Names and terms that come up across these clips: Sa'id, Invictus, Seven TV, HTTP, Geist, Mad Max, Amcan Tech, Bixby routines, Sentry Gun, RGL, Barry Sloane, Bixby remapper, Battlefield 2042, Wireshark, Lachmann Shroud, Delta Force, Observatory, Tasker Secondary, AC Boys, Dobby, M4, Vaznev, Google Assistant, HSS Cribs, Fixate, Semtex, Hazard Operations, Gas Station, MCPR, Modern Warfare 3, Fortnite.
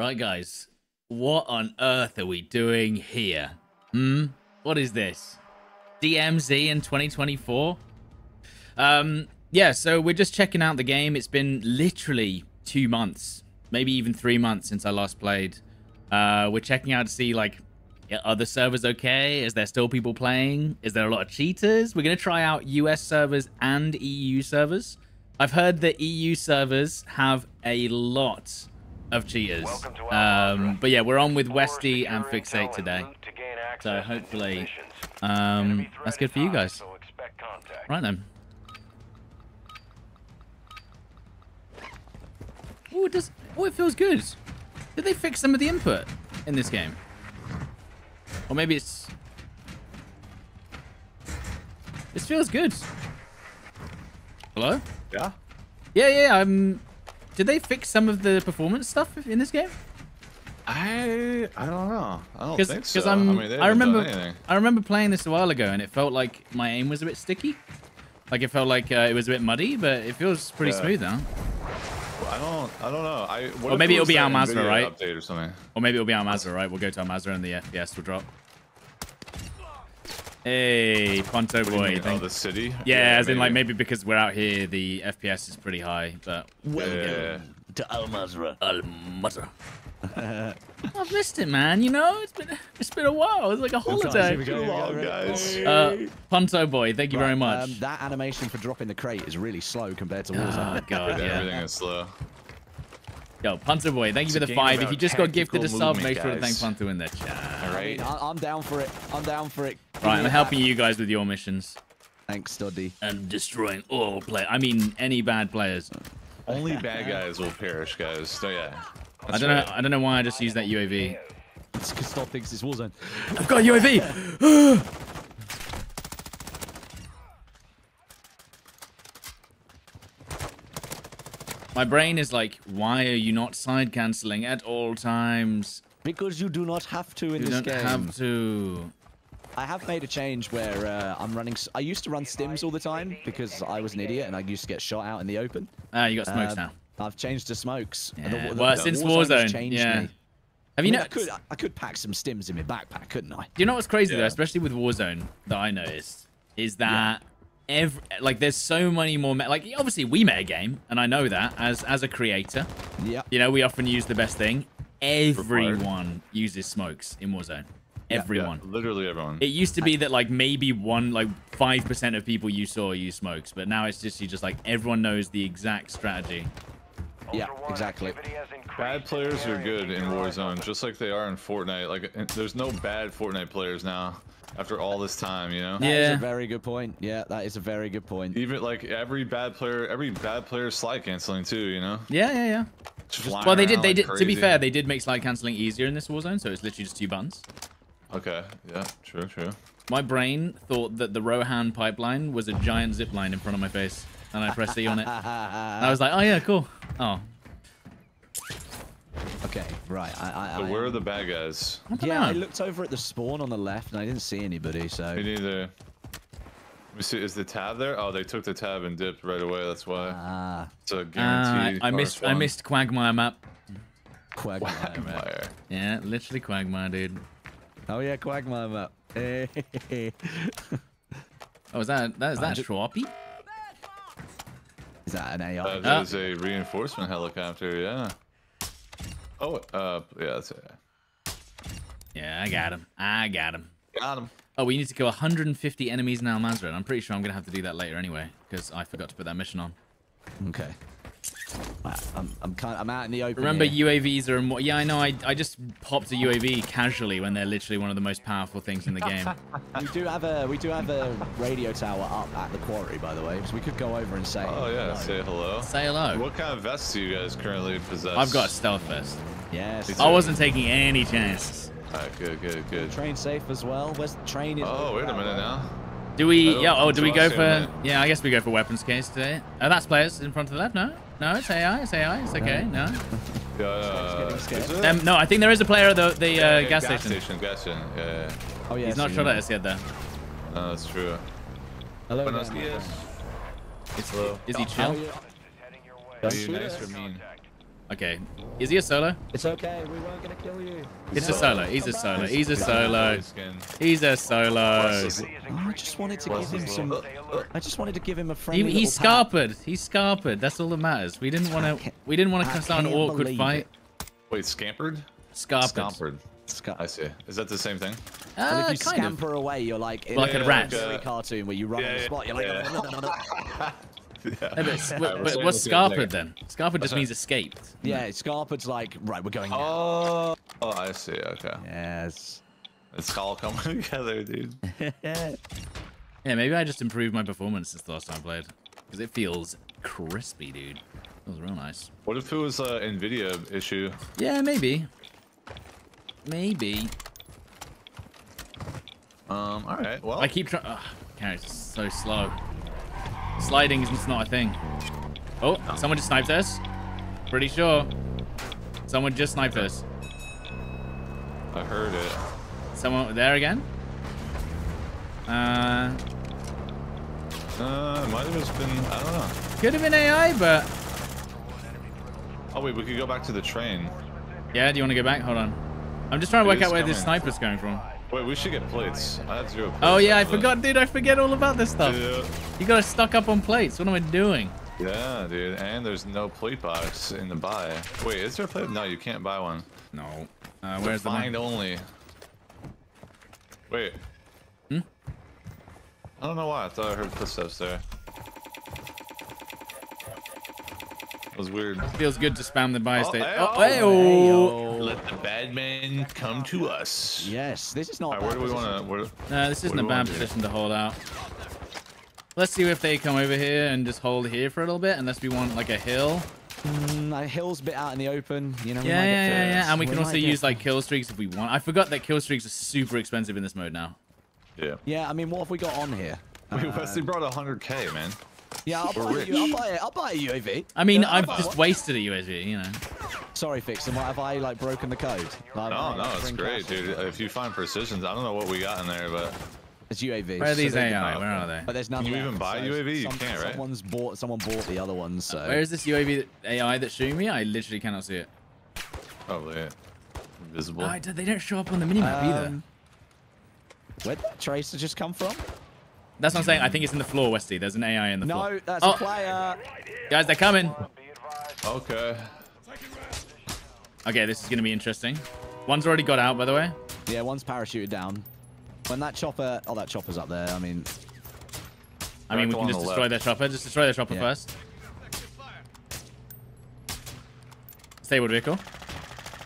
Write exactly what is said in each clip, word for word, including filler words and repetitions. Right, guys. What on earth are we doing here? Hmm? What is this? D M Z in twenty twenty-four? Um, yeah, so we're just checking out the game. It's been literally two months, maybe even three months since I last played. Uh, we're checking out to see, like, are the servers okay? Is there still people playing? Is there a lot of cheaters? We're going to try out U S servers and E U servers. I've heard that E U servers have a lot of cheaters. Um, but yeah, we're on with Westie and Fixate today. So hopefully um, that's good for you guys. Right then. Oh, it does. Oh, it feels good. Did they fix some of the input in this game? Or maybe it's... This feels good. Hello? Yeah? Yeah, yeah, um... Did they fix some of the performance stuff in this game? I... I don't know. I don't think so. Because I mean, I remember... I remember playing this a while ago, and it felt like my aim was a bit sticky. Like, it felt like uh, it was a bit muddy, but it feels pretty yeah. smooth now. I don't, I don't know. I, what or maybe it'll be Al Mazrah, right? Update or something. Or maybe it'll be Al Mazrah, right? We'll go to Al Mazrah and the F P S will drop. Hey, Ponto Boy. Oh, the city? Yeah, yeah as maybe. in like maybe because we're out here, the F P S is pretty high, but... Welcome yeah. to Al Mazrah. Al Mazrah. I've missed it, man. You know, it's been it's been a while. It's like a holiday. It's been a while, guys. Uh, Ponto Boy, thank you right, very much. Um, that animation for dropping the crate is really slow compared to Warzone. Oh god, yeah. Everything is slow. Yo, Ponto Boy, thank it's you for the five. If you just got gifted a sub, make guys. sure to thank Ponto in the chat. All right, I'm down for it. I'm down for it. Give right, I'm back. helping you guys with your missions. Thanks, Stodeh. And destroying all play. I mean, any bad players. Only bad guys will perish, guys. So yeah. That's I don't right. know. I don't know why I just used that U A V. It's because Stop thinks it's Warzone. I've got a U A V. My brain is like, why are you not side cancelling at all times? Because you do not have to in you this game. You don't have to. I have made a change where uh, I'm running. I used to run stims all the time because I was an idiot and I used to get shot out in the open. Ah, uh, you got smokes um, now. I've changed to smokes. Yeah. The, the, well, the, since Warzone, Warzone yeah. Me. Have you I mean, I could, I could pack some stims in my backpack, couldn't I? Do you know what's crazy yeah. though, especially with Warzone, that I noticed is that yeah. every like there's so many more like obviously we made a game, and I know that as as a creator. Yeah. You know, we often use the best thing. Everyone uses smokes in Warzone. Everyone. Yeah, literally everyone. It used to be that like maybe one, like five percent of people you saw use smokes, but now it's just you just like everyone knows the exact strategy. Yeah, exactly. Bad players are good in Warzone, just like they are in Fortnite. Like, there's no bad Fortnite players now after all this time, you know? Yeah. That is a very good point. Yeah, that is a very good point. Even, like, every bad player, every bad player is slide canceling, too, you know? Yeah, yeah, yeah. Just just, well, they did, they like did, crazy. To be fair, they did make slide canceling easier in this Warzone, so it's literally just two buttons. Okay, yeah, true, true. My brain thought that the Rohan pipeline was a giant zipline in front of my face, and I pressed E on it. And I was like, oh, yeah, cool. Oh. Okay, right. I, I, so where I, are the bad guys? I yeah, know. I looked over at the spawn on the left and I didn't see anybody, so... Me neither. We see, is the tab there? Oh, they took the tab and dipped right away, that's why. Ah. It's a guaranteed... Uh, I, I, missed, I missed Quagmire map. Quagmire, Quagmire map. Yeah, literally Quagmire, dude. Oh, yeah, Quagmire map. Hey. Oh, is that... that is that Schwappy? Is that an A I? Uh, that is a reinforcement helicopter, yeah. Oh, uh, yeah, that's it. Yeah, I got him. I got him. Got him. Oh, we need to kill one hundred fifty enemies in Al Mazrah, and I'm pretty sure I'm going to have to do that later anyway, because I forgot to put that mission on. Okay. I'm, I'm, kind of, I'm out in the open. Remember, here. U A Vs are... More, yeah, I know. I, I just popped a U A V casually when they're literally one of the most powerful things in the game. we do have a we do have a radio tower up at the quarry, by the way, so we could go over and say. Oh yeah, hello. say hello. Say hello. What kind of vests do you guys currently possess? I've got a stealth vest. Yes. I wasn't taking any chances. All right, good, good, good. Train safe as well. Where's the train? Is oh, wait a minute now. Do we? Yeah. Oh, do we go for? Yeah, I guess we go for weapons case today. Oh, that's players in front of the left. No, no, it's A I. It's A I. It's okay. No. Yeah. Uh, um, no, I think there is a player at the, the yeah, uh, yeah, gas, gas station. station. Gas station. Yeah, yeah. Oh yeah. He's not shot at us yet, though. No, that's true. Hello. Buenos dias. Is, is he chill? Are you nice or mean? Okay. Is he a solo? It's okay. We weren't gonna kill you. It's a solo. He's a solo. He's a solo. He's a solo. I just wanted to give him some. I just wanted to give him a friendly. He's scarpered. He's scarpered. That's all that matters. We didn't want to. We didn't want to start an awkward fight. Wait, scampered? Scarpered. I see. Is that the same thing? Uh, if you kind scamper of. away, you're like in like a rat like, uh, cartoon where you run yeah, on the spot. You're like. Yeah. No, no, no, no. Yeah. No, but, but, but what's scarpered then? Scarpered just means escaped. Yeah, scarpered's like, right, we're going. Oh, now. Oh, I see. Okay. Yes. It's all coming together, dude. Yeah, maybe I just improved my performance since the last time I played, because it feels crispy, dude. It was real nice. What if it was an uh, NVIDIA issue? Yeah, maybe. Maybe. Um. All right. Well, I keep trying. Oh, character's so slow. Sliding is not a thing. Oh, someone just sniped us. Pretty sure. Someone just sniped us. I heard it. Someone there again? Uh. Uh, might have just been. I don't know. Could have been A I, but. Oh wait, we could go back to the train. Yeah. Do you want to go back? Hold on. I'm just trying to work out where this sniper's going from. Wait, we should get plates. I have zero plates. Oh yeah, I forgot, dude. I forget all about this stuff. Yeah. You got us stuck up on plates. What am I doing? Yeah, dude. And there's no plate box in the buy. Wait, is there a plate? No, you can't buy one. No. Uh, where's the find only? Wait. Hmm? I don't know why. I thought I heard footsteps there. That was weird. Feels good to spam the buy oh, state. Hey, oh, oh, hey, oh. Hey, oh. Let the bad man come to us. Yes, this is not. Right, where do we want to? No, this isn't a bad position to hold out. Let's see if they come over here and just hold here for a little bit, unless we want like a hill. Mm, a hill's a bit out in the open, you know. Yeah, yeah, yeah, yeah. And we, we can also get... use like kill streaks if we want. I forgot that kill streaks are super expensive in this mode now. Yeah. Yeah, I mean, what have we got on here? Wait, um, Wesley brought one hundred K, man. Yeah, I'll buy, you, I'll buy it. I'll buy a U A V. I mean, yeah, I've just wasted a U A V, you know. Sorry, Fixate. Have I like broken the code? Like, no, no, it's great, dude. If you find precisions, I don't know what we got in there, but it's U A Vs. Where are these so A I? Where are they? But there's nothing. Can you even buy so U A V? Some, you can't, right? Someone's bought. Someone bought the other ones. So where is this U A V A I that's shooting me? I literally cannot see it. Probably it. Invisible. No, they don't show up on the minimap um, either. Where'd that tracer just come from? That's what I'm saying. I think it's in the floor, Westie. There's an A I in the no, floor. No, that's oh. a player. Guys, they're coming. Okay. Okay, this is going to be interesting. One's already got out, by the way. Yeah, one's parachuted down. When that chopper... Oh, that chopper's up there. I mean... I mean, we can just destroy their chopper. Just destroy their chopper yeah. first. Disabled vehicle.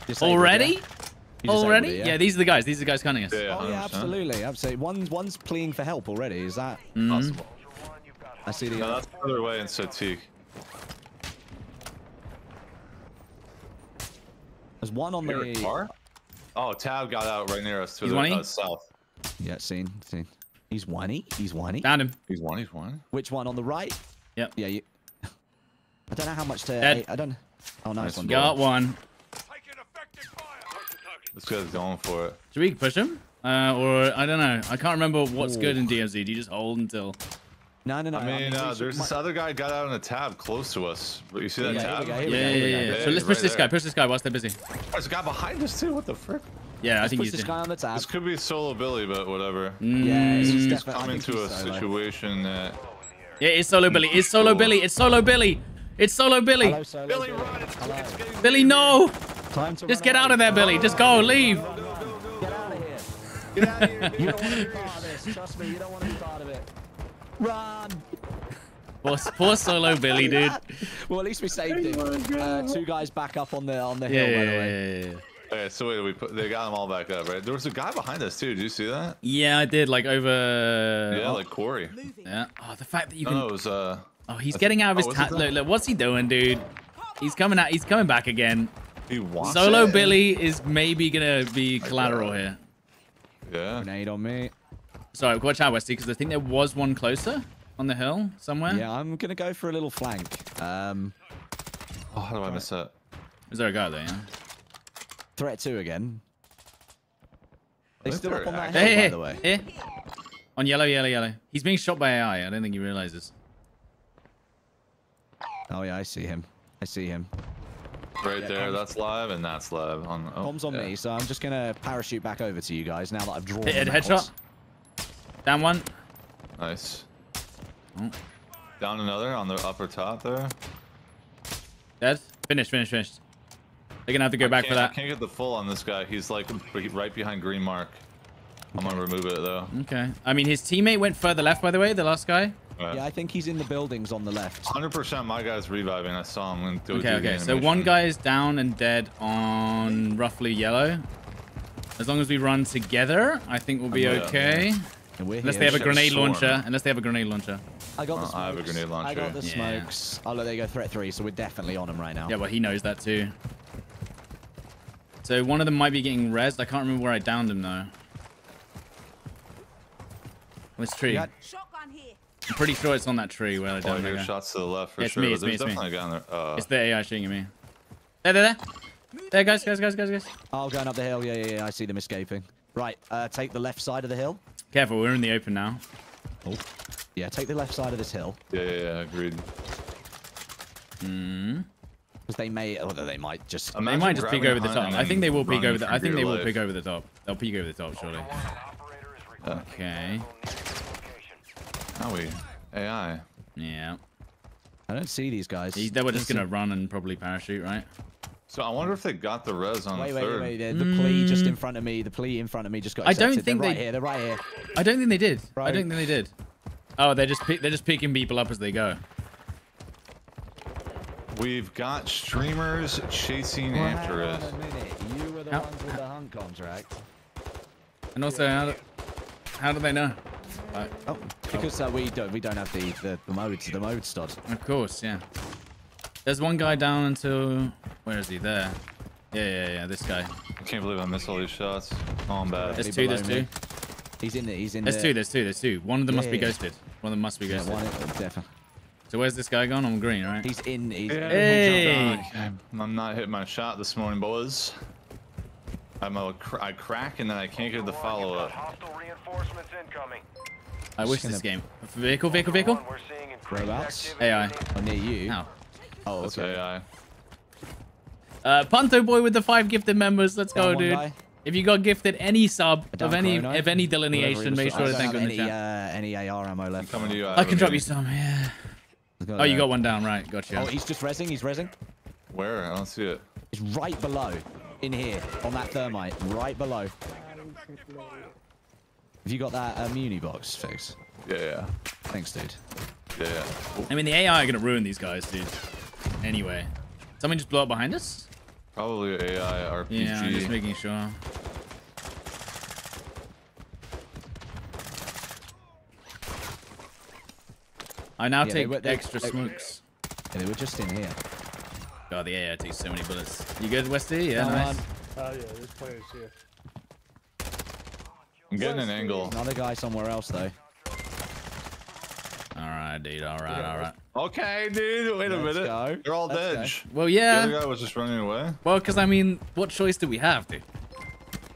Disabled, already? Yeah. Already? It, yeah. yeah, these are the guys. These are the guys cunning us. Yeah, oh, yeah, absolutely. Absolutely. One, one's pleading for help already. Is that mm-hmm. possible? I see the no, other. That's the other way in Sotique. There's one on the car. Oh, Tab got out right near us to he's the uh, south. Yeah, seen, seen. He's whiny. He's whiny. Found him. He's whiny. He's whiny. Which one on the right? Yep. Yeah. You... I don't know how much to. Dead. I don't. Oh no, nice one. Got one. This guy's going for it. Should we push him? Uh, or, I don't know. I can't remember what's Ooh. good in D M Z. Do you just hold until... No, no, no. I mean, uh, there's this other guy got out on a tab close to us. But you see that yeah, tab? Yeah, yeah, yeah, yeah, yeah, yeah. So let's push right this guy. Push this guy whilst they're busy. Oh, there's a guy behind us, too. What the frick? Yeah, let's I think push he's... this guy on the tab. This could be solo Billy, but whatever. Mm. Yeah, he's, he's coming to a solo. situation that... Yeah, it's solo Billy. It's solo cool. Billy. It's solo Billy. It's solo Billy. Hello, solo Billy, Billy. Run. It's, Hello. It's getting... Billy, no! Just get out of there, Billy. Just go, leave. Get out of here. Get out of here. You don't want to be part of this. Trust me, you don't want to be part of it. Run. Poor, poor solo Billy, dude. Well, at least we saved him. Uh, two guys back up on the on the hill, yeah, by the way. Yeah, yeah, yeah. Okay, so wait, we put, they got them all back up, right? There was a guy behind us too. Did you see that? Yeah, I did. Like over. Yeah, like Corey. Yeah. Oh, the fact that you can. No, it was, uh, oh, he's getting out of his. Oh, look, look, what's he doing, dude? He's coming out. He's coming back again. He wants Solo it. Billy is maybe gonna be collateral here. Yeah. Grenade on me. Sorry, watch out, Westie, because I think there was one closer on the hill somewhere. Yeah, I'm gonna go for a little flank. Um. Oh, how do I miss that? Is there a guy there? Yeah? Threat two again. They still up on that hill, by the way. Here. On yellow, yellow, yellow. He's being shot by A I. I don't think he realizes. Oh yeah, I see him. I see him. Right yeah, there, that's live and that's live. On, oh, bombs on yeah. me, so I'm just gonna parachute back over to you guys now that I've drawn. Hit, hit headshot. Down one. Nice. Mm. Down another on the upper top there. Dead. Finish, finish, finish. They're gonna have to go I back for that. I can't get the full on this guy. He's like right behind green mark. I'm gonna remove it though. Okay. I mean, his teammate went further left, by the way, the last guy. Right. Yeah, I think he's in the buildings on the left. one hundred percent my guy's reviving. I saw him. Go okay, okay. So one guy is down and dead on roughly yellow. As long as we run together, I think we'll be oh, okay. Yeah. Unless they have a grenade storm. launcher. Unless they have a grenade launcher. I got the smokes. I have a grenade launcher. I got the yeah. smokes. Oh, look, there you go. Threat three. So we're definitely on him right now. Yeah, well, he knows that too. So one of them might be getting rezzed. I can't remember where I downed him though. This tree. I'm pretty sure it's on that tree where I downed him. Oh, I hear shots to the left for yeah, it's sure. Me, it's me, it's me. There. Uh, it's the A I shooting at me. There, there, there. There, guys, guys, guys, guys, guys. Oh, going up the hill. Yeah, yeah, yeah. I see them escaping. Right. Uh, take the left side of the hill. Careful, we're in the open now. Oh. Yeah, take the left side of this hill. Yeah, yeah, yeah, agreed. Hmm. Because they may, or they might just. They might just peek over the top. I think they will peek over the. I think they will peek over the top. They'll peek over the top, surely. Uh, okay. Are we? A I. Yeah. I don't see these guys. They were just gonna run and probably parachute, right? So I wonder if they got the res on wait, the third. Wait, wait, wait. The mm. plea just in front of me. The plea in front of me just got accepted. I don't think they're right they... here. They're right here. I don't think they did. Bro. I don't think they did. Oh, they're just they're just picking people up as they go. We've got streamers chasing well, after us. You were the how? ones with the hung contract. And also, how do, how do they know? Right. Oh, because uh, we don't we don't have the the, the mode the mode stud. Of course, yeah. There's one guy down until... Where is he? There. Yeah, yeah, yeah. This guy. I can't believe I missed all these shots. Oh, I'm bad. There's two, there's two. He's in there, he's in there. There's two, there's two, there's two. One of them yeah, must yeah, be yeah. ghosted. One of them must be ghosted. Yeah, one of them, so where's this guy gone? I'm green, right? He's in. He's yeah, hey! Okay. I'm not hitting my shot this morning, boys. I'm a cr I crack and then I can't get the follow-up. I wish this game. Vehicle, vehicle, vehicle. Whereabouts? A I. Oh, near you. Ow. Oh, that's okay. A I. Uh, Ponto Boy with the five gifted members. Let's down go, dude. Guy. If you got gifted any sub of any chrono. of any delineation, make sure to thank them in the chat. Uh, any A R ammo left? Coming to you, I, I can drop you some. Yeah. Oh, there. You got one down, right? Gotcha. Oh, he's just rezzing. He's rezzing. Where? I don't see it. It's right below, in here, on that thermite, right below. Have you got that uh, muni box, Fix? Yeah, yeah. Thanks, dude. Yeah. yeah. I mean, the A I are gonna ruin these guys, dude. Anyway, someone just blew up behind us? Probably A I, R P G. Yeah, I'm just making sure. I now yeah, take they were, they, extra they, smokes. Yeah, they were just in here. God, the A I takes so many bullets. You good, Westie? Yeah, no, nice. Oh, uh, yeah, there's players here. I'm getting an angle. Another guy somewhere else, though. Alright, dude. Alright, alright. Okay, dude. Wait a Let's minute. Go. They're all dead. Well, yeah. The other guy was just running away. Well, because, I mean, what choice do we have, dude?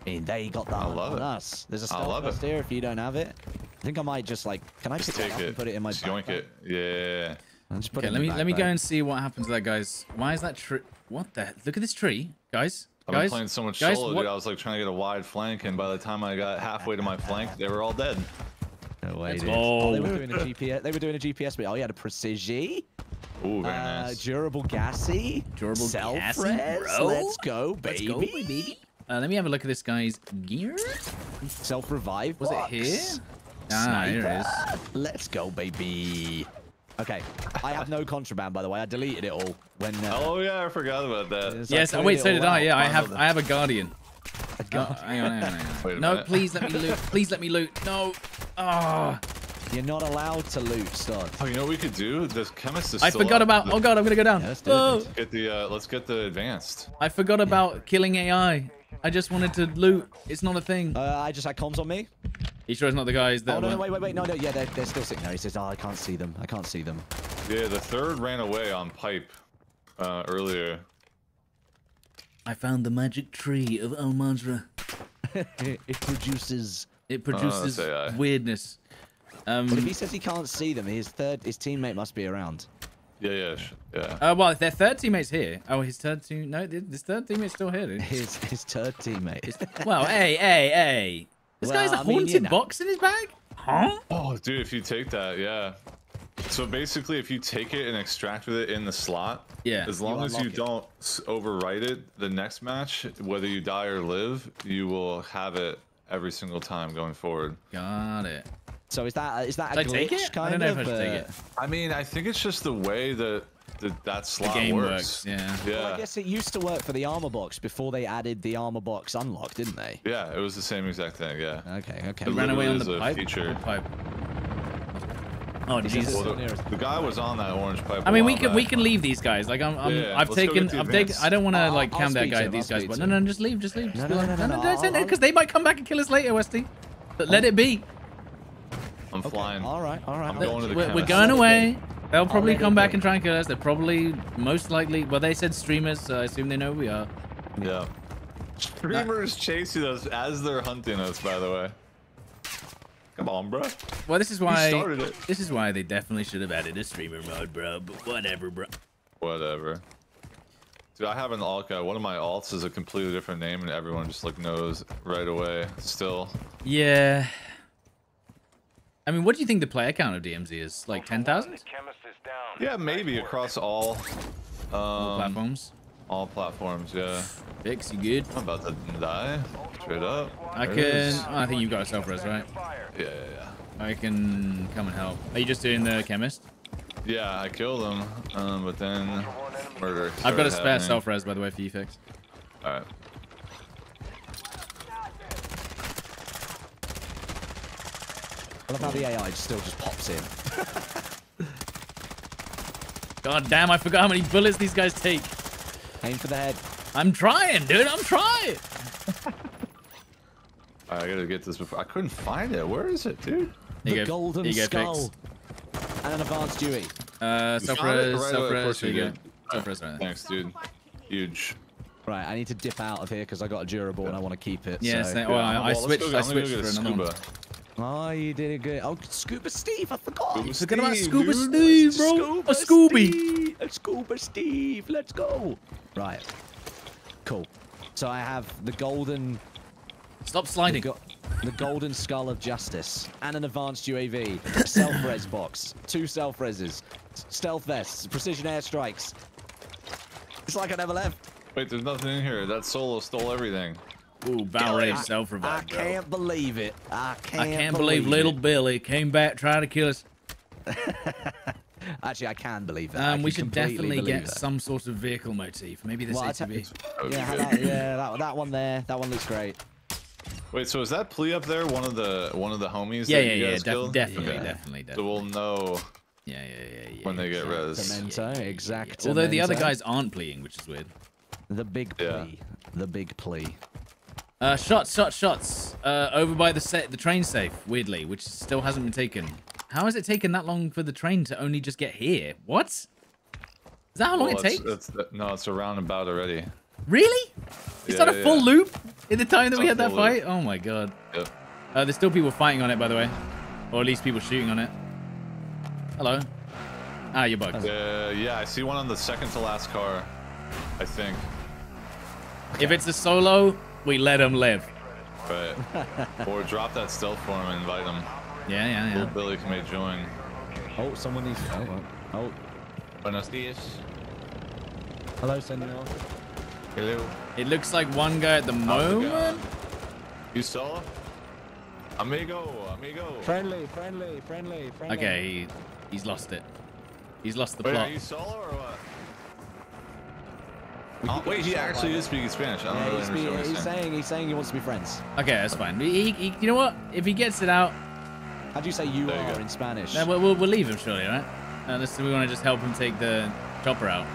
I mean, they got that I love on it. us. There's a stuff here if you don't have it. I think I might just, like, can I just pick it up it. and put it in my backpack? It. Yeah. Just put okay, it let me let me go and see what happens to that guy's. Why is that tree? What the? Look at this tree, guys. I've been guys? playing so much guys, solo, what? dude. I was, like, trying to get a wide flank, and by the time I got halfway to my flank, they were all dead. No way, oh, they were doing a G P S. They were doing a G P S, but oh, you had a Precision. Ooh, very uh, nice. Durable gassy. Durable gassy. Let's go, baby. Let's go, baby. Uh, let me have a look at this guy's gear. Self revive. Was box. it here? Ah, here it is. Let's go, baby. Okay, I have no contraband, by the way. I deleted it all when. Uh, oh yeah, I forgot about that. Yes. Oh wait, so did I. Yeah, I have. I have a guardian. A guardian. Oh, hang on, hang on, hang on. No, minute. please let me loot. Please let me loot. No. Oh. You're not allowed to loot, Stodeh. Oh, you know what we could do? This chemist is I still forgot up. about... Oh, God, I'm going to go down. Yeah, let's, oh. let's, get the, uh, let's get the advanced. I forgot about yeah. killing A I. I just wanted to loot. It's not a thing. Uh, I just had comms on me. You sure it's not the guys that... Oh, no, no, wait, wait, wait. No, no, yeah, they're, they're still sick. No, he says, oh, I can't see them. I can't see them. Yeah, the third ran away on pipe uh, earlier. I found the magic tree of Al Mazrah. It produces... It produces oh, weirdness. Um, if he says he can't see them, his third, his teammate must be around. Yeah, yeah, yeah. Uh, well, their third teammate's here. Oh, his third team. No, this third teammate's still here, dude. His his third teammate. His, well, hey, hey, hey. This well, guy's a I haunted mean, you know. box in his bag. Huh? Oh, dude, if you take that, yeah. So basically, if you take it and extract with it in the slot, yeah. As long you as you it. don't overwrite it, the next match, whether you die or live, you will have it every single time going forward. Got it. So is that is that Should a glitch I take it? kind I don't of? Know if I, take it. I mean, I think it's just the way that the, that slot the game works. works. Yeah. yeah. Well, I guess it used to work for the armor box before they added the armor box unlock, didn't they? Yeah, it was the same exact thing. Yeah. Okay. Okay. It ran away on the pipe. Feature. Pipe. Oh, Jesus. Well, the, the guy was on that orange pipe. I mean, we can back. we can leave these guys. Like, I'm, I'm yeah, I've taken, I've taken. I don't want to like cam that guy, these guys. But no, no, just leave, just leave. No, no, no, no, because they might come back and kill us later, Westie. Let it be. I'm okay. flying. All right, all right. I'm going to the we're, we're going away. They'll probably come back and try and kill us. They're probably most likely. Well, they said streamers, so I assume they know who we are. Yeah. Streamers nah. chasing us as they're hunting us. By the way. Come on, bro. Well, this is why. It. This is why they definitely should have added a streamer mode, bro. But whatever, bro. Whatever. Dude, I have an alt guy. One of my alts is a completely different name, and everyone just like knows right away. Still. Yeah. I mean, what do you think the player count of D M Z is? Like ten thousand? Yeah, maybe across all, um, all platforms. All platforms, yeah. Fix, you good? I'm about to die. Straight up. I there can. Oh, I think you've got a self res, right? Yeah, yeah, yeah. I can come and help. Are you just doing the chemist? Yeah, I killed him, um, but then murder. I've got a spare self res, by the way, for you, Fix. All right. I love how the A I still just pops in. God damn, I forgot how many bullets these guys take. Aim for the head. I'm trying, dude. I'm trying. All right, I gotta get this before. I couldn't find it. Where is it, dude? The go, golden skull. Fix. And an advanced U A V. Uh, self-res, self-res. Self-res, right. Thanks, dude. Huge. Right, I need to dip out of here because I got a durable yeah. and I want to keep it. Yeah, so. yeah well, I, I switched. Go, I switched for another one. Oh, you did a good. Oh, Scuba Steve, I forgot. Scuba Steve, Forget about Scuba dude. Steve, bro. Scuba a Scooby. Steve. A Scuba Steve. Let's go. Right. Cool. So I have the golden. Stop sliding. The, go the golden skull of justice and an advanced U A V, self-res box, two self-reses, stealth vests, precision airstrikes. It's like I never left. Wait, there's nothing in here. That solo stole everything. Ooh, bow rave self revive. I can't bro. believe it. I can't. I can't believe, believe little Billy came back trying to kill us. Actually, I can believe that. Um, we should definitely get that. some sort of vehicle motif. Maybe this well, A T V. Yeah, that, yeah, that, that one there. That one looks great. Wait, so is that Plea up there? One of the one of the homies? Yeah, that yeah, you guys yeah. Def definitely, okay. definitely, definitely. So we'll know. Yeah, yeah, yeah. yeah when they get res. Yeah, yeah, exact. Yeah. Although the other guys aren't pleading, which is weird. The big plea. Yeah. The big plea. Uh, shots, shots, shots. Uh, over by the set, the train safe, weirdly, which still hasn't been taken. How has it taken that long for the train to only just get here? What? Is that how long well, it takes? It's, it's, no, it's a roundabout already. Really? It's yeah, not a yeah. full loop in the time that it's we had that fight? Loop. Oh my god. Yep. Uh, there's still people fighting on it, by the way. Or at least people shooting on it. Hello. Ah, you're bugged. Uh, yeah, I see one on the second to last car, I think. Okay. If it's a solo... we let him live. Right. Or drop that stealth for him and invite him. Yeah, yeah, yeah. Little Billy can may join. Oh, someone needs to... Oh, oh. Buenos dias. Hello, senor. Hello. It looks like one guy at the moment. You saw? Amigo, amigo. Friendly, friendly, friendly, friendly. Okay, he, he's lost it. He's lost the Wait, plot. Wait, are you solo or what? Oh, wait, he actually is speaking Spanish. I don't yeah, really he's, understand he's, he's saying. He's saying he wants to be friends. Okay, that's fine. He, he, you know what? If he gets it out... How do you say you there are you in Spanish? No, we'll, we'll, we'll leave him, surely, right? Unless we want to just help him take the chopper out.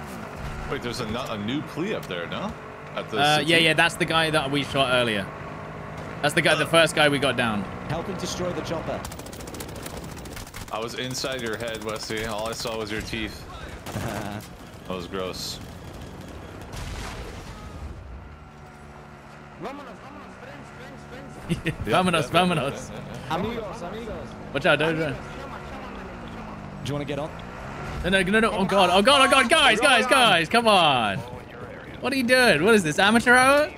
Wait, there's a, a new plea up there, no? At the uh, yeah, yeah, that's the guy that we shot earlier. That's the guy, the first guy we got down. Help him destroy the chopper. I was inside your head, Westie. All I saw was your teeth. That was gross. Vamonos, vamonos. Amigos, amigos. Watch out, don't do you want to get on? No, no, no, no. Oh, God. Oh, God. Oh, God. Guys, guys, guys. Come on. What are you doing? What is this? Amateur hour?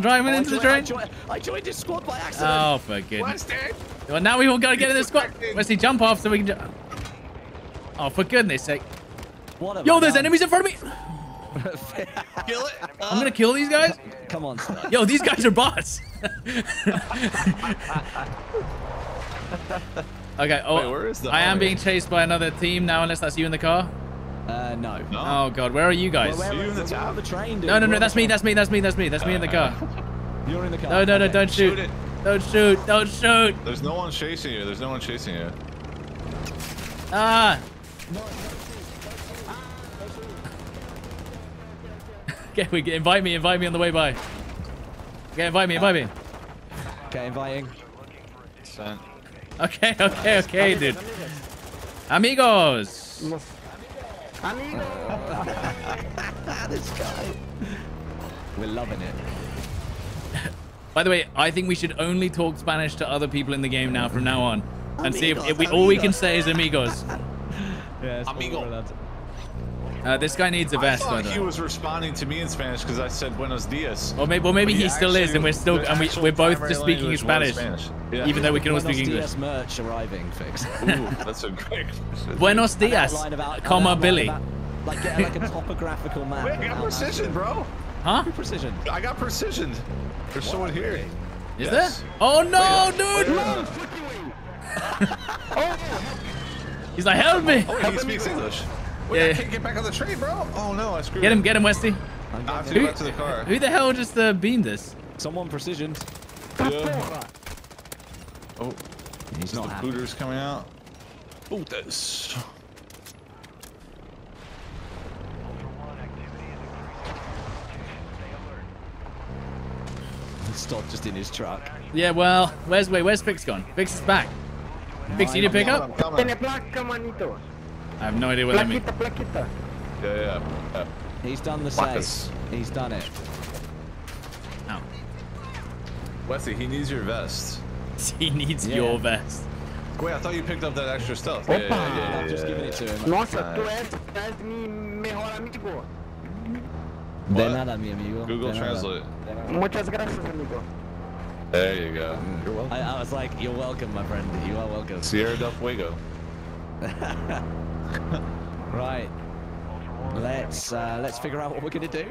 Driving oh, into joined, the train? I joined, I joined this squad by accident. Oh, for goodness. Well, now we all got to get in this squad. Westie, jump off so we can... Oh, for goodness sake. Yo, there's enemies in front of me. Kill it. I'm going to kill these guys. Come on, sir. Yo, these guys are bots. Okay. Oh, wait, where is the I am being chased by another team now, unless that's you in the car. Uh, no. no. Oh, God. Where are you guys? Where, where, where, you in the the train, no, no, no. That's me. That's me. That's me. That's me. That's me in the car. You're in the car. No, no, no. Don't shoot. shoot don't shoot. Don't shoot. There's no one chasing you. There's no one chasing you. Ah. No, no. Okay, we invite me, invite me on the way by. Okay, invite me, invite me. Okay, inviting. Okay, okay, okay, dude. Amigos. Amigos. This guy. We're loving it. By the way, I think we should only talk Spanish to other people in the game now, from now on, and amigos, see if, if we amigos. all we can say is amigos. Yeah, amigo. Uh, this guy needs a vest. I thought he was responding to me in Spanish because I said Buenos Dias. Or maybe, well, maybe he still is, and we're still, and we, we're both just speaking Spanish, Spanish. Yeah. even though we can all speak English. Buenos Dias merch arriving, Fix. Ooh, that's a great. Buenos Dias, about, comma Billy. About, like, yeah, like a topographical map. Wait, I got precision, bro. Huh? Precision. I got precision. There's what? someone here. Is yes. there? Oh no, wait, dude! Wait, wait, wait. Oh. He's like, help me! Oh, he speaks English. Wait, yeah. I can't get back on the train, bro. Oh no, I screwed up. Get him, get him, Westie. I have to go back to the car. Who the hell just uh, beamed this? Someone precision. Yeah. Oh, he's not happy. Hooters coming out. Oh, that's. Stop just in his truck. Yeah, well, where's wait, where's Fix gone? Fix is back. Fix, you need to pick up. I have no idea what that means. Yeah, yeah, yeah. He's done the same. He's done it. Ow. Westie, he needs your vest. He needs yeah. your vest. Wait, I thought you picked up that extra stuff. Yeah, yeah, yeah, yeah, yeah. I'm just giving it to him. Nossa, tu és mi melhor amigo. De nada, mi amigo. Google Translate. Muchas gracias, amigo. There you go. You're welcome. I, I was like, you're welcome, my friend. You are welcome. Sierra del Fuego. Right, let's uh, let's figure out what we're gonna do.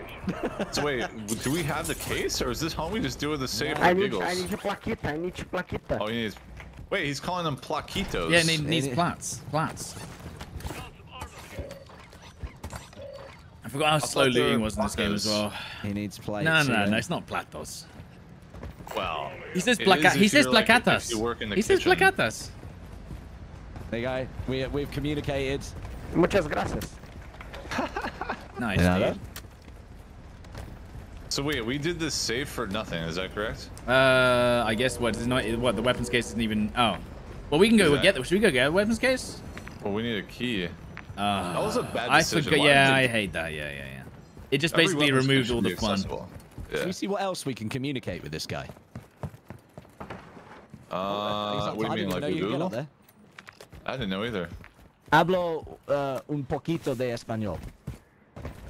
So wait, do we have the case, or is this homie just doing the same? I need, I need plaquita. I need plaquita. Oh, he needs. Wait, he's calling them plaquitos. Yeah, he needs plats. Plats. I forgot how slow looting was in this game as well. He needs plates. No, no, no, no, it's not platos. Well, he says placa. He says placatas. He says placatas. There you go. We, we've communicated. Muchas gracias. Nice, dude. So wait, we did this safe for nothing, is that correct? Uh, I guess what, is not, what the weapons case isn't even, oh. Well, we can go exactly. get, should we go get a weapons case? Well, we need a key. Uh, that was a bad decision. I forgot, yeah, I hate that, yeah, yeah, yeah. It just Every basically removed all the fun. Yeah. Can we see what else we can communicate with this guy? Uh, what do you mean, like you Google? There. I didn't know either. Hablo uh, un poquito de español.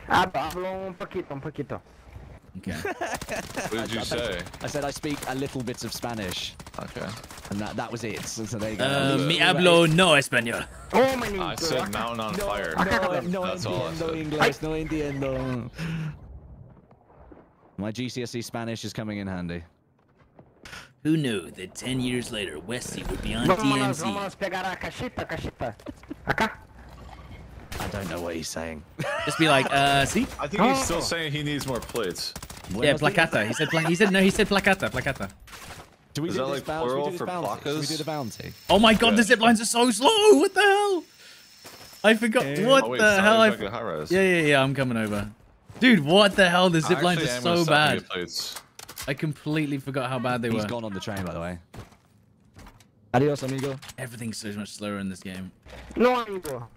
Hablo un poquito, un poquito. Okay. What did you I, say? I said I speak a little bit of Spanish. Okay. And that, that was it. So, so there you go. Uh, me hablo no español. Oh, my I said mountain on no, fire. No, no That's all I said. English, no entiendo. My G C S E Spanish is coming in handy. Who knew that ten years later, Westie would be on D M Z? I don't know what he's saying. Just be like, uh, see? I think he's still saying he needs more plates. Yeah, placata. He said, pla he said, no, he said placata, placata. Do we Is do that this like bounty? Plural do for placas? We do the bounty? Oh my God, yeah. The ziplines are so slow. What the hell? I forgot. Yeah. What oh, wait, the hell? I yeah, yeah, yeah, I'm coming over. Dude, what the hell? The ziplines are so bad. I completely forgot how bad they He's were. He's gone on the train, by the way. Adios, amigo. Everything's so much slower in this game. No, amigo.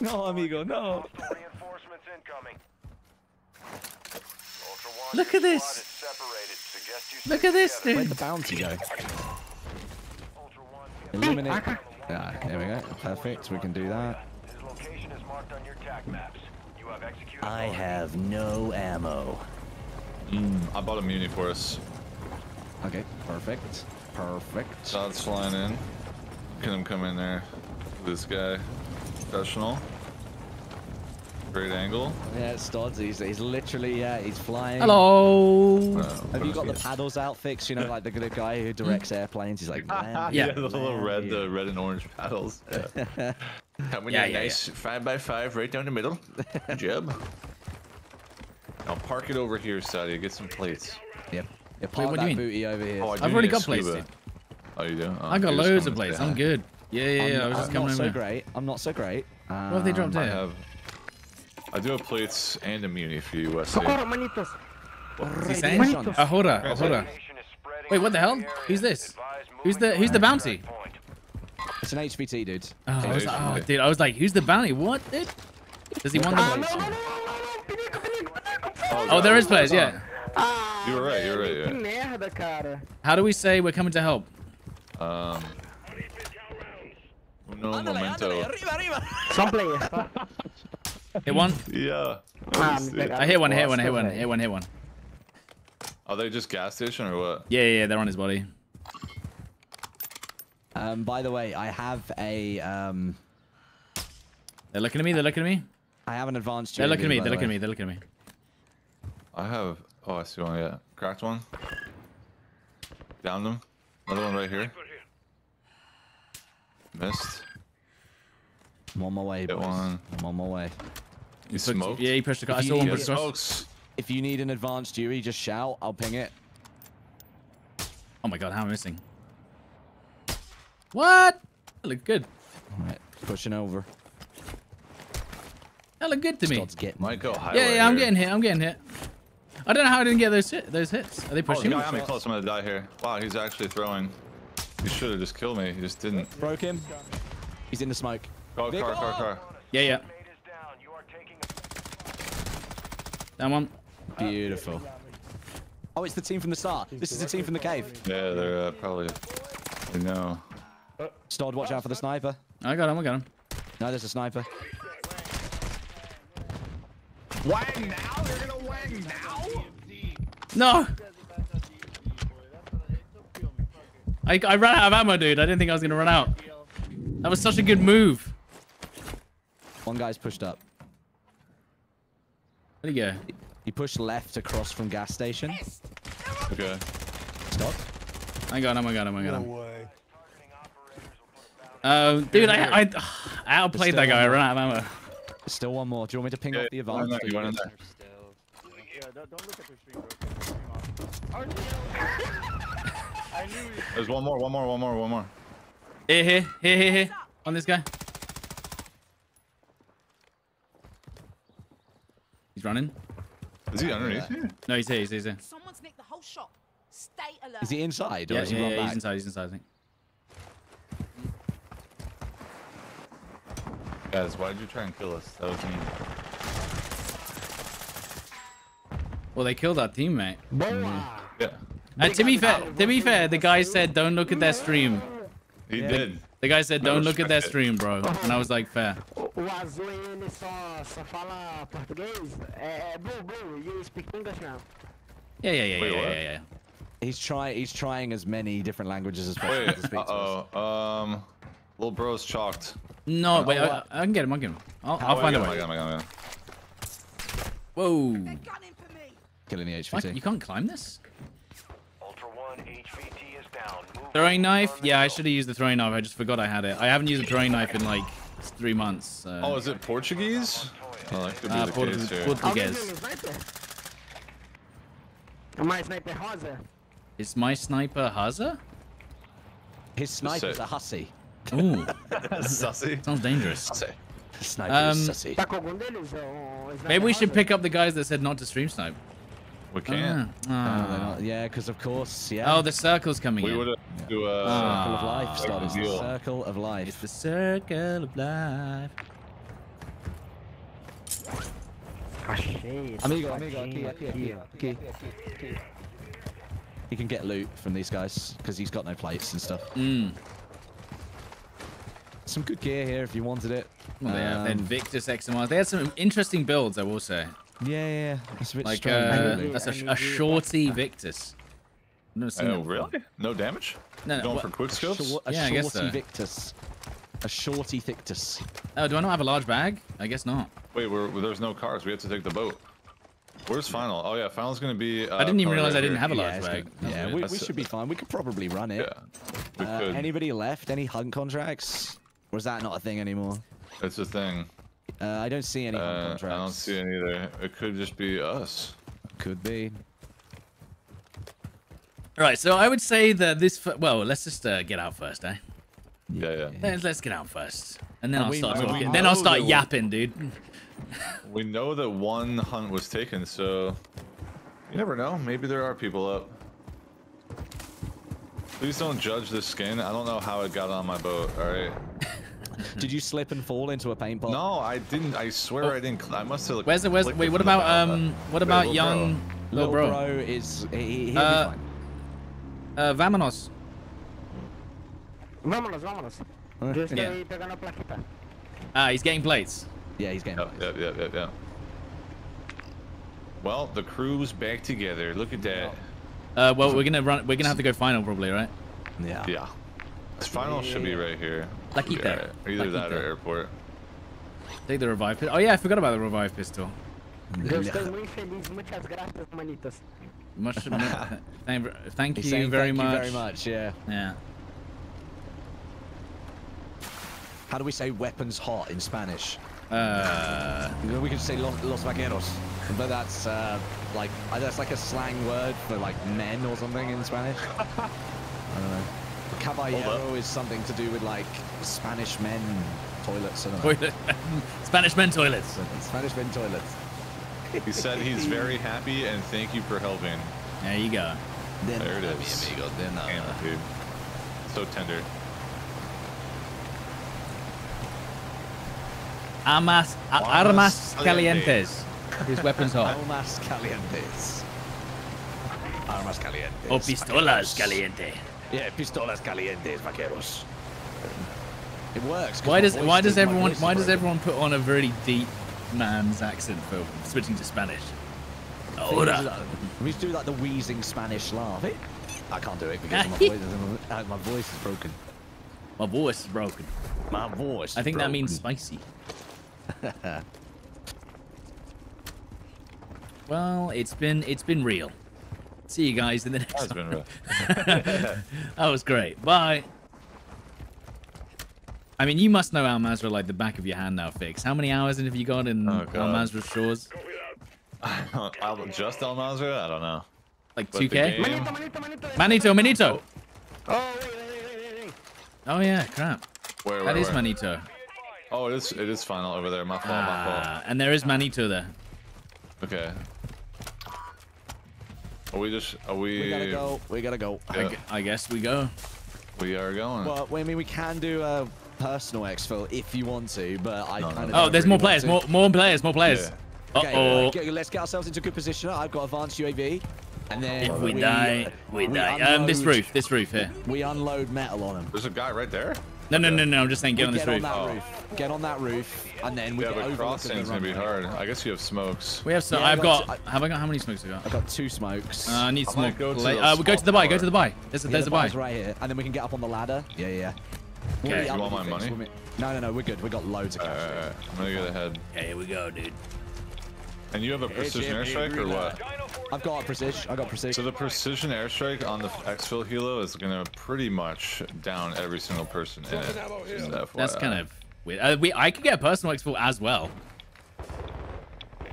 No, amigo, no. Look at this. Look at this, dude. Where'd the bounty go? Illuminate. Ah, there we go. Perfect. We can do that. marked on your tac maps. You have executed. I have no ammo. Mm. I bought a muni for us. Okay, perfect. Perfect. Shots flying in. Look at him come in there. This guy. Professional. Great angle. Yeah, it's Stodeh. He's, he's literally, yeah, he's flying. Hello. No, have you got the paddles out fixed? You know, like the, the guy who directs airplanes. He's like, man, yeah, man, the little man, red, yeah. the red and orange paddles. Yeah. Coming yeah, in yeah, nice yeah. five by five right down the middle. Good job. Now park it over here, Sadia. Get some plates. Yep. Yeah, park Wait, what that do you mean? Booty over here. Oh, I've already got plates. Oh, you do? Oh, I got loads of plates. I'm good. Yeah, yeah, yeah. I'm, I was just I'm coming not so there. great. I'm not so great. Um, what have they dropped I in? Have, I do have plates and a muni for you, Westie. Manitos. What's he saying? Ahora, ahora. Wait, what the hell? Who's this? Who's the Who's the bounty? It's an H V T, dude. Oh, I was like, oh, dude, I was like, who's the bounty? What, dude? Does he want the plates? Oh, oh, there is plates, yeah. You were right, you were right, yeah. How do we say we're coming to help? Um... No andale, momento. Andale, arriba, arriba. Some player. Hit one? Yeah. I hit one, hit one, hit one, hit one, hit one. Are they just gas station or what? Yeah, yeah, yeah, they're on his body. Um, by the way, I have a, um... They're looking at me, they're looking at me. I have an advanced... They're looking at me, they're looking at me, they're looking at me. I have... Oh, I see one, yeah. Cracked one. Downed them. Another one right here. Missed. I'm on my way, boys. One. I'm on my way. You smoked? Yeah, he pushed the car. I saw one push smokes. If you need an advanced U A V, just shout. I'll ping it. Oh my god, how am I missing? What? That looked good. Alright, pushing over. That looked good to me. Might go high. Yeah, yeah, I'm getting hit. I'm getting hit. I don't know how I didn't get those hit, those hits. Are they pushing? Oh, the guy, I'm close. I'm gonna die here. Wow, he's actually throwing. He should have just killed me. He just didn't. Broke him. He's in the smoke. Oh, car, car, car, car. Yeah, yeah. That one. Beautiful. Oh, it's the team from the start. This is the team from the cave. Yeah, they're uh, probably. No. Stod, watch out for the sniper. I got him. I got him. No, there's a sniper. Wang now? They're gonna wang now? No. I, I ran out of ammo, dude. I didn't think I was gonna run out. That was such a good move. One guy's pushed up. Where'd he go? He pushed left across from gas station. Okay. Stop. I got him. I got him. I got him. No way. Um, dude, I I, I outplayed that guy. I ran out of ammo. Still one more. Do you want me to ping yeah, off the advance? No, you want there. Yeah, don't look at your stream, bro. I knew it. There's one more, one more, one more, one more. Here, here, here, here, here. On this guy. He's running. Is he underneath here? No, he's here, he's here, he's here. Someone's nicked the whole shop. Stay alert. Is he inside? Or yeah, is he yeah, yeah he's inside, he's inside, I think. Guys, why did you try and kill us? That was mean. Well, they killed our teammate. Mm-hmm. Yeah. Uh, to be fair, to be fair, the guy said don't look at their stream. He yeah. did. The guy said don't look at their stream, bro. And I was like, fair. Yeah, yeah, yeah, yeah, Wait, yeah, yeah, yeah. He's trying. He's trying as many different languages as possible Wait, to speak to us. Uh-oh. Um, little bro's chalked. No, uh, wait, oh, I, I can get him, I can get him. I'll, I'll find him. Whoa. Whoa. Killing the H V T. What? You can't climb this? Ultra One, H V T is down. Throwing knife? Yeah, I should have used the throwing knife. I just forgot I had it. I haven't used a throwing knife in like three months. So. Oh, is it Portuguese? Oh, that could be uh, the Portuguese. Portuguese. My sniper Haza. Is my sniper Haza? His sniper's a hussy. Ooh, sussy. Sounds dangerous. Sussy. Um, sussy. Maybe we should pick up the guys that said not to stream snipe. We can. Uh, uh, oh, yeah, because of course. Yeah. Oh, the circle's coming. We would have to. Uh, circle of life. Start is the circle of life. It's the circle of life. Amigo, amigo, aquí, aquí, aquí, aquí. He can get loot from these guys because he's got no plates and stuff. Mm. Some good gear here if you wanted it. Well, they um, have Invictus X M R. They had some interesting builds, I will say. Yeah, yeah, yeah. That's a bit like strange, uh, really. That's a, a shorty Victus. Oh, uh, really? No damage? No, no. Going what? For quick scopes? A, short, a yeah, shorty I guess so. Victus. A shorty Victus. Oh, do I not have a large bag? I guess not. Wait, we're, there's no cars. We have to take the boat. Where's Final? Oh, yeah, Final's going to be... Uh, I didn't even realize I didn't have a large yeah, bag. Gonna, yeah, we, we should be fine. We could probably run it. Yeah, uh, anybody left? Any hunt contracts? Or is that not a thing anymore? It's a thing. Uh, I don't see any hunt uh, contracts. I don't see any either. It could just be us. Could be. All right, so I would say that this... Well, let's just uh, get out first, eh? Yeah, yeah. Let's, let's get out first. And then and I'll we, start I mean, Then I'll start yapping, dude. We know that one hunt was taken, so you never know. Maybe there are people up. Please don't judge this skin. I don't know how it got on my boat. All right. Did you slip and fall into a paint pot? No, I didn't. I swear oh. I didn't. I must have. Like, where's the where's wait? What about um? What about little young bro. little bro? Little bro is he, he'll uh, be fine. Uh, vámonos. Vámonos, vámonos. Yo estoy pegando plaquita. Ah, he's getting plates. Yeah, he's getting yep, plates. Yep, yep, yep, yep. Well, the crew's back together. Look at that. Uh, well, we're gonna run. We're gonna have to go final, probably, right? Yeah. Yeah. This final should be right here. Lucky yeah, right. Either Laquita. That or airport. Take the revive pistol. Oh yeah, I forgot about the revive pistol. Much, thank, thank you saying, very thank much. Thank you very much. Yeah. Yeah. How do we say weapons hot in Spanish? Uh, we could say los, los vaqueros, but that's uh, like that's like a slang word for like men or something in Spanish. I don't know. Caballero is something to do with like Spanish men toilets. Toilet. Spanish men toilets. Spanish men toilets. He said he's very happy and thank you for helping. There you go. Then there it is. Amigo. Then Damn, dude. So tender. Armas, armas calientes. His weapons are armas calientes. Armas calientes. O pistolas caliente. Yeah, pistolas calientes, vaqueros. It works. Why does why does everyone why does everyone put on a really deep man's accent for switching to Spanish? Ahora. We used to do like the wheezing Spanish laugh. I can't do it because my voice is, my voice is broken. My voice is broken. My voice. I think broken. That means spicy. Well, it's been it's been real. See you guys in the next. That's been real. That was great. Bye. I mean, you must know Al Mazrah like the back of your hand now, Fix. How many hours have you got in oh, Al Mazrah's shores? Just Al Mazrah? I don't know. Like but two K. Manito, Manito, Manito. Oh wait, wait, wait, wait, wait. Oh yeah, crap. Where, where, that where? Is Manito. Oh, it is, it is Final over there. My fault, ah, my fault. And there is Manito there. Okay. Are we just, are we... We gotta go. We gotta go. Yeah. I, gu I guess we go. We are going. Well, I mean, we can do a personal exfil if you want to, but I no, kind of... No. Oh, there's really more players. More, more players. More players. Yeah. Okay, uh-oh. Uh, get, let's get ourselves into a good position. I've got advanced U A V. And then if we, we die, uh, we, we die. Unload, um, this roof. This roof here. We unload metal on him. There's a guy right there. No, no, no, no, I'm just saying get we on this get roof. On that oh. roof. Get on that roof, and then we yeah, get over. Yeah, but crossing's gonna be hard. I guess you have smokes. We have some. Yeah, I've got. got have I got how many smokes? I got. I got two smokes. Uh, I need some more. Go uh, we go to the buy. Go to the buy. There's a, yeah, there's the a buy. Right here, and then we can get up on the ladder. Yeah, yeah. Okay. You want my money? We'll no, no, no. We're good. We got loads of cash. All right, I'm gonna go ahead. Okay, here we go, dude. And you have a precision airstrike or what? I've got a precision. I got precision. So the precision airstrike on the exfil helo is gonna pretty much down every single person in it. That's kind of weird. Uh, we I could get a personal exfil as well.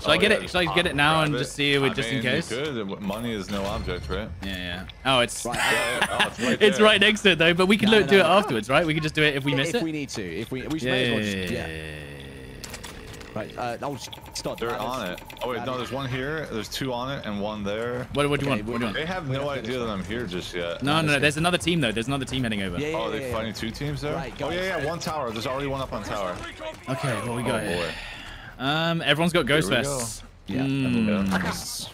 Shall oh, I get yeah, it? Shall I get it now and it. Just see it with I just mean, in case? Good. Money is no object, right? Yeah, yeah. Oh, it's right. yeah, yeah. Oh, it's, right it's right next to it though. But we can no, look, no, do no. it afterwards, right? We can just do it if we miss if it. If we need to, if we we should yeah, may as well just, yeah. yeah. Right, uh, I'll stop. They're that on is, it. Oh wait, no, there's one here, there's two on it, and one there. What, what do you okay, want? What do you want? They have no idea that I'm here just yet. No, no, no, there's another team though. There's another team heading over. Yeah, yeah, oh, they're yeah, fighting yeah. two teams there? Right, oh yeah, yeah, one tower. There's already one up on tower. Okay, what well, we got oh, here? Boy. Um, everyone's got ghost vests. Go. Yeah. Mm.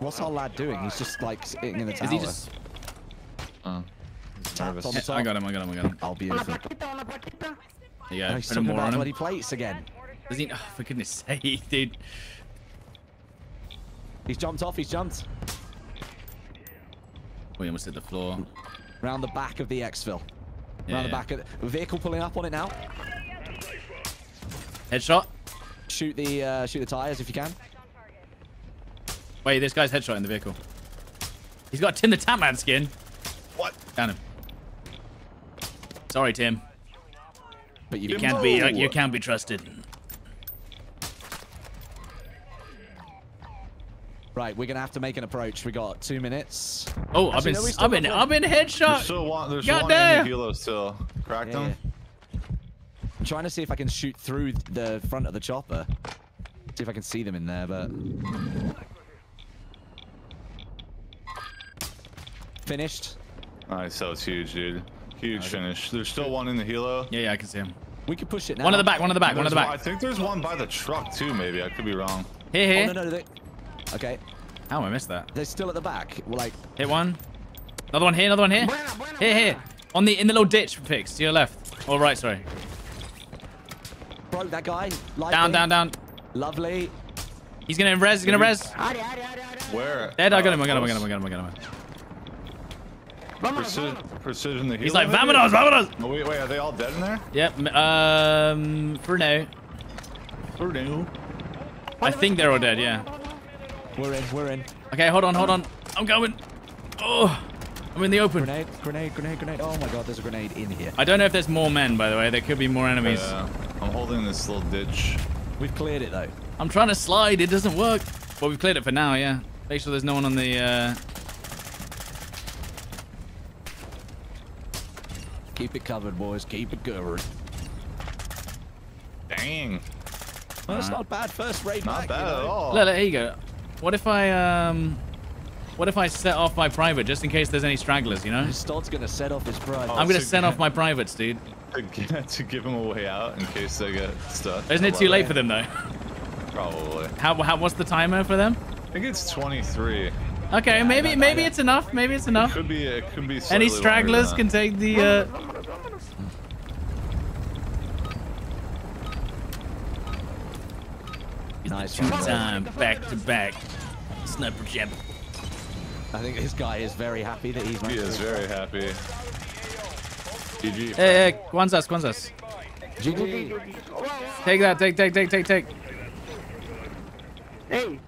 What's our lad doing? He's just like sitting in the tower. Is he just... Oh. service. Top, top. I got him, I got him, I got him. I'll be in. Yeah, he's put more on him. Bloody plates again. Does he? Oh, for goodness sake, dude. He's jumped off, he's jumped. We almost hit the floor. Round the back of the Exfil. Yeah, Round the yeah. back of the vehicle pulling up on it now. Headshot. Shoot the uh, shoot the tires if you can. Wait, this guy's headshot in the vehicle. He's got a Tim the Tap Man skin. What? Down him. Sorry, Tim. But you, you can't be you can't be trusted. Right, we're gonna have to make an approach. We got two minutes. Oh, I've been, I've been, I've been headshot. There's still one, there's one in the helo still. Cracked him. I'm trying to see if I can shoot through the front of the chopper. See if I can see them in there, but finished. Nice, that was huge, dude. Huge finish. There's still one in the helo. Yeah, yeah, I can see him. We can push it now. One in the back. One in the back. One in the back. I think there's one by the truck too. Maybe I could be wrong. Here, here. Oh, no, no, they... Okay. How oh, I missed that. They're still at the back. We're like hit one. Another one here. Another one here. Buena, buena, here, buena. here. On the in the little ditch, Pix. To your left. All right, sorry. Broke that guy. Lightly. Down, down, down. Lovely. He's gonna res. He's gonna res. Where? Dead. I got him. I got him. I got him. I got him. I got him. Precision, precision the healer. He's like, vamonos, vamonos! Oh, wait, wait, are they all dead in there? Yep, um, for now. For now. I think they're all dead, yeah. We're in, we're in. Okay, hold on, hold on. I'm going. Oh, I'm in the open. Grenade, grenade, grenade, grenade. Oh my god, there's a grenade in here. I don't know if there's more men, by the way. There could be more enemies. Uh, I'm holding this little ditch. We've cleared it, though. I'm trying to slide. It doesn't work. But we've cleared it for now, yeah. Make sure there's no one on the... Uh... Keep it covered, boys. Keep it covered. Dang. Well, that's not bad. First raid back. Not bad at all. Look, there you go. What if I um, what if I set off my private just in case there's any stragglers? You know. Stod's gonna set off his private. Oh, I'm gonna set off my privates, dude. To give them a way out in case they get stuck. Isn't it too late for them though? Probably. How how what's the timer for them? I think it's twenty-three. Okay, yeah, maybe maybe it's enough. Maybe it's enough. It could be. It could be. Any stragglers can take the. Uh... Nice two time back to back. Sniper jump. I think this guy is very happy that he's. He is very happy. G G. Hey, hey, Kwanzas, Kwanzas. G G. Take that. Take, take, take, take, take. Hey.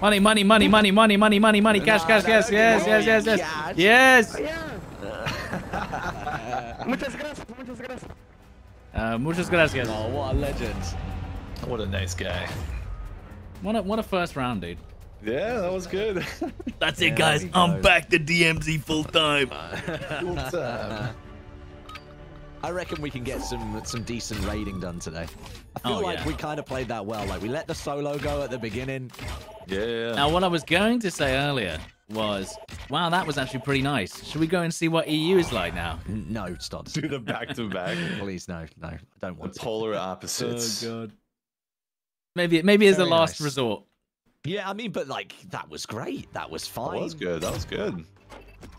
Money, money, money, money, money, money, money, money, cash, no, cash, cash, yes, yes, yes, yes, yes, yes, yes. Muchas gracias, muchas gracias. Uh, muchas gracias. Oh, what a legend. What a nice guy. What a, what a first round, dude. Yeah, that was good. That's it, guys. Yeah, I'm back to D M Z full time. Full time. I reckon we can get some some decent raiding done today. I feel oh, like yeah. we kind of played that well. Like we let the solo go at the beginning. Yeah. Now what I was going to say earlier was, wow, that was actually pretty nice. Should we go and see what E U is like now? No, stop. Do the back to back. Please, no, no, I don't want. The polar to. opposites. Oh god. Maybe maybe as a last nice. resort. Yeah, I mean, but like that was great. That was fine. That was good. That was good.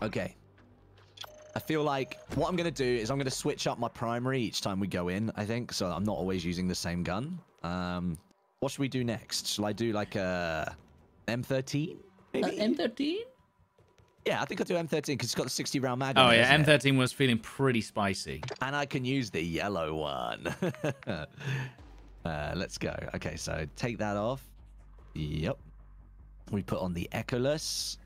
Okay. I feel like what I'm going to do is I'm going to switch up my primary each time we go in, I think, so I'm not always using the same gun. Um, what should we do next? Shall I do like a M thirteen? Maybe? Uh, M thirteen? Yeah, I think I'll do M thirteen because it's got the sixty round mag. Oh, yeah, M thirteen it? was feeling pretty spicy. And I can use the yellow one. uh, let's go. Okay, so take that off. Yep. We put on the Echoless.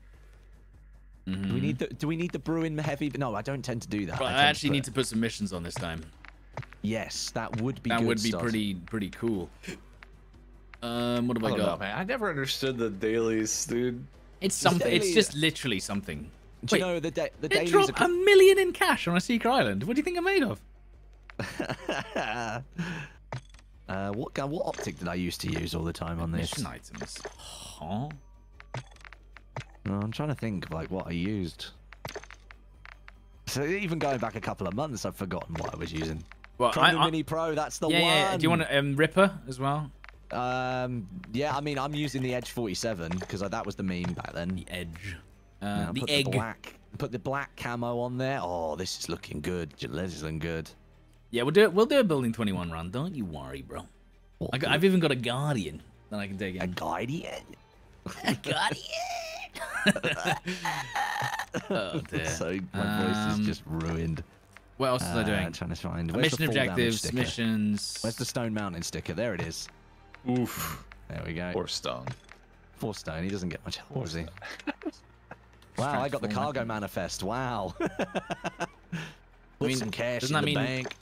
Mm-hmm. Do we need the do we need the brewing heavy? No, I don't tend to do that. Well, I, I actually to put... need to put some missions on this time. Yes, that would be that good would be stuff. pretty pretty cool. Um, what have I, I got? Know, man. I never understood the dailies, dude. It's something. Daily... It's just literally something. Do Wait, you know the da the dailies? They drop are... a million in cash on a secret island. What do you think I'm made of? uh, what gun? What optic did I used to use all the time on this? Mission items. Huh? No, I'm trying to think of, like, what I used. So even going back a couple of months, I've forgotten what I was using. Well, I, I, Mini Pro, that's the yeah, one. Yeah, do you want um, Ripper as well? Um, yeah, I mean, I'm using the Edge forty-seven because that was the meme back then. The Edge. Uh, now, the put egg. The black, put the black camo on there. Oh, this is looking good. This is looking good. Yeah, we'll do it. We'll do a Building twenty-one run. Don't you worry, bro. I got, I've even got a Guardian that I can take in. A Guardian? A Guardian? Oh, dear. So my voice um, is just ruined. What else was uh, I doing? I'm trying to find. Mission objectives, missions. Where's the Stone Mountain sticker? There it is. Oof. There we go. Four stone. Four stone. He doesn't get much help, does he? Wow, I got the cargo manifest. Wow. Put I mean, some cash doesn't in that the mean bank.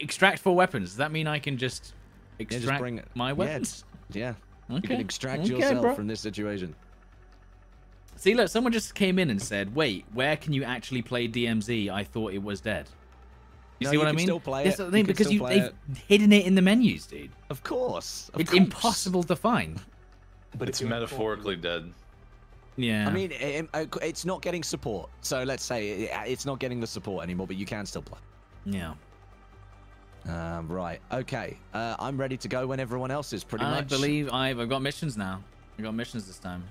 Extract four weapons. Does that mean I can just extract yeah, just bring my weapons? Yeah. yeah. Okay. You can extract okay, yourself bro. from this situation. See, look, someone just came in and said, wait, where can you actually play D M Z? I thought it was dead. You no, see what you I mean? Still play That's it. The thing, you because you, they've it. hidden it in the menus, dude. Of course. Of it's course. impossible to find. But it's, it's metaphorically dead. Yeah. I mean, it, it, it's not getting support. So let's say it, it's not getting the support anymore, but you can still play. Yeah. Um, right. Okay. Uh, I'm ready to go when everyone else is, pretty I much. I believe I've, I've got missions now. I've got missions this time.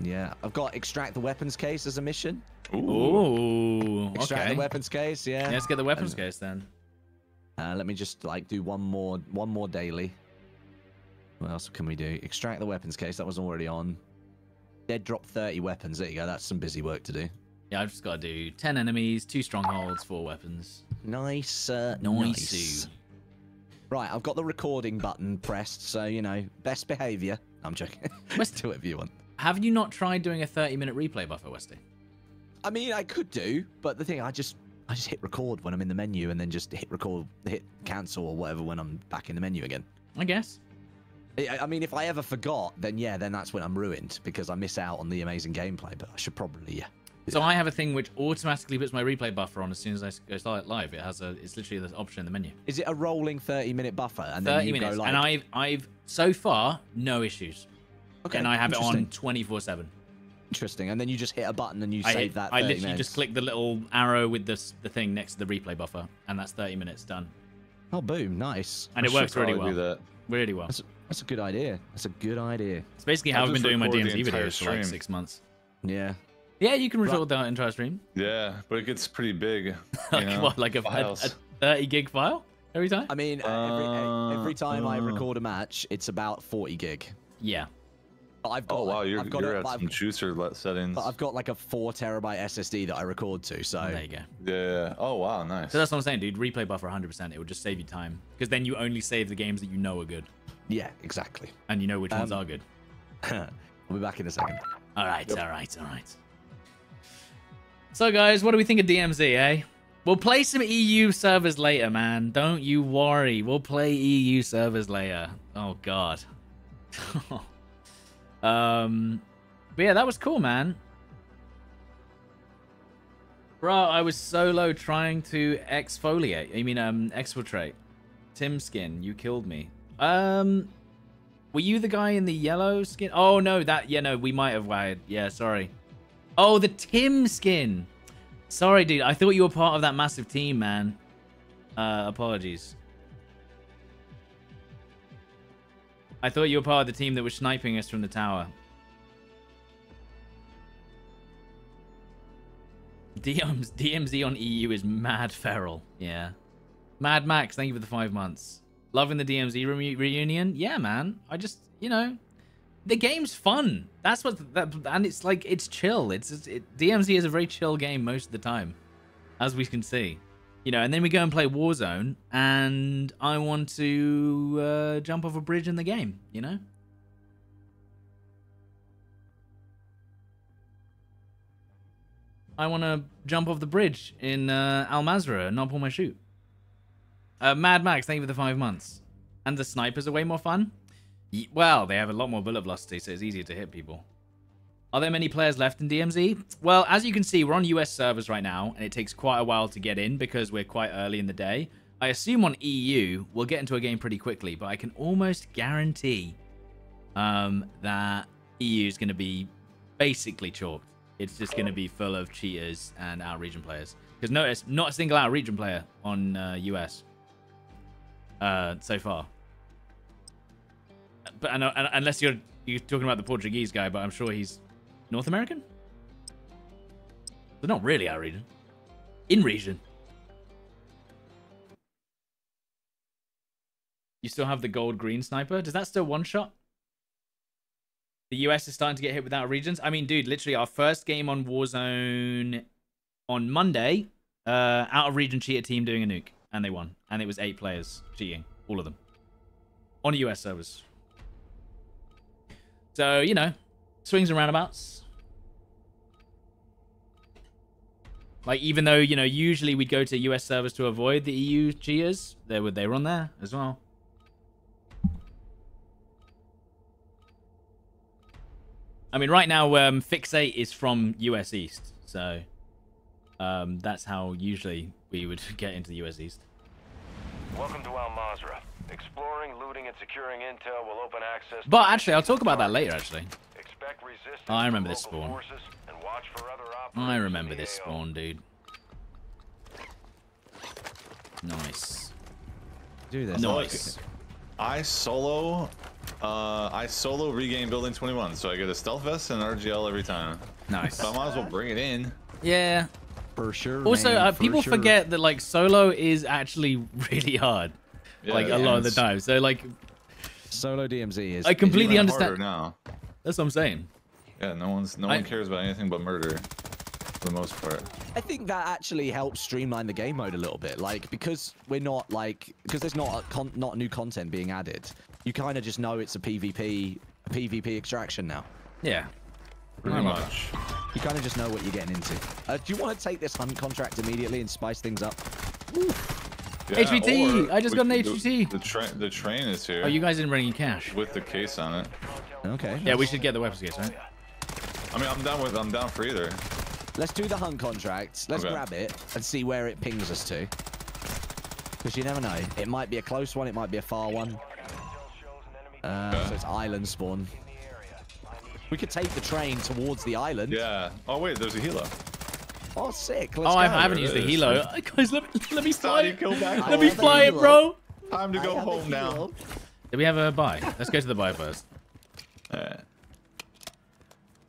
Yeah, I've got extract the weapons case as a mission. Ooh, extract okay. the weapons case. Yeah. yeah, let's get the weapons and, case then. Uh, let me just like do one more, one more daily. What else can we do? Extract the weapons case. That was already on. Dead drop thirty weapons. There you go. That's some busy work to do. Yeah, I've just got to do ten enemies, two strongholds, four weapons. Nice. Uh, nice. nice. Right, I've got the recording button pressed, so you know, best behavior. I'm joking. Let's do whatever you want. Have you not tried doing a thirty minute replay buffer, Westie? I mean, I could do, but the thing, I just I just hit record when I'm in the menu and then just hit record, hit cancel or whatever when I'm back in the menu again. I guess. I, I mean, if I ever forgot, then yeah, then that's when I'm ruined because I miss out on the amazing gameplay, but I should probably, yeah. So I have a thing which automatically puts my replay buffer on as soon as I go start it live. It has a, it's literally the option in the menu. Is it a rolling thirty minute buffer? And then you minutes, go like... and I've, I've, so far, no issues. Okay, and I have it on twenty-four seven. Interesting. And then you just hit a button and you I save hit, that. I literally minutes. just click the little arrow with this, the thing next to the replay buffer, and that's thirty minutes done. Oh, boom. Nice. And I it works really well. That. Really well. That's a, that's a good idea. That's a good idea. It's basically how I've been doing my D M Z videos for like six months. Yeah. Yeah, you can record the entire stream. Yeah, but it gets pretty big. You know, what, like a, a, a thirty gig file every time? I mean, uh, every, every time uh, I record a match, it's about forty gig. Yeah. I've got, oh wow, you're, I've got you're a, at I've, some juicer settings. But I've got like a four terabyte S S D that I record to, so there you go. Yeah. Oh wow, nice. So that's what I'm saying, dude. Replay buffer one hundred percent. It would just save you time because then you only save the games that you know are good. Yeah, exactly. And you know which um, ones are good. We'll be back in a second. All right, yep. all right, all right. So guys, what do we think of D M Z, eh? We'll play some E U servers later, man. Don't you worry. We'll play E U servers later. Oh god. Um, but yeah, that was cool, man. Bro, I was solo trying to exfoliate. I mean, um, exfiltrate. Tim Skin, you killed me. Um, were you the guy in the yellow skin? Oh, no, that, yeah, no, we might have wired. Yeah, sorry. Oh, the Tim Skin. Sorry, dude. I thought you were part of that massive team, man. Uh, apologies. I thought you were part of the team that was sniping us from the tower. D M Z on E U is mad feral. Yeah. Mad Max, thank you for the five months. Loving the D M Z re reunion. Yeah, man. I just, you know, the game's fun. That's what, that, and it's like, it's chill. It's, it's it, D M Z is a very chill game most of the time, as we can see. You know, and then we go and play Warzone, and I want to uh, jump off a bridge in the game, you know? I want to jump off the bridge in uh, Al Mazrah and not pull my chute. Uh, Mad Max, thank you for the five months. And the snipers are way more fun? Well, they have a lot more bullet velocity, so it's easier to hit people. Are there many players left in D M Z? Well, as you can see, we're on U S servers right now, and it takes quite a while to get in because we're quite early in the day. I assume on E U, we'll get into a game pretty quickly, but I can almost guarantee um, that E U is going to be basically chalked. It's just going to be full of cheaters and out-region players. Because notice, not a single out-region player on uh, U S uh, so far. But I know, unless you're, you're talking about the Portuguese guy, but I'm sure he's... North American? They're not really our region. In region. You still have the gold green sniper. Does that still one shot? The U S is starting to get hit without regions. I mean, dude, literally our first game on Warzone on Monday, uh, out of region cheater team doing a nuke, and they won. And it was eight players cheating, all of them, on U S servers. So, you know, swings and roundabouts. Like, even though, you know, usually we'd go to U S servers to avoid the E U cheaters, they were, they were on there as well. I mean, right now, um, Fixate is from U S East, so um, that's how usually we would get into the U S East. Welcome to Al Mazrah. Exploring, looting, and securing intel will open access. But actually, I'll talk about that later. Actually, expect resistance. Oh, I remember this spawn. And watch for other I remember this spawn, dude. Nice. Do this. Nice. Like, I solo. Uh, I solo regain Building twenty-one, so I get a stealth vest and an R G L every time. Nice. So I might as well bring it in. Yeah. For sure. Also, man, uh, for people sure. forget that like solo is actually really hard. Yeah, like yeah, a lot of the time. So like, solo D M Z is. I completely is understand. Now. That's what I'm saying. Yeah. No one's. No I, one cares about anything but murder. For the most part. I think that actually helps streamline the game mode a little bit, like because we're not like because there's not a con not new content being added. You kind of just know it's a PvP a PvP extraction now. Yeah, pretty much. You kind of just know what you're getting into. Uh, do you want to take this hunt contract immediately and spice things up? Yeah, H V T! I just got an H V T. The, the train the train is here. Oh, you guys didn't bring any cash with the case on it. Okay. Yeah, we should get the weapons case, right? I mean, I'm down with I'm down for either. Let's do the hunt contract. Let's okay. grab it and see where it pings us to. Because you never know. It might be a close one. It might be a far one. Uh, okay. So it's island spawn. We could take the train towards the island. Yeah. Oh, wait. There's a helo. Oh, sick. Let's oh, go. I haven't used the helo. Guys, let me, let me fly it. Let me fly it, bro. Time to go home now. Do we have a buy? Let's go to the buy first. All right.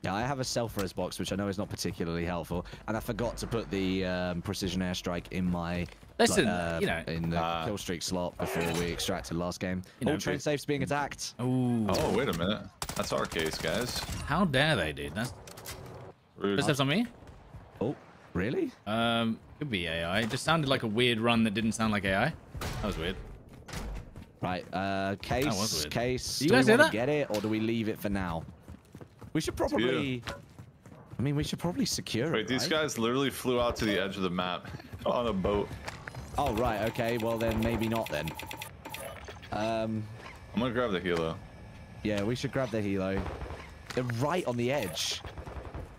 Yeah, I have a self-res box, which I know is not particularly helpful, and I forgot to put the um, precision airstrike in my listen, like, uh, you know, in the uh, kill streak slot before we extracted last game. You know, all train safes being attacked. Ooh. Oh, wait a minute, that's our case, guys. How dare they, dude? That's rude. That's on me. Oh, really? Um, could be A I. It just sounded like a weird run that didn't sound like A I. That was weird. Right, uh, case, that was weird. case. Do you guys do that? Get it, or do we leave it for now? We should probably. Yeah. I mean, we should probably secure Wait, it. Wait, these right? guys literally flew out to the edge of the map on a boat. Oh right, okay. Well then, maybe not then. Um. I'm gonna grab the helo. Yeah, we should grab the helo. They're right on the edge.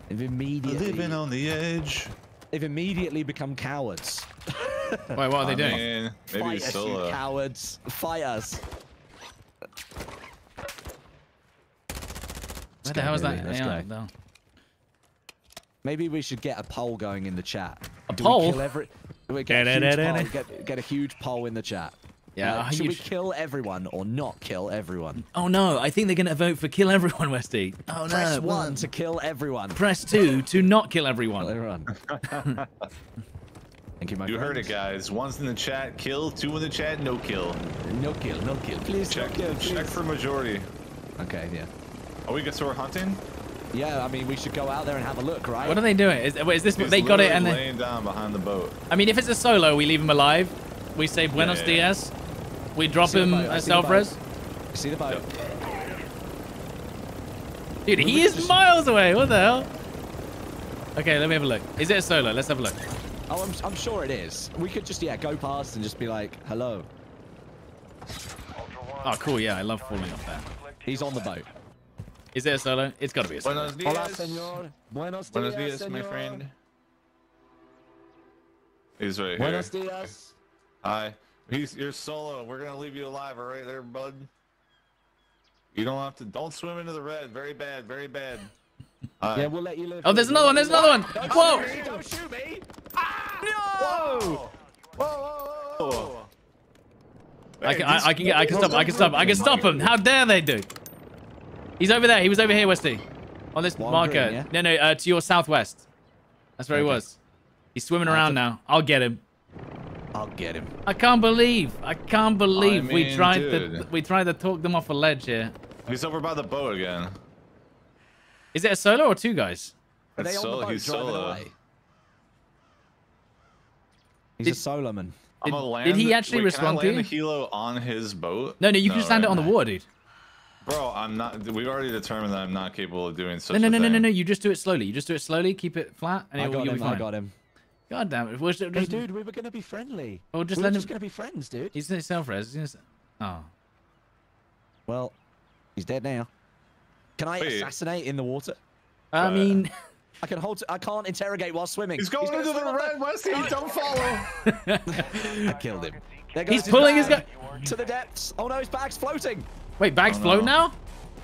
They've immediately. Living on the edge. They've immediately become cowards. Wait, what are they I doing? Mean, maybe Fight us, solo. you cowards! Fight us! Where the hell is that? Yeah, no. Maybe we should get a poll going in the chat. A Do poll? We every... Do we get, a huge poll? Get, get a huge poll in the chat. Yeah. Like, should we kill everyone or not kill everyone? Oh no, I think they're going to vote for kill everyone, Westie. Oh no. Press one, one to kill everyone. Press two to not kill everyone. Kill everyone. Thank you, my You friends. heard it, guys. One's in the chat, kill. Two in the chat, no kill. No kill, no kill. Please check, no kill, please. Check for majority. Okay, yeah. Are we good? So we're hunting? Yeah, I mean, we should go out there and have a look, right? What are they doing? Is, wait, is this? He's they got it and they're laying down behind the boat. I mean, if it's a solo, we leave him alive. We say Buenos yeah, yeah. Dias. We drop him a self-res. See the boat. Dude, he we is just... miles away. What the hell? Okay, let me have a look. Is it a solo? Let's have a look. Oh, I'm, I'm sure it is. We could just, yeah, go past and just be like, hello. Oh, cool. Yeah, I love falling off there. He's on the boat. Is it a solo? It's got to be a solo. Buenos dias. Hola, señor. Buenos dias, Buenos dias señor. my friend. He's right Buenos here. Buenos dias. Hi. He's, you're solo. We're going to leave you alive. All right there, bud. You don't have to. Don't swim into the red. Very bad. Very bad. Hi. Yeah, we'll let you live. Oh, there's another one. There's another one. Don't Whoa. Shoot don't shoot me. Ah! No! Whoa. Whoa. Whoa. whoa, whoa. Hey, I can, I, I can get, I can stop, I can stop, I can stop him. How dare they do? He's over there. He was over here, Westie. On this While marker. Doing, yeah? No, no, uh, to your southwest. That's where okay. he was. He's swimming around now. I'll get him. I'll get him. I can't believe. I can't believe I mean, we tried dude. to we tried to talk them off a ledge here. He's over by the boat again. Is it a solo or two guys? Are they solo, on the boat he's solo. Away? He's did, a solo man. Did, land, did he actually wait, respond can I land to you? Hilo on his boat? No, no, you can no, just land right? it on the water, dude. Bro, I'm not. We've already determined that I'm not capable of doing such. No, no, no, a thing. no, no, no. You just do it slowly. You just do it slowly. Keep it flat, and I it, got you'll him, be fine. I got him. God damn it! We're just, hey, dude, we were gonna be friendly. Well, just we let were him. Just gonna be friends, dude. He's in self-res. He's in... Oh. Well, he's dead now. Can I Wait. assassinate in the water? I uh, mean, I can hold. I can't interrogate while swimming. He's going into the red, Westie. Don't follow. I killed him. He's pulling his gun to the depths. Oh no, his bag's floating. Wait, bags oh, float no. now?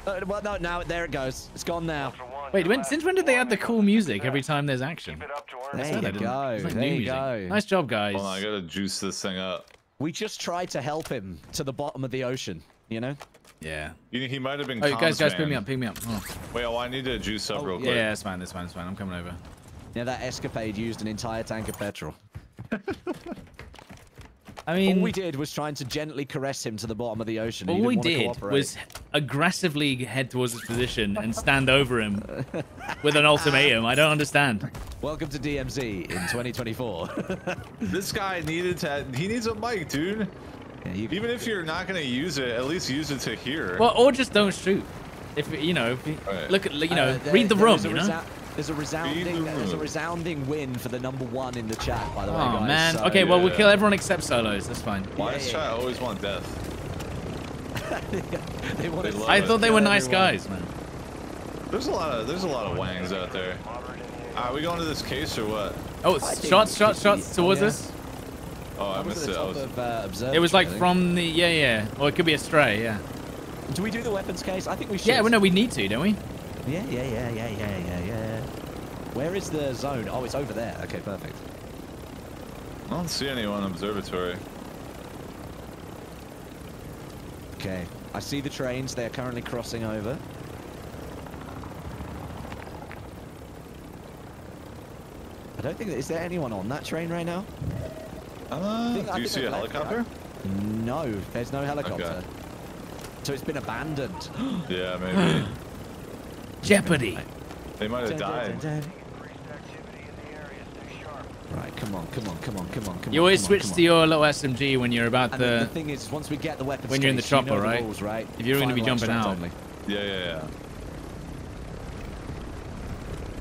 Uh, well, no, now there it goes. It's gone now. Wait, when, since when did they add the cool music every time there's action? There you go. Like there you go. Nice job, guys. Hold on, I gotta juice this thing up. We just tried to help him to the bottom of the ocean, you know? Yeah. He, he might have been. Oh, comms, guys, guys, man. pick me up, pick me up. Oh. Wait, oh, I need to juice up oh, real quick. Yeah, that's fine, that's fine, that's fine. I'm coming over. Yeah, that escapade used an entire tank of petrol. I mean, all we did was trying to gently caress him to the bottom of the ocean. All we did was aggressively head towards his position and stand over him with an ultimatum. I don't understand. Welcome to D M Z in twenty twenty-four. This guy needed to, he needs a mic, dude. Yeah, you, Even if you're not going to use it, at least use it to hear. Well, or just don't shoot. If, you know, right. look at, you know, uh, there, read the room, you know? There's a resounding, there's a resounding win for the number one in the chat, by the way, guys. Oh man. So, okay, well yeah. we'll kill everyone except solos. That's fine. Why does chat always want death? they want they I thought they yeah, were nice everyone. guys, man. There's a lot of there's a lot of wangs out there. Are we going to this case or what? Oh, shots, shots, shots towards yeah. us. Oh, I missed it. I was... of, uh, it was like from the yeah, yeah. Or it could be a stray, yeah. Do we do the weapons case? I think we should. Yeah, well, no, we need to, don't we? Yeah, yeah, yeah, yeah, yeah, yeah, yeah. Where is the zone? Oh, it's over there. Okay, perfect. I don't see anyone observatory. Okay, I see the trains. They are currently crossing over. I don't think that, is there anyone on that train right now? Uh, think, do I you see a helicopter? I, no, there's no helicopter. Okay. So it's been abandoned. Yeah, maybe. Jeopardy. They might have died. Dun, dun, dun. Right, come on, come on, come on, come on, come on. You always switch to your little S M G when you're about and the. The thing is, once we get the weapons, when you're in the chopper, you know right? Rules, right? If you're going to be jumping out. Only. Yeah, yeah, yeah.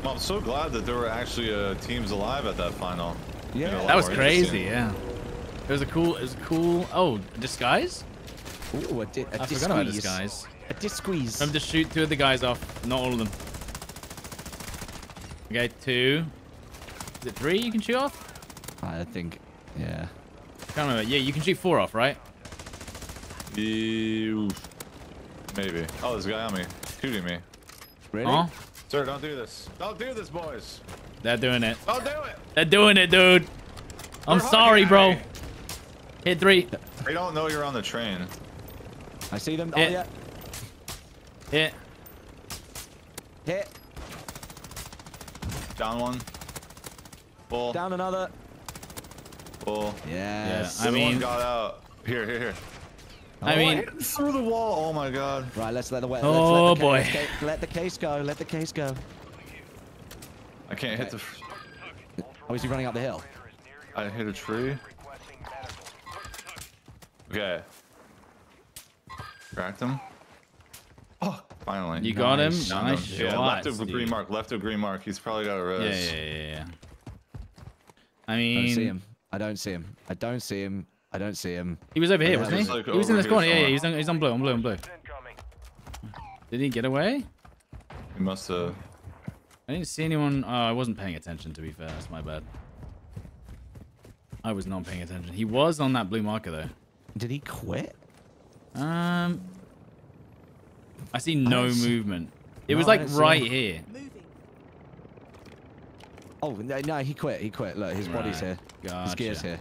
Well, I'm so glad that there were actually uh, teams alive at that final. Yeah, you know, that was crazy. Yeah, it was a cool. It was a cool. Oh, disguise. Ooh, a di a I disguise. forgot about disguise. A disguise. I'm just shoot two of the guys off, not all of them. Okay, two. Is it three you can shoot off? I think, yeah. I can't remember. Yeah, you can shoot four off, right? Ew. Maybe. Oh, there's a guy on me. Shooting me. Really? Huh? Sir, don't do this. Don't do this, boys. They're doing it. Don't do it. They're doing it, dude. They're I'm sorry, bro. Me. Hit three. They don't know you're on the train. I see them. Hit. Oh, yeah. Hit. Hit. Down one. Bull. Down another. Bull. Yes. Yeah. I mean, got out. Here, here, here. I oh, mean, I hit through the wall. Oh my God. Right. Let's let the way. Oh let the boy. Case, let the case go. Let the case go. I can't okay. hit the. Oh, is he running up the hill? I hit a tree. Okay. Cracked him. Oh, finally. You got him. Nice shot. Yeah, left of green mark. Left of green mark. He's probably got a res. Yeah, yeah, yeah, yeah. I mean, I don't see him. I don't see him. I don't see him. I don't see him. He was over here, wasn't he? He was in this corner. Yeah, yeah. He's on. He's on blue. On blue. On blue. Did he get away? He must have. I didn't see anyone. Oh, I wasn't paying attention. To be fair, that's my bad. I was not paying attention. He was on that blue marker though. Did he quit? Um. I see no I movement. See. It no, was like right him. here. Oh no, no, he quit. He quit. Look, his right. body's here. Gotcha. His gear's here.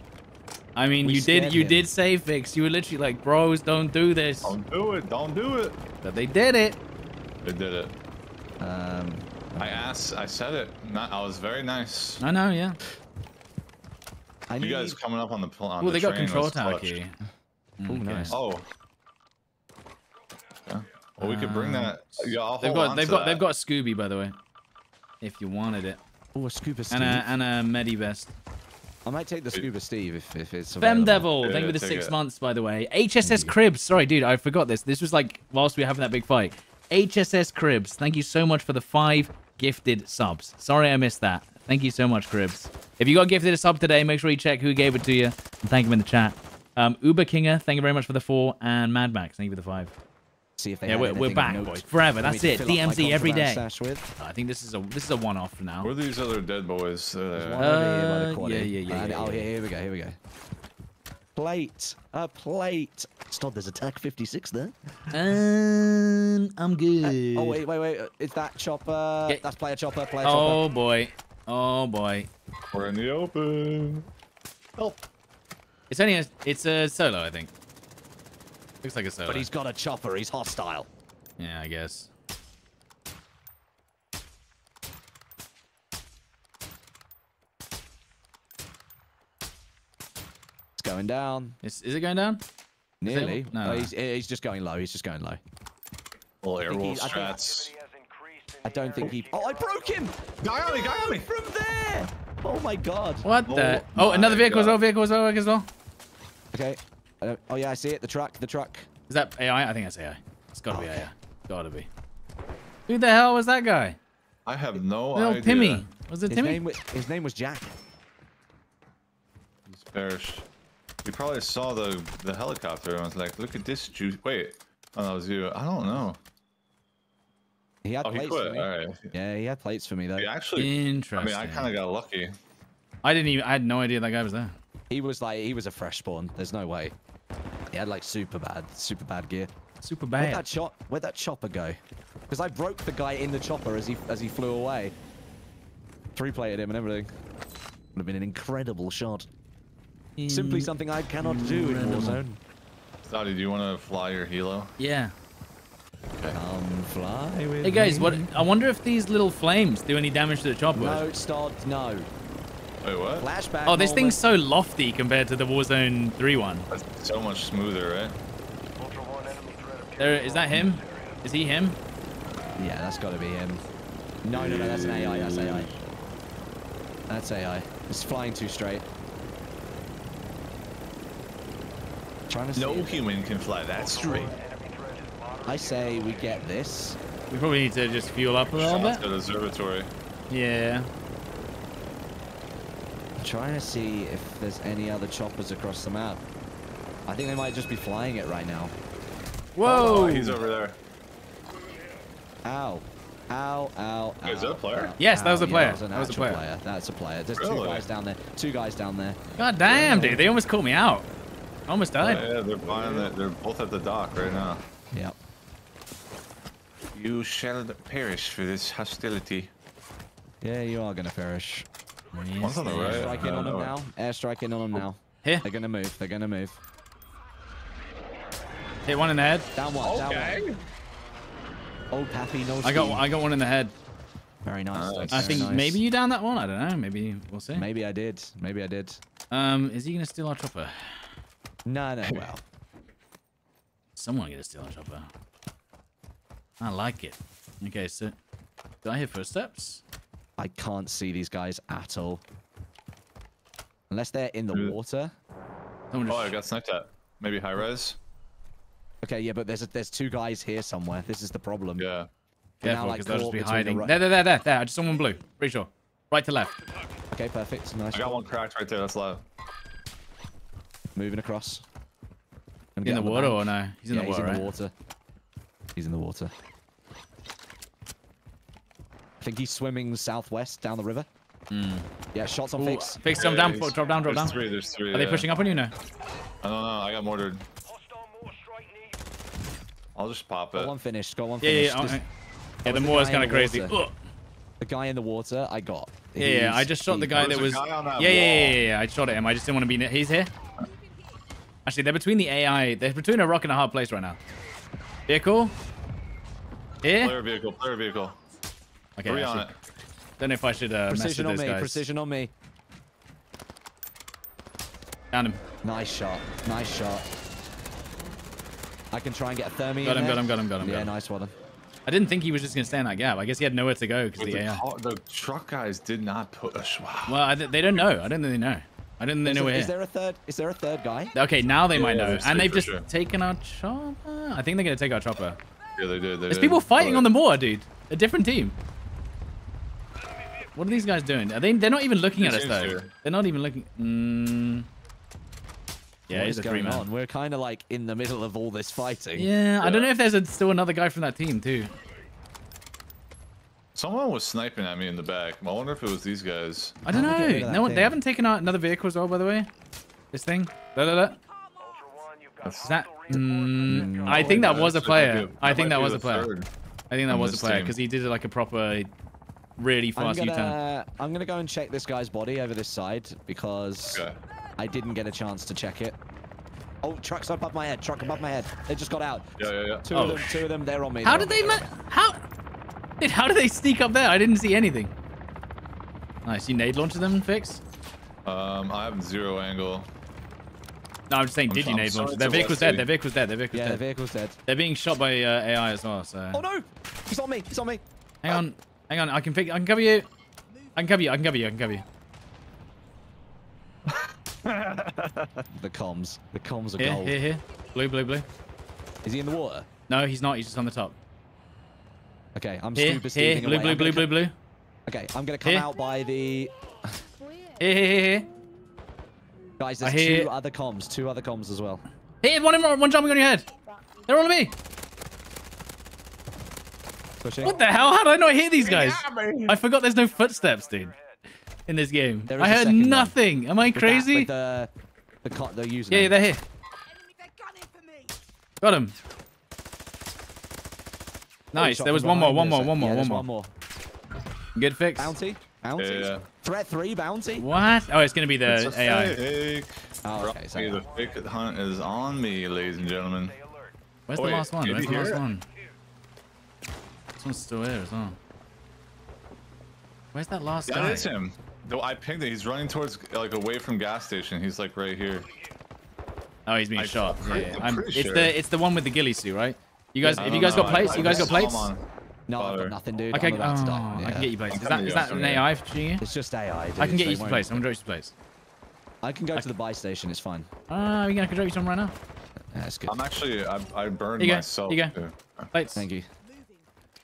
I mean, we you did. You him. did say Fix. You were literally like, bros, don't do this. Don't do it. Don't do it. But they did it. They did it. Um, I asked, I said it. Not, I was very nice. I know, yeah. I you need... guys coming up on the plane. Well, the they got control tower key. Mm, oh, okay. Nice. Oh. Yeah. Well, we uh, could bring that. Yeah, I'll they've got, they've got, that. they've got a Scooby, by the way. If you wanted it. Oh, a Scuba Steve. And a, and a Medi vest. I might take the Scuba Steve if, if it's available. Fem Devil, yeah, thank you for the six it. months, by the way. H S S Cribs, sorry, dude, I forgot this. This was like whilst we were having that big fight. H S S Cribs, thank you so much for the five gifted subs. Sorry I missed that. Thank you so much, Cribs. If you got gifted a sub today, make sure you check who gave it to you. And thank him in the chat. Um, Uber Kinger, thank you very much for the four. And Mad Max, thank you for the five. See if they yeah, we're, we're back, boys. Forever. That's it. D M Z every day. I think this is a this is a one-off for now. Where are these other dead boys? Uh, uh, yeah, yeah, yeah. Uh, yeah, oh, yeah, yeah. Here we go. Here we go. Plate, a plate. Stop. There's a tac fifty-six there. Um, I'm good. Uh, oh wait, wait, wait. Is that chopper? Yeah. That's player chopper. Player oh, chopper. Oh boy. Oh boy. We're in the open. Oh. It's only a, it's a solo, I think. Looks like a solo. But he's got a chopper. He's hostile. Yeah, I guess. It's going down. Is, is it going down? Nearly. It, no, no. He's, he's just going low. He's just going low. Well, air wolf strats. I don't think he... Oh, I broke him! Guy on me, guy on me! From there! Oh, my God. What oh, the... Oh, another vehicle God. as well. Vehicle as well. As well. Okay. Oh yeah, I see it. The truck, the truck. Is that A I? I think that's A I. It's gotta oh, be A I. Okay. Gotta be. Who the hell was that guy? I have no Little idea. Timmy. Was it his Timmy? Name was, his name was Jack. He's perished. You probably saw the the helicopter and was like, "Look at this juice." Wait, oh, that was you. I don't know. He had oh, plates he quit. for me. All right. Yeah, he had plates for me though. He actually, interesting. I mean, I kind of got lucky. I didn't even. I had no idea that guy was there. He was like, he was a fresh spawn. There's no way. He had like super bad, super bad gear. Super bad. Where'd that, chop, where'd that chopper go? Because I broke the guy in the chopper as he as he flew away. Three-plated him and everything. Would have been an incredible shot. In Simply something I cannot incredible. do in Warzone. Stodeh, do you want to fly your helo? Yeah. Okay. Come fly with Hey guys, me. what? I wonder if these little flames do any damage to the chopper. No, Stodeh, no. Wait, what? Flashback oh, this moment. thing's so lofty compared to the Warzone three one. That's so much smoother, right? There, is that him? Is he him? Yeah, that's got to be him. No, no, no, that's an A I. That's A I. That's A I. It's flying too straight. Trying to no human can fly that straight. I say we get this. We probably need to just fuel up a little bit. To the observatory. Yeah. Trying to see if there's any other choppers across the map. I think they might just be flying it right now. Whoa! Oh, he's over there. Ow. Ow, ow, ow. Is that a player? Ow, yes, that was a player. Yeah, that was, an that was a player. player. That's a player. There's really? two guys down there. Two guys down there. God damn, dude. They almost called me out. I almost died. Oh, yeah, they're buying that. They're both at the dock right now. Yep. You shall perish for this hostility. Yeah, you are going to perish. One's on the right. Airstrike in on them now. Airstrike in on them now. Here. They're gonna move. They're gonna move. Hit one in the head. Down one. Okay. Down one. Old Pappy no I got. I got one in the head. Very nice. Oh, I think nice. maybe you downed that one. I don't know. Maybe we'll see. Maybe I did. Maybe I did. Um, is he gonna steal our chopper? No, no. Well, someone gonna steal our chopper. I like it. Okay, so did I hear footsteps? I can't see these guys at all. Unless they're in the water. Oh, I got sniped at. Maybe high res. Okay, yeah, but there's a, there's two guys here somewhere. This is the problem. Yeah. Careful, because they'll just be hiding. There, there, there, there, there. I just saw one blue. Pretty sure. Right to left. Okay, perfect. Nice. I got one cracked right there. That's low. Moving across. In the water or no? He's in the water. He's in the water. He's in the water. I think he's swimming southwest down the river. Mm. Yeah, shots on Ooh, fix. Fix, yeah, down, yeah, down, drop down, drop down. Three, there's three. Are yeah. they pushing up on you now? I don't know. I got mortared. I'll just pop it. Got one finished. Got one finished. Yeah, yeah. Just, yeah the moor is kind of crazy. Ugh. The guy in the water, I got. He's, yeah, yeah. I just shot the guy that was. Guy that yeah, yeah, yeah, yeah. I shot at him. I just didn't want to be. He's here. Actually, they're between the A I. They're between a rock and a hard place right now. Vehicle. Here. Player vehicle. Player vehicle. Okay, Three I on should, it. Don't know if I should uh, mess with those guys. Precision on me. Found him. Nice shot. Nice shot. I can try and get a thermi. Got him, in got him, got him, got him. Yeah, got him. Nice one. I didn't think he was just going to stay in that gap. I guess he had nowhere to go because the, the, the truck guys did not push. Wow. Well, I th they don't know. I don't think they know. I didn't think they know we're here. Is there a third? Is there a third guy? Okay, now they yeah, might know. And they've just sure. taken our chopper. I think they're going to take our chopper. Yeah, they did. They There's did. people fighting but... on the mortar, dude. A different team. What are these guys doing? Are they? They're not even looking at us though. Here. They're not even looking. Mm. Yeah, it's going three man. on. We're kind of like in the middle of all this fighting. Yeah, yeah. I don't know if there's a, still another guy from that team too. Someone was sniping at me in the back. I wonder if it was these guys. I don't How know. No one. Thing? They haven't taken out another vehicle as well, by the way. This thing. Da, da, da. Is that? Mm, no, I think that was a player. I think that was a player. I think that was a player because he did like a proper. Really fast U-turn. I'm, I'm gonna go and check this guy's body over this side because okay. I didn't get a chance to check it. Oh, truck's above my head. Truck above my head. They just got out. Yeah, yeah, yeah. Two oh. of them. Two of them. They're on me. How did they? Ma how? Dude, how did they sneak up there? I didn't see anything. Nice. You nade launched them, Fix? Um, I have zero angle. No, I'm just saying, I'm did you nade launch? Their vehicle's dead. Their vehicle's dead. Their vehicle's yeah, dead. Yeah, their vehicle's dead. They're being shot by uh, A I as well. So. Oh no! He's on me. He's on me. Hang um, on. Hang on, I can pick. I can cover you. I can cover you. I can cover you. I can cover you. The comms. The comms are here, gold. Here, here. Blue, blue, blue. Is he in the water? No, he's not. He's just on the top. Okay, I'm here, super here. Blue, away. blue, blue, blue, blue. Okay, I'm gonna come here. out by the. Here, here, here, here. Guys, there's two other comms. Two other comms as well. Here, one, one jumping on your head. They're all on me. Pushing. What the hell? How did I not hear these guys? I forgot there's no footsteps, dude, in this game. I heard nothing. One. Am I crazy? With that, with the, the, the username. Yeah, they're here. Got him. Nice. There was one more, one more, one more, yeah, one more. One more. Good Fix. Bounty? Bounty? Yeah. Threat three bounty? What? Oh, it's going to be the A I. Oh, okay, so the fake hunt is on me, ladies and gentlemen. Where's the last one? Where's the last one? Someone's still here as well. Where's that last yeah, guy? That is him. Though I pinged it. He's running towards, like, away from gas station. He's like right here. Oh, he's being I, shot. I'm yeah, I'm, it's sure. the it's the one with the ghillie suit, right? You guys, if you guys know. got plates, I, I you guys got plates. No, I've got nothing, dude. Okay, I'm about oh, to die. Yeah. I can get you plates. Is that is that an A I for you? It's just A I. Dude. I can get so you some place. I'm gonna drop you some place. I can go I to can... the buy station. It's fine. Ah, uh, we gonna drop you some right now. Yeah, that's good. I'm actually I I burned you myself. Here you go. Plates. Thank you.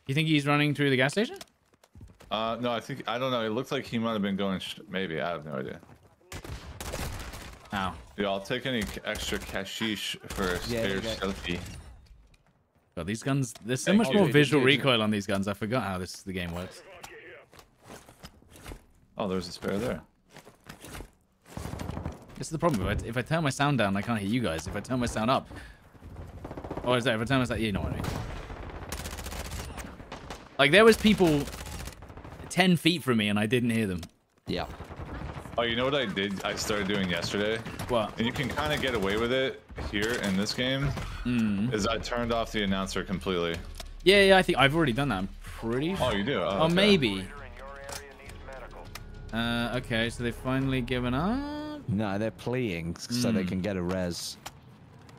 You think he's running through the gas station? Uh, no, I think, I don't know. It looks like he might have been going, sh maybe, I have no idea. Ow. Dude, I'll take any extra cashish for a spare selfie. God, these guns, there's so Thank much you. more visual recoil on these guns. I forgot how this the game works. Oh, there's a spare there. This is the problem. If I, if I turn my sound down, I can't hear you guys. If I turn my sound up... Oh, is that, if I turn my sound... You know what I mean. Like, there was people ten feet from me, and I didn't hear them. Yeah. Oh, you know what I did? I started doing yesterday? What? And you can kind of get away with it here in this game, mm. is I turned off the announcer completely. Yeah, yeah, I think I've already done that. I'm pretty sure. Oh, you do? Oh, oh okay. maybe. Uh, okay, so they've finally given up? No, they're pleading so mm. they can get a res.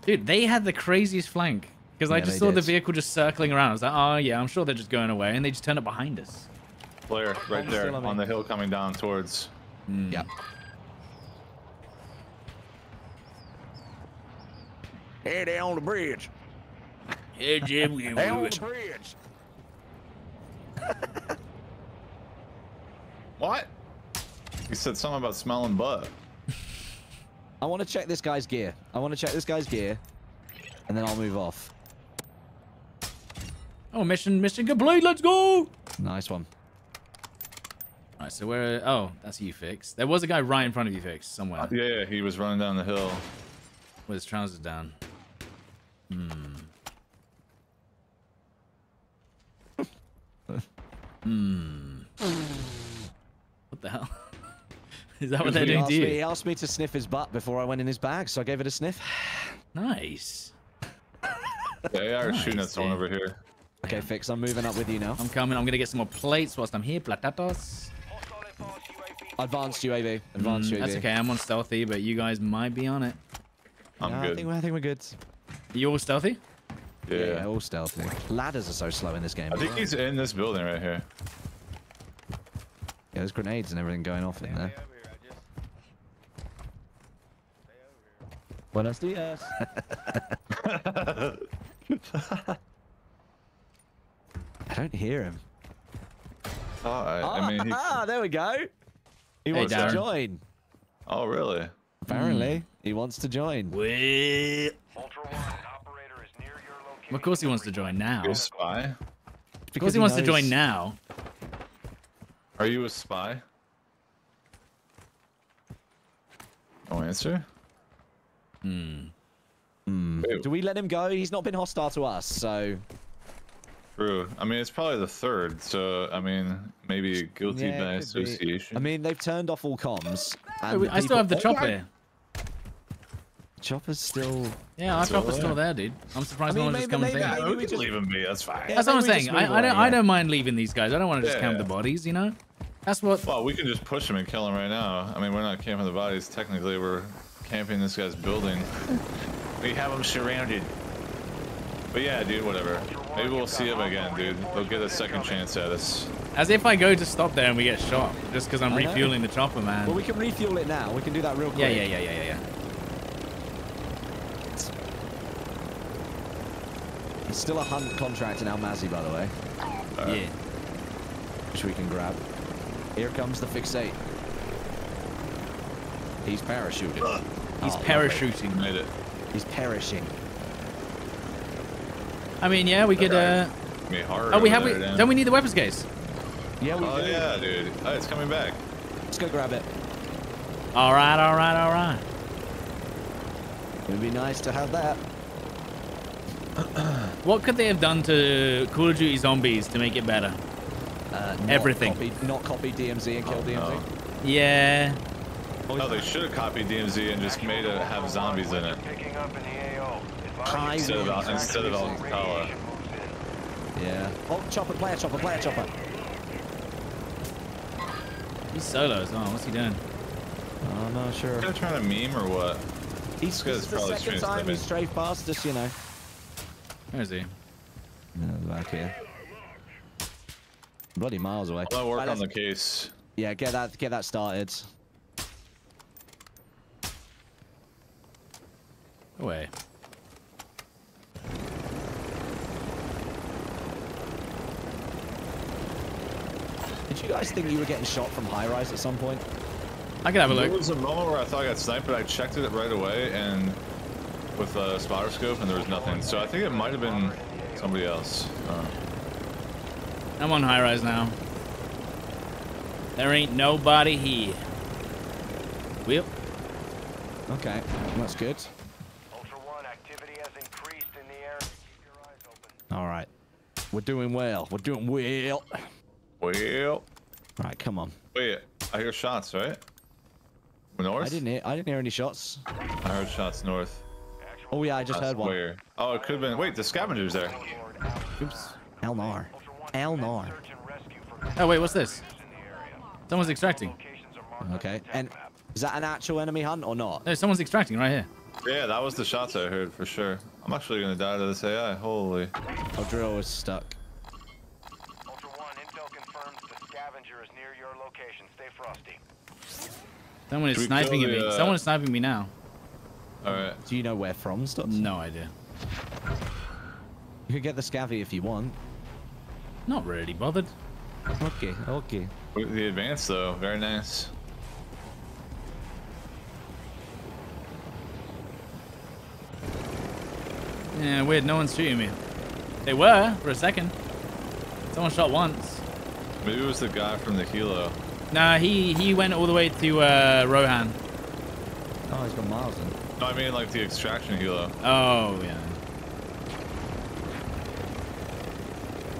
Dude, they had the craziest flank. Because yeah, I just saw did. the vehicle just circling around. I was like, oh yeah, I'm sure they're just going away, and they just turned up behind us. Player right there on the hill coming down towards. Mm. Yeah. Hey, they on the bridge. Hey Jim, you they on the bridge. What? You said something about smelling butt. I want to check this guy's gear. I want to check this guy's gear, and then I'll move off. Oh, mission, mission complete. Let's go. Nice one. All right, so where? Oh, that's you, Fix. There was a guy right in front of you, Fix, somewhere. Uh, yeah, yeah, he was running down the hill with his trousers down. Hmm. Hmm. What the hell? Is that what they're doing to you? He asked me to sniff his butt before I went in his bag, so I gave it a sniff. Nice. They are nice, shooting at someone over here. Okay, Damn. Fix, I'm moving up with you now. I'm coming. I'm going to get some more plates whilst I'm here. Platatas. Advanced U A V. Advanced mm, U A V. That's okay. I'm on stealthy, but you guys might be on it. I'm no, good. I think, I think we're good. Are you all stealthy? Yeah. yeah, all stealthy. Ladders are so slow in this game. I think he's in this building right here. Yeah, there's grenades and everything going off in there. Buenos dias. I don't hear him. Oh, I, oh I mean, he... there we go. He hey, wants Darren. to join. Oh, really? Apparently, mm. he wants to join. We... Of course he wants to join now. You're a spy? Of course he, he wants knows... to join now. Are you a spy? No answer? Hmm. Mm. Do we let him go? He's not been hostile to us, so... True. I mean, it's probably the third, so, I mean, maybe guilty yeah, by association. Be. I mean, they've turned off all comms. And Wait, I people... still have the chopper. Chopper's still... Yeah, our chopper's still there, dude. I'm surprised I mean, no one maybe, just comes maybe, in. No, we can just... leave him be, that's fine. Yeah, that's what I'm saying. I, I, don't, on, I yeah. don't mind leaving these guys. I don't want to just yeah, camp yeah. the bodies, you know? That's what... Well, we can just push him and kill him right now. I mean, we're not camping the bodies. Technically, we're camping this guy's building. We have him surrounded. But yeah, dude, whatever. Maybe we'll see him again, dude. They'll get a second chance at us. As if I go to stop there and we get shot, just because I'm I refueling know. the chopper, man. Well, we can refuel it now. We can do that real quick. Yeah, yeah, yeah, yeah, yeah, yeah. It's still a hunt contract in Al Mazrah, by the way. Uh, yeah. Which we can grab. Here comes the Fixate. He's parachuting. Uh, He's oh, parachuting. Made it. He's perishing. I mean, yeah, we could. Uh... Oh, we have. We... Don't we need the weapons case? Yeah, we. Oh do. yeah, dude. Oh, it's coming back. Let's go grab it. All right, all right, all right. It would be nice to have that. What could they have done to Call of Duty Zombies to make it better? Uh, not Everything. Copy, not copy D M Z and kill oh, D M Z. No. Yeah. Oh, they should have copied D M Z and just made it have zombies in it. Instead of, instead of Alcala. Yeah. Oh, chopper, player chopper, player chopper. He's solo as well. What's he doing? I'm not sure. Is he trying to meme or what? He's this is the second time he's strafed past us, you know. Where is he? No, back here. Bloody miles away. I'll work right, on the case. Yeah, get that, get that started. Away. Did you guys think you were getting shot from high rise at some point? I can have a look. There was a moment where I thought I got sniped, but I checked it right away and with a spotter scope, and there was nothing. So I think it might have been somebody else. Uh. I'm on high rise now. There ain't nobody here. Wheel. Okay, that's good. Ultra One, activity has increased in the air. Keep your eyes open. All right, we're doing well. We're doing well. Well, right, come on. Wait, I hear shots, right? North? I didn't hear. I didn't hear any shots. I heard shots north. Oh yeah, I just That's heard one. Where? Oh, it could have been. Wait, the scavenger's there. Oops. Elnar. Elnar. Oh wait, what's this? Someone's extracting. Okay. And is that an actual enemy hunt or not? No, someone's extracting right here. Yeah, that was the shots I heard for sure. I'm actually gonna die to this A I. Holy. Our drill is stuck. Someone is sniping at me. Uh... Someone is sniping me now. Alright. Do you know where from, Stodeh? No idea. You could get the scavvy if you want. Not really bothered. Okay, okay. The advance, though. Very nice. Yeah, weird. No one's shooting me. They were, for a second. Someone shot once. Maybe it was the guy from the Hilo. Nah, he, he went all the way to uh, Rohan. Oh, he's got miles in. No, I mean like the extraction helo. Oh, yeah.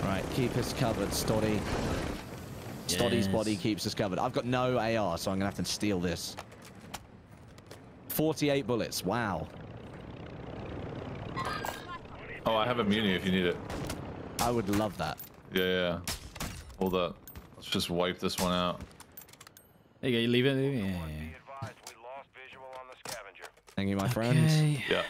Right, keep us covered, Stodeh. Yes. Stodeh's body keeps us covered. I've got no A R, so I'm going to have to steal this. forty-eight bullets, wow. Oh, I have a muni if you need it. I would love that. Yeah, yeah. Hold up. Let's just wipe this one out. There you go. You leave it. Leave it. Yeah, yeah. Thank you, my okay. friends. Yeah.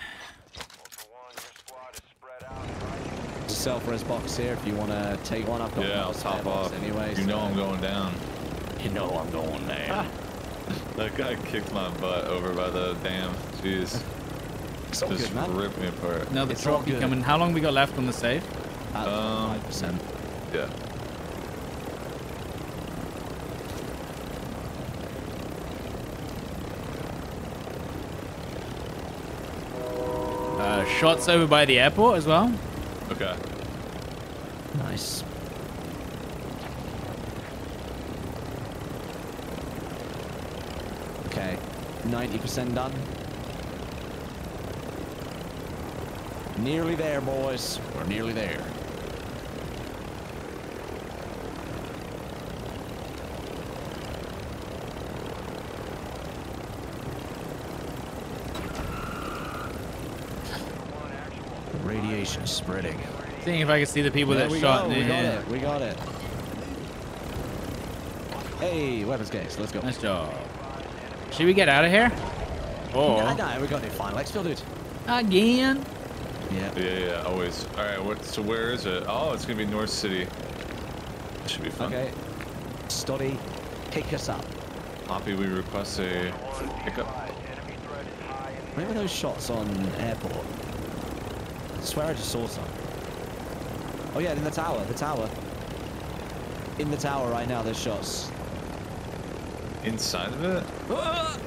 Self-res box here if you want to take one up. Yeah, I'll top off. Anyway, you so. know I'm going down. You know I'm going down. That guy kicked my butt over by the dam. Jeez. It's all Just good, ripped me apart. No, the truck is coming. How long we got left on the save? At um, five percent. Yeah. Uh, shots over by the airport as well. Okay. Nice. Okay. ninety percent done. Nearly there, boys. We're nearly there. Radiation spreading. Seeing if I can see the people yeah, that shot. Go. We got it. We got it. Hey, weapons case. Let's go. Nice job. Should we get out of here? Oh. No, no, we got it. Fine. Let's still do it. Again. Yeah. Yeah, yeah. Always. All right. What? So where is it? Oh, it's gonna be North City. That should be fun. Okay. Stodeh, pick us up. Poppy, we request a pickup. Where were those shots on airport? I swear I just saw some. Oh yeah, in the tower, the tower. In the tower right now, there's shots. Inside of it? Ah!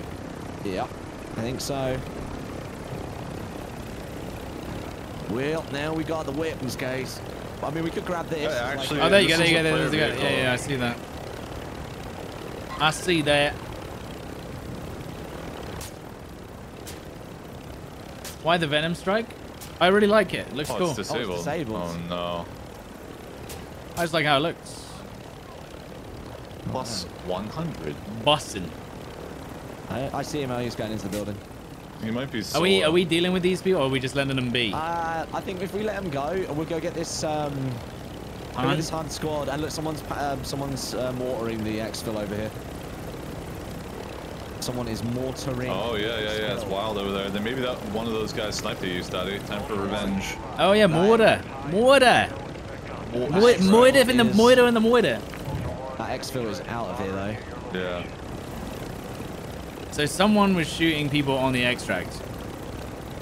Yeah, I think so. Well, now we got the weapons case. I mean, we could grab this. Yeah, actually, like, oh, there you go, there you go, there you go. There you go. Yeah, yeah, I see that. I see that. Why the Venom Strike? I really like it. It looks oh, cool. It's disabled. Oh, it's disabled. Oh, no. I just like how it looks. Bus one hundred. Bussin'. I, I see him how he's going into the building. He might be sore. Are we, are we dealing with these people or are we just letting them be? Uh, I think if we let them go, we'll go get this um, hunt? Get this hunt squad. And look, someone's, uh, someone's uh, mortaring the exfil over here. Someone is mortaring. Oh, yeah, yeah, yeah. It's wild over there. Then maybe that one of those guys sniped at you, Stodeh. Time for revenge. Oh, yeah, mortar. Mortar. Mortar, mortar in the mortar in the mortar. That exfil is out of here, though. Yeah. So someone was shooting people on the extract.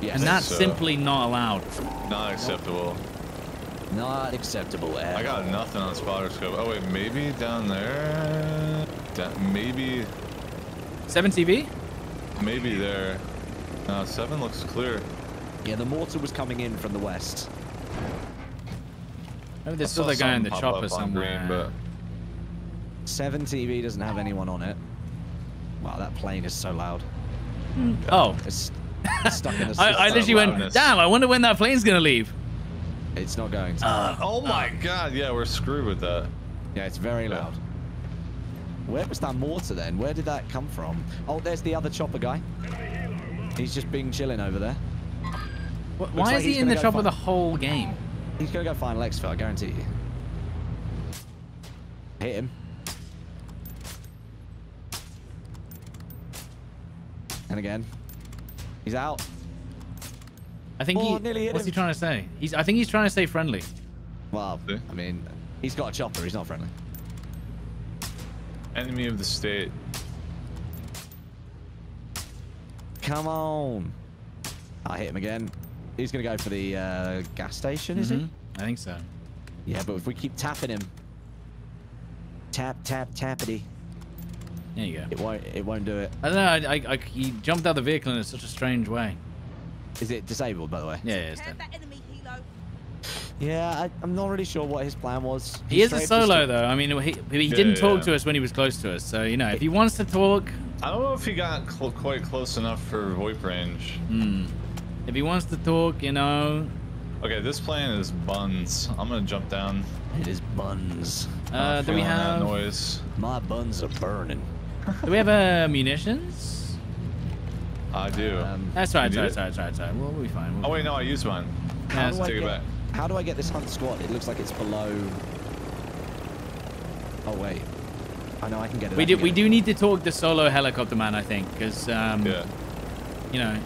Yes. And that's so. simply not allowed. Not acceptable. Not acceptable at all. I got nothing on spotter scope. Oh, wait, maybe down there? Down, maybe... Seven T V? Maybe there. No, seven looks clear. Yeah, the mortar was coming in from the west. Maybe there's still a guy in the chopper somewhere. Green, but... Seven T V doesn't have anyone on it. Wow, that plane is so loud. Mm. Oh, it's, it's stuck in the. I, I literally went. Damn! I wonder when that plane's gonna leave. It's not going to. Uh, oh my uh, God! Yeah, we're screwed with that. Yeah, it's very yeah. loud. Where was that mortar then? Where did that come from? Oh, there's the other chopper guy. He's just being chilling over there. What, why like is he in the chopper the whole game? He's going to go find Lexford, I guarantee you. Hit him. And again. He's out. I think oh, he... Nearly hit what's him. he trying to say? He's. I think he's trying to stay friendly. Well, I mean, he's got a chopper. He's not friendly. Enemy of the state. Come on. I hit him again. He's going to go for the uh, gas station, mm-hmm. is he? I think so. Yeah, but if we keep tapping him. Tap, tap, tappity. There you go. It won't, it won't do it. I don't know. I, I, I, he jumped out of the vehicle in such a strange way. Is it disabled, by the way? Yeah, yeah it's dead. Yeah, I, I'm not really sure what his plan was. He, he is a solo, though. I mean, he, he yeah, didn't talk yeah. to us when he was close to us. So, you know, if he wants to talk... I don't know if he got cl quite close enough for VoIP range. Mm. If he wants to talk, you know... Okay, this plan is buns. I'm going to jump down. It is buns. Uh, do we have... That noise. My buns are burning. Do we have uh, munitions? I do. Um, that's right, that's right, that's right, that's right. We'll be fine. We'll oh, wait, no, I used mine. Yeah, let's take it back. How do I get this hunt squad? It looks like it's below... Oh, wait. I know I can get it. We do, we do need to talk to Solo Helicopter Man, I think, because, um, yeah. you know...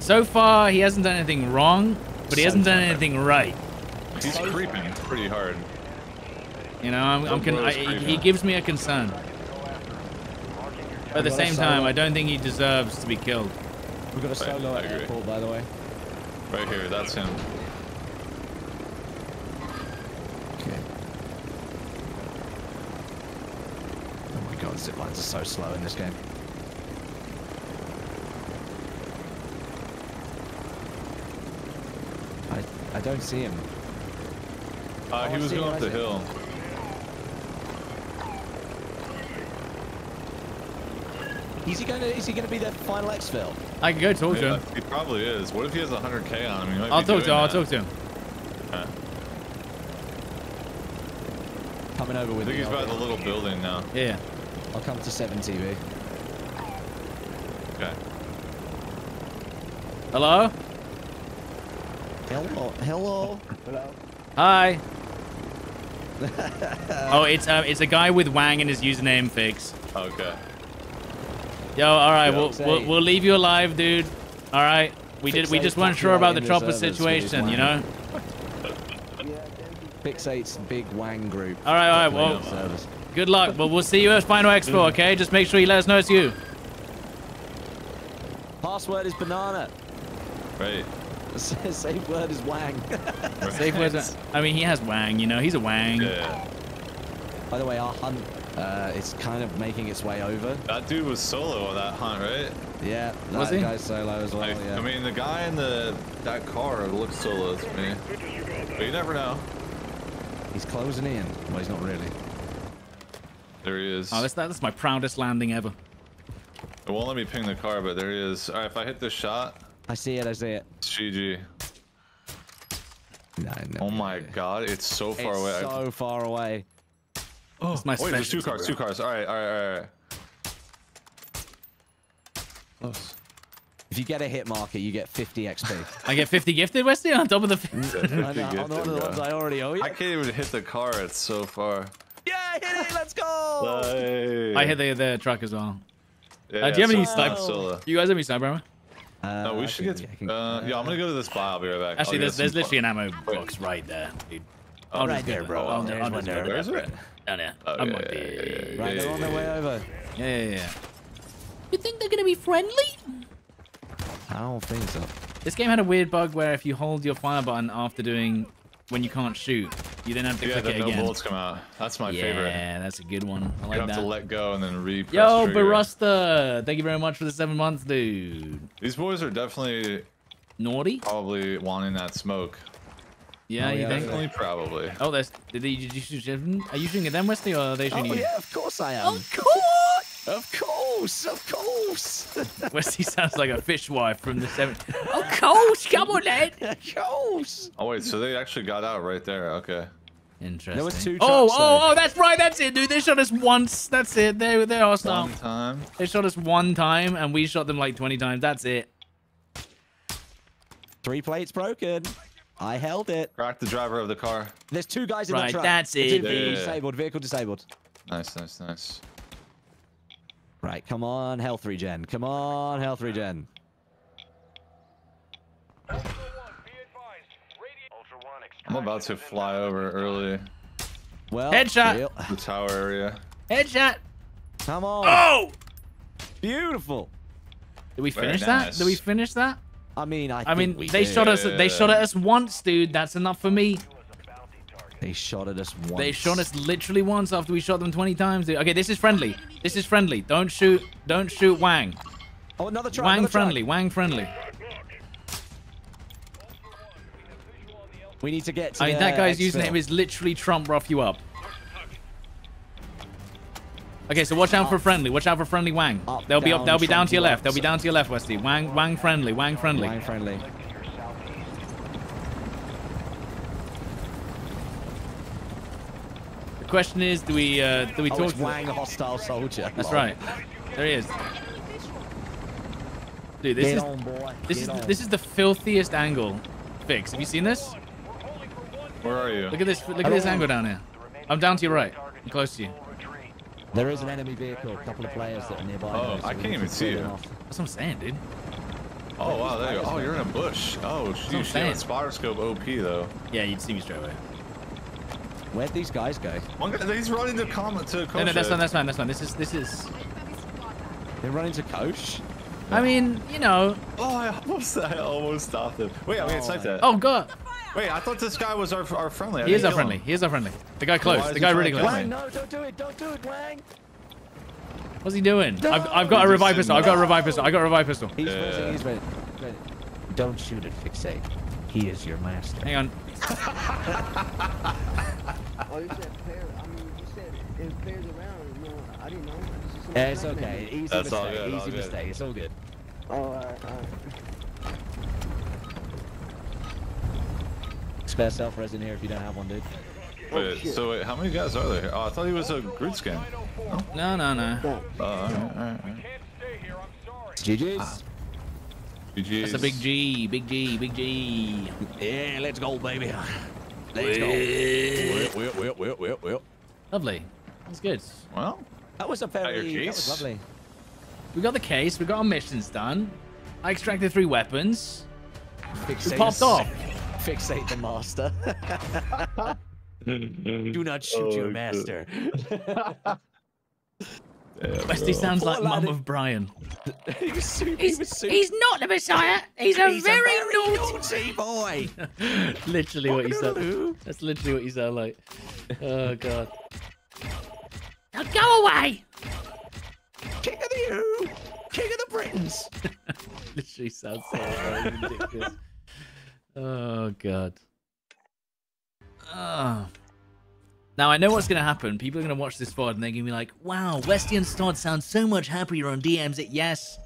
So far, he hasn't done anything wrong, but he so hasn't done far. anything right. He's creeping pretty hard. You know, I'm, I'm con I, he gives me a concern. But at the same time, I don't think he deserves to be killed. We've got a Solo at airport, by the way. Right here, that's him. Okay. Oh my god, zip lines are so slow in this game. I I don't see him. Uh, he was going up the hill. Is he gonna? Is he gonna be their final exfil? I can go talk yeah, to him. He probably is. What if he has one hundred K on him? He might I'll, talk to, I'll talk to him. I'll talk to him. Coming over with. I think he's by the little building now. Yeah. I'll come to Seven T V. Okay. Hello. Hello. Hello. Hello. Hi. Oh, it's um, it's a guy with Wang in his username fix. Okay. Yo, all right, we'll, we'll we'll leave you alive, dude. All right, we did. We just weren't sure about the chopper situation, you know. Fixate's big Wang group. All right, all right. Well, good luck. Well, we'll see you at Final Expo, okay? Just make sure you let us know it's you. Password is banana. Right. Safe word is Wang. Safe word. I mean, he has Wang. You know, he's a Wang. Yeah. By the way, our hunt. Uh, it's kind of making its way over. That dude was solo on that hunt, right? Yeah, that was he? guy's solo as well. I, yeah. I mean, the guy in the that car looks solo to me, but you never know. He's closing in. Well, he's not really. There he is. Oh, that's that's my proudest landing ever. It won't let me ping the car, but there he is. All right, if I hit this shot, I see it. I see it. It's G G. No, no, oh my god, it's so far it's away. It's so far away. Oh, it's my wait, there's two cars, two cars. All right, all right, all right. Close. If you get a hit marker, you get fifty X P. I get fifty gifted, Westie, on top of the fifty. I know, gifted, on all the ones I already owe you. I can't even hit the car. It's so far. Yeah, hit it. Let's go. Hey. I hit the, the truck as well. Yeah, uh, do you have so any sniper? Solo. You guys have any sniper armor? Uh, no, we I should can, get. Can, uh, yeah, I'm gonna go to this buy. I'll be right back. Actually, there's, there's literally an ammo box right there, dude. Oh, right there, bro. Oh, there's one there. Where is it? Down there. Oh, I'm yeah, like, yeah, yeah, yeah, yeah, right, they're yeah, on their yeah, way yeah. over. Yeah, yeah, yeah. You think they're gonna be friendly? I don't think so. This game had a weird bug where if you hold your fire button after doing when you can't shoot, you then have to yeah, click it no again. Yeah, no bullets come out. That's my yeah, favorite. Yeah, that's a good one. I like you that. You have to let go and then re-press Yo, trigger. Barusta, thank you very much for the seven months, dude. These boys are definitely naughty. Probably wanting that smoke. Yeah, oh, you yeah, think? Definitely, probably. Oh, that's. Did they, did you, are you shooting at them, Westie, or are they shooting oh, you? Oh, yeah, of course I am. Of course! Of course! Of course! Westie sounds like a fishwife from the seventies. Of course! Come on, lad! Of course! Oh, wait, so they actually got out right there. Okay. Interesting. There was two trucks, oh, oh, oh, that's right. That's it, dude. They shot us once. That's it. They, they are hostile. One time. They shot us one time, and we shot them like twenty times. That's it. Three plates broken. I held it. Cracked the driver of the car. There's two guys in right, the truck. Right, that's it. Vehicle disabled. Vehicle disabled. Nice, nice, nice. Right, come on, health regen. Come on, health regen. I'm about to fly over early. Well, headshot. The tower area. Headshot. Come on. Oh, beautiful. Did we finish nice. that? Did we finish that? I mean, I, I think mean, we they did. shot us. They shot at us once, dude. That's enough for me. They shot at us once. They shot us literally once after we shot them twenty times, dude. Okay, this is friendly. This is friendly. Don't shoot. Don't shoot Wang. Oh, another try. Wang another friendly. Try. Wang friendly. We need to get. To I mean, that guy's username is literally Trump. Rough you up. Okay, so watch out for friendly. Watch out for friendly Wang. Up, they'll down, be up. They'll be down to your left. They'll be down to your left, Westie. Wang, Wang friendly. Wang friendly. Wang friendly. The question is, do we uh, do we oh, talk to Wang, them? Hostile soldier? That's right. There he is. Dude, this Get is on, this Get is on. this is the filthiest angle. fix. Have you seen this? Where are you? Look at this. Look at this angle down here. I'm down to your right. I'm close to you. There is an enemy vehicle. A couple of players that are nearby. Oh, now, so I can't even see you. Off. That's what I'm saying, dude. Oh wow, there you go. Oh, you're in a bush. Oh, shoot. Spotter scope O P though. Yeah, you'd see me straight away. Where'd these guys go? One guy, he's running to comment to Kosh. No, no, that's not. That's not. That's not. This is. This is. They're running to Kosh. I mean, you know. Oh, I almost, I almost stopped him. Wait, I mean, it's like that. Oh god. Wait, I thought this guy was our, our friendly. I he is our friendly. Him. He is our friendly. The guy close. Oh, the guy really close. Wang, no, don't do it. Don't do it, Wang. What's he doing? No. I've, I've got a revive pistol. I've got a revive pistol. I've got a revive pistol. He's yeah. ready. He's ready. ready. Don't shoot at Fixate. He is your master. Hang on. Oh, you said fair. I mean, you said it fair's around. No, I didn't know. It's, yeah, it's okay. Easy That's mistake. All good. Easy all good. mistake. It's all good. Oh, all right, all right. Spare self-res in here if you don't have one, dude. Wait, oh, so wait, how many guys are there here? Oh, I thought he was a Groot skin. Oh. No, no, no. Oh, no. Alright, alright, alright. G G's. G G's. That's a big G, big G, big G. Yeah, let's go, baby. Let's go. Well, well, well, well, well. Lovely. That's good. Well, that was a very, that was lovely. We got the case, we got our missions done. I extracted three weapons. Fixate. We popped off. Fixate the master. Do not shoot oh, your master. Westie sounds like mum of Brian. he was super, he's, he was super. He's not the Messiah. He's a, he's very, a very naughty, naughty boy. literally what he sounds. That's literally what he sounds like. Oh god. Now go away. King of the U, King of the Britons. literally sounds so ridiculous. Oh god. Oh. Now I know what's going to happen. People are going to watch this VOD and they're going to be like, wow, Westie and Stodeh sound so much happier on D M Z. Yes.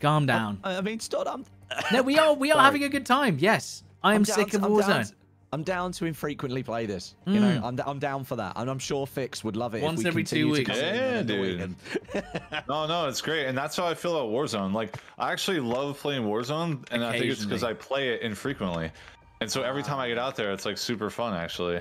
Calm down. I, I mean, Stodeh, I'm... no, we are, we are having a good time. Yes. I am sick of Warzone. I'm down to infrequently play this. Mm. You know, I'm, I'm down for that. And I'm sure Fix would love it. Once if we every two weeks. Yeah, dude. no, no, it's great. And that's how I feel about Warzone. Like, I actually love playing Warzone. And I think it's because I play it infrequently. And so every time I get out there, it's like super fun, actually.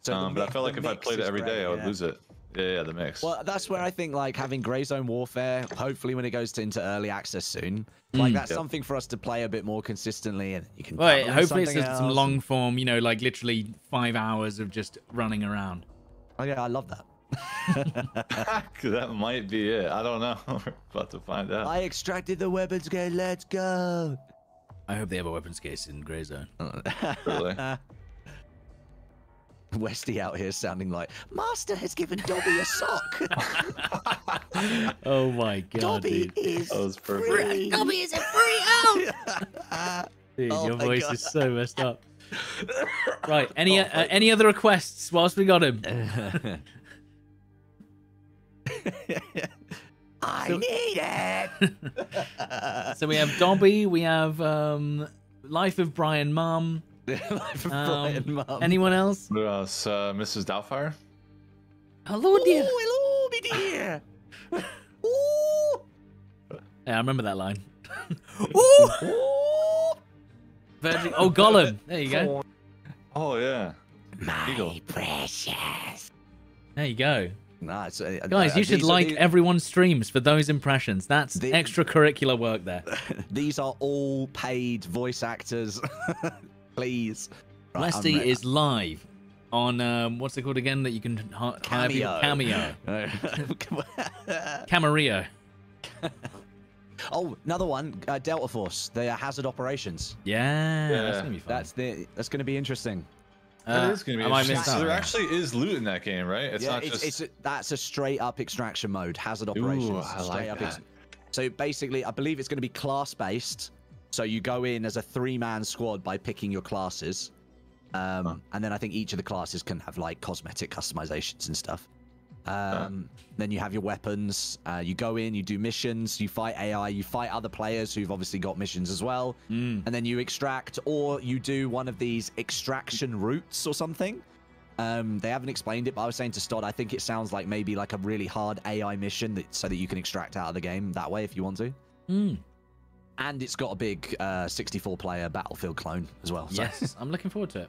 So um, but I felt like if I played it every day, I would lose it. Yeah, yeah, the mix. Well, that's where I think like having Grey Zone Warfare, hopefully when it goes to, into early access soon, like mm, that's yeah. something for us to play a bit more consistently, and you can. Well, hopefully it's just some long form, you know, like literally five hours of just running around. Oh yeah, I love that. that might be it. I don't know. We're about to find out. I extracted the weapons case. Let's go. I hope they have a weapons case in Grey Zone. really? Westie out here sounding like Master has given Dobby a sock. oh my god, Dobby dude. is that was perfect. Free. Dobby is a free elf. dude, oh your voice god. is so messed up. right, any oh, uh, any other requests whilst we got him? I so, need it. so we have Dobby, we have um, Life of Brian Mum. Life of um, Brian, anyone else? Who else? Uh, Missus Doubtfire. Hello, ooh, dear. Hello, me dear. Ooh. Yeah, I remember that line. Ooh. Ooh. Virgin. Oh, Gollum. There you go. Oh yeah. My Eagle. precious. There you go. Nah, uh, guys, uh, you should like the... everyone's streams for those impressions. That's the... extracurricular work there. these are all paid voice actors. Please. Right, Westie is live on, um, what's it called again that you can hire Cameo. Cameo. Camarillo. oh, another one, uh, Delta Force, the hazard operations. Yeah, yeah. That's going to be fun. That's, the, that's going to be interesting. Uh, it is going to be interesting. So there actually is loot in that game, right? It's yeah, not it's, just... It's a, that's a straight up extraction mode, hazard operations. Ooh, I like up that. So basically, I believe it's going to be class-based. So you go in as a three-man squad by picking your classes. Um, huh. And then I think each of the classes can have, like, cosmetic customizations and stuff. Um, huh. Then you have your weapons. Uh, you go in, you do missions, you fight A I, you fight other players who've obviously got missions as well. Mm. And then you extract, or you do one of these extraction routes or something. Um, they haven't explained it, but I was saying to Stodeh, I think it sounds like maybe like a really hard A I mission that, so that you can extract out of the game that way if you want to. Mm. And it's got a big uh, sixty-four player Battlefield clone as well. So. Yes, I'm looking forward to it.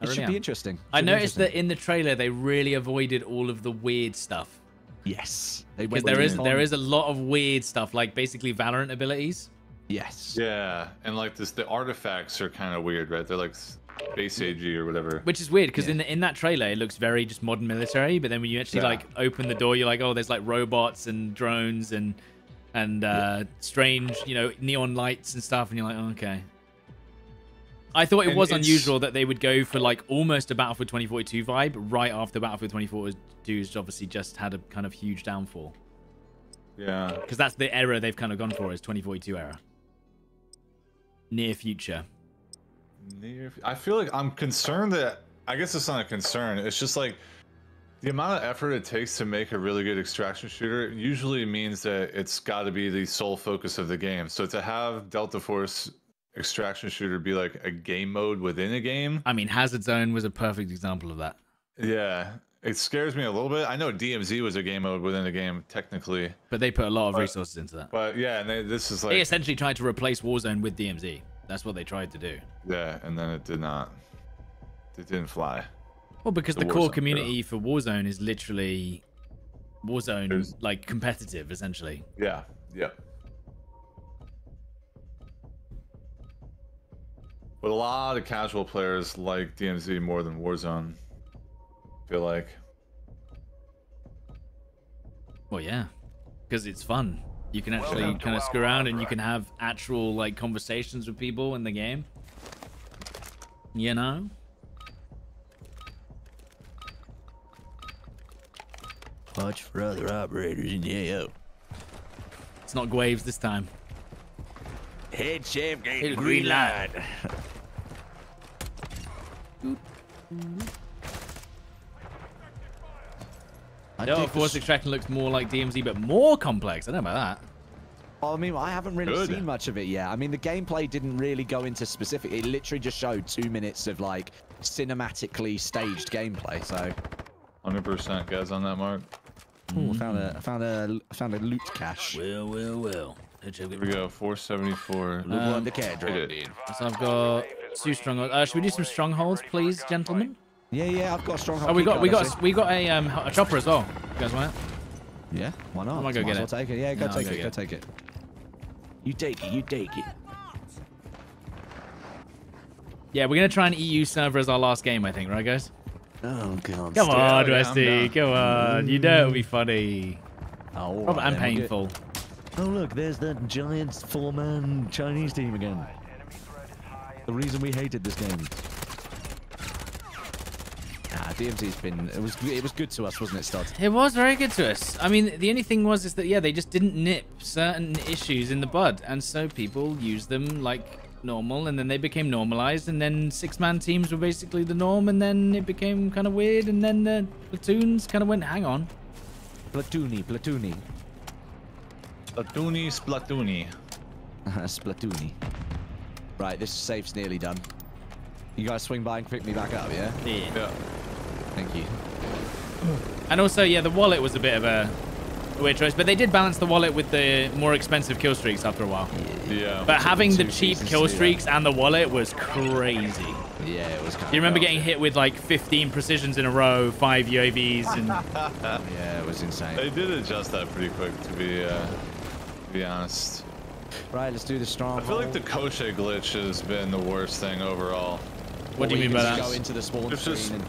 I it really should am. be interesting. Should I noticed interesting. that in the trailer they really avoided all of the weird stuff. Yes, because there is there is a lot of weird stuff, like basically Valorant abilities. Yes. Yeah, and like this, the artifacts are kind of weird, right? They're like base A G or whatever. Which is weird because yeah. in the, in that trailer it looks very just modern military, but then when you actually yeah. like open the door, you're like, oh, there's like robots and drones and and uh, yeah. strange, you know, neon lights and stuff, and you're like, oh, okay. I thought it and was it's... unusual that they would go for like almost a Battlefield twenty forty-two vibe right after Battlefield twenty forty-two's obviously just had a kind of huge downfall. Yeah. Because that's the era they've kind of gone for, is twenty forty-two era. Near future. Near. I feel like I'm concerned that, I guess it's not a concern, it's just like the amount of effort it takes to make a really good extraction shooter usually means that it's got to be the sole focus of the game. So to have Delta Force extraction shooter be like a game mode within a game. I mean, Hazard Zone was a perfect example of that. Yeah, it scares me a little bit. I know D M Z was a game mode within a game technically, but they put a lot of but, resources into that. But yeah, and they, this is like they essentially tried to replace Warzone with D M Z. That's what they tried to do. Yeah, and then it did not. It didn't fly. Well, because the, the core Warzone community girl. for Warzone is literally Warzone, There's... like competitive essentially. Yeah. Yeah. But a lot of casual players like D M Z more than Warzone, I feel like. Well, yeah, because it's fun. You can actually well, kind of screw around and you can have actual like conversations with people in the game. You know? Watch for other operators in the A O. It's not Gwaves this time. Head chef green, green light. Delta Force extraction looks more like D M Z, but more complex. I don't know about that. Well, I mean, I haven't really Good. seen much of it yet. I mean, the gameplay didn't really go into specific. It literally just showed two minutes of like cinematically staged gameplay. So, one hundred percent guys on that mark. Ooh, mm-hmm. found a, found a, found a loot cache. Will, will, will. Here we go, four seventy-four. Um, so I've got two strongholds. Uh, should we do some strongholds, please, gentlemen? Yeah, yeah, I've got a stronghold. Oh, we got, we got, a, we got a um a chopper as well. You guys want it? Yeah, why not? I might go get it. Take it. Yeah, go no, take it. Go it. take it. You take it. You take it. Yeah, we're gonna try an E U server as our last game, I think, right, guys? Oh god. Come on, Westie. Come on. You know it'll be funny. Oh, right, and painful. Oh look, there's that giant four-man Chinese team again. The reason we hated this game. Ah, D M Z's been it was it was good to us, wasn't it, Stod? It was very good to us. I mean, the only thing was is that yeah, they just didn't nip certain issues in the bud, and so people used them like normal, and then they became normalized, and then six-man teams were basically the norm, and then it became kind of weird, and then the platoons kind of went, hang on, platoony, platoony. Splatoony, Splatoony. Splatoony. Right, this safe's nearly done. You guys swing by and pick me back up, yeah? Yeah. yeah. Thank you. And also, yeah, the wallet was a bit of a weird choice, but they did balance the wallet with the more expensive kill streaks after a while. Yeah. yeah. But having the cheap kill streaks and the wallet was crazy. Yeah, it was kind of. You remember getting hit with like fifteen precisions in a row, five U A Vs, and. Yeah, it was insane. They did adjust that pretty quick, to be. Uh... be honest. Right, let's do the stronghold. I feel like the Koche glitch has been the worst thing overall. What well, do you mean by that? Go into the spawn just, and...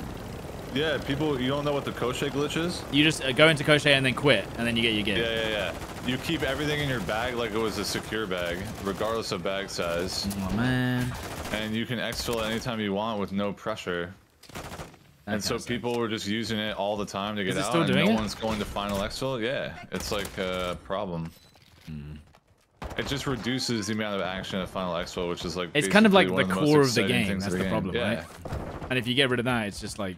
Yeah, people, you don't know what the Koche glitch is? You just uh, go into Koche and then quit, and then you get your game. Yeah, yeah, yeah. You keep everything in your bag like it was a secure bag, regardless of bag size. Oh, man. And you can exfil anytime you want with no pressure. That and so people sense. were just using it all the time to get out, still and doing no it? one's going to final exfil. Yeah, it's like a problem. Mm. It just reduces the amount of action at Final Expo, which is like it's kind of like the, the core of the game. That's the, the game. problem, yeah. right? And if you get rid of that, it's just like,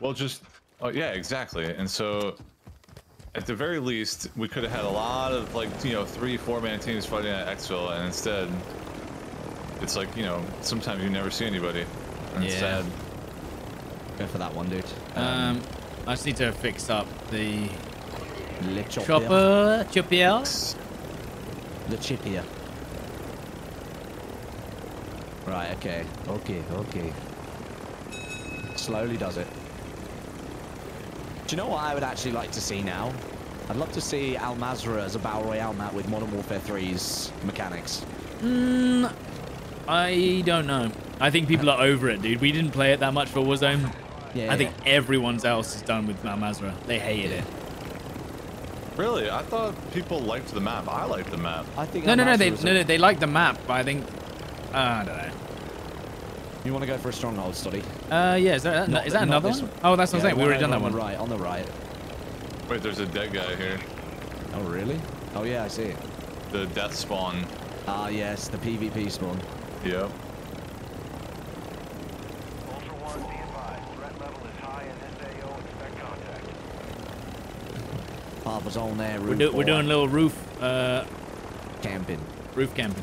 well, just oh yeah, exactly. And so, at the very least, we could have had a lot of like you know three, four-man teams fighting at Expo, and instead, it's like you know sometimes you never see anybody. And yeah. It's sad. Go for that one, dude. Um, um, I just need to fix up the. Le Chopper, Choppier. Le Choppier. Right, okay, okay, okay. Slowly does it. Do you know what I would actually like to see now? I'd love to see Al Mazrah as a Battle Royale map with Modern Warfare three's mechanics. Mm, I don't know. I think people are over it, dude. We didn't play it that much for Warzone. Yeah, I think yeah. everyone else is done with Al Mazrah. They hated it. Really? I thought people liked the map. I liked the map. I think no, no, no, they, no, no. They liked the map, but I think... Uh, I don't know. You want to go for a stronghold, Stodeh? Uh, yeah. Is that, not, is that another one? one? Oh, that's what yeah, I'm saying. We already done that one. On the right, on the right. Wait, there's a dead guy here. Oh, really? Oh, yeah, I see it. The death spawn. Ah, yes, the PvP spawn. Yep. Papa's on there. We're, do, we're doing a little roof uh, camping. Roof camping.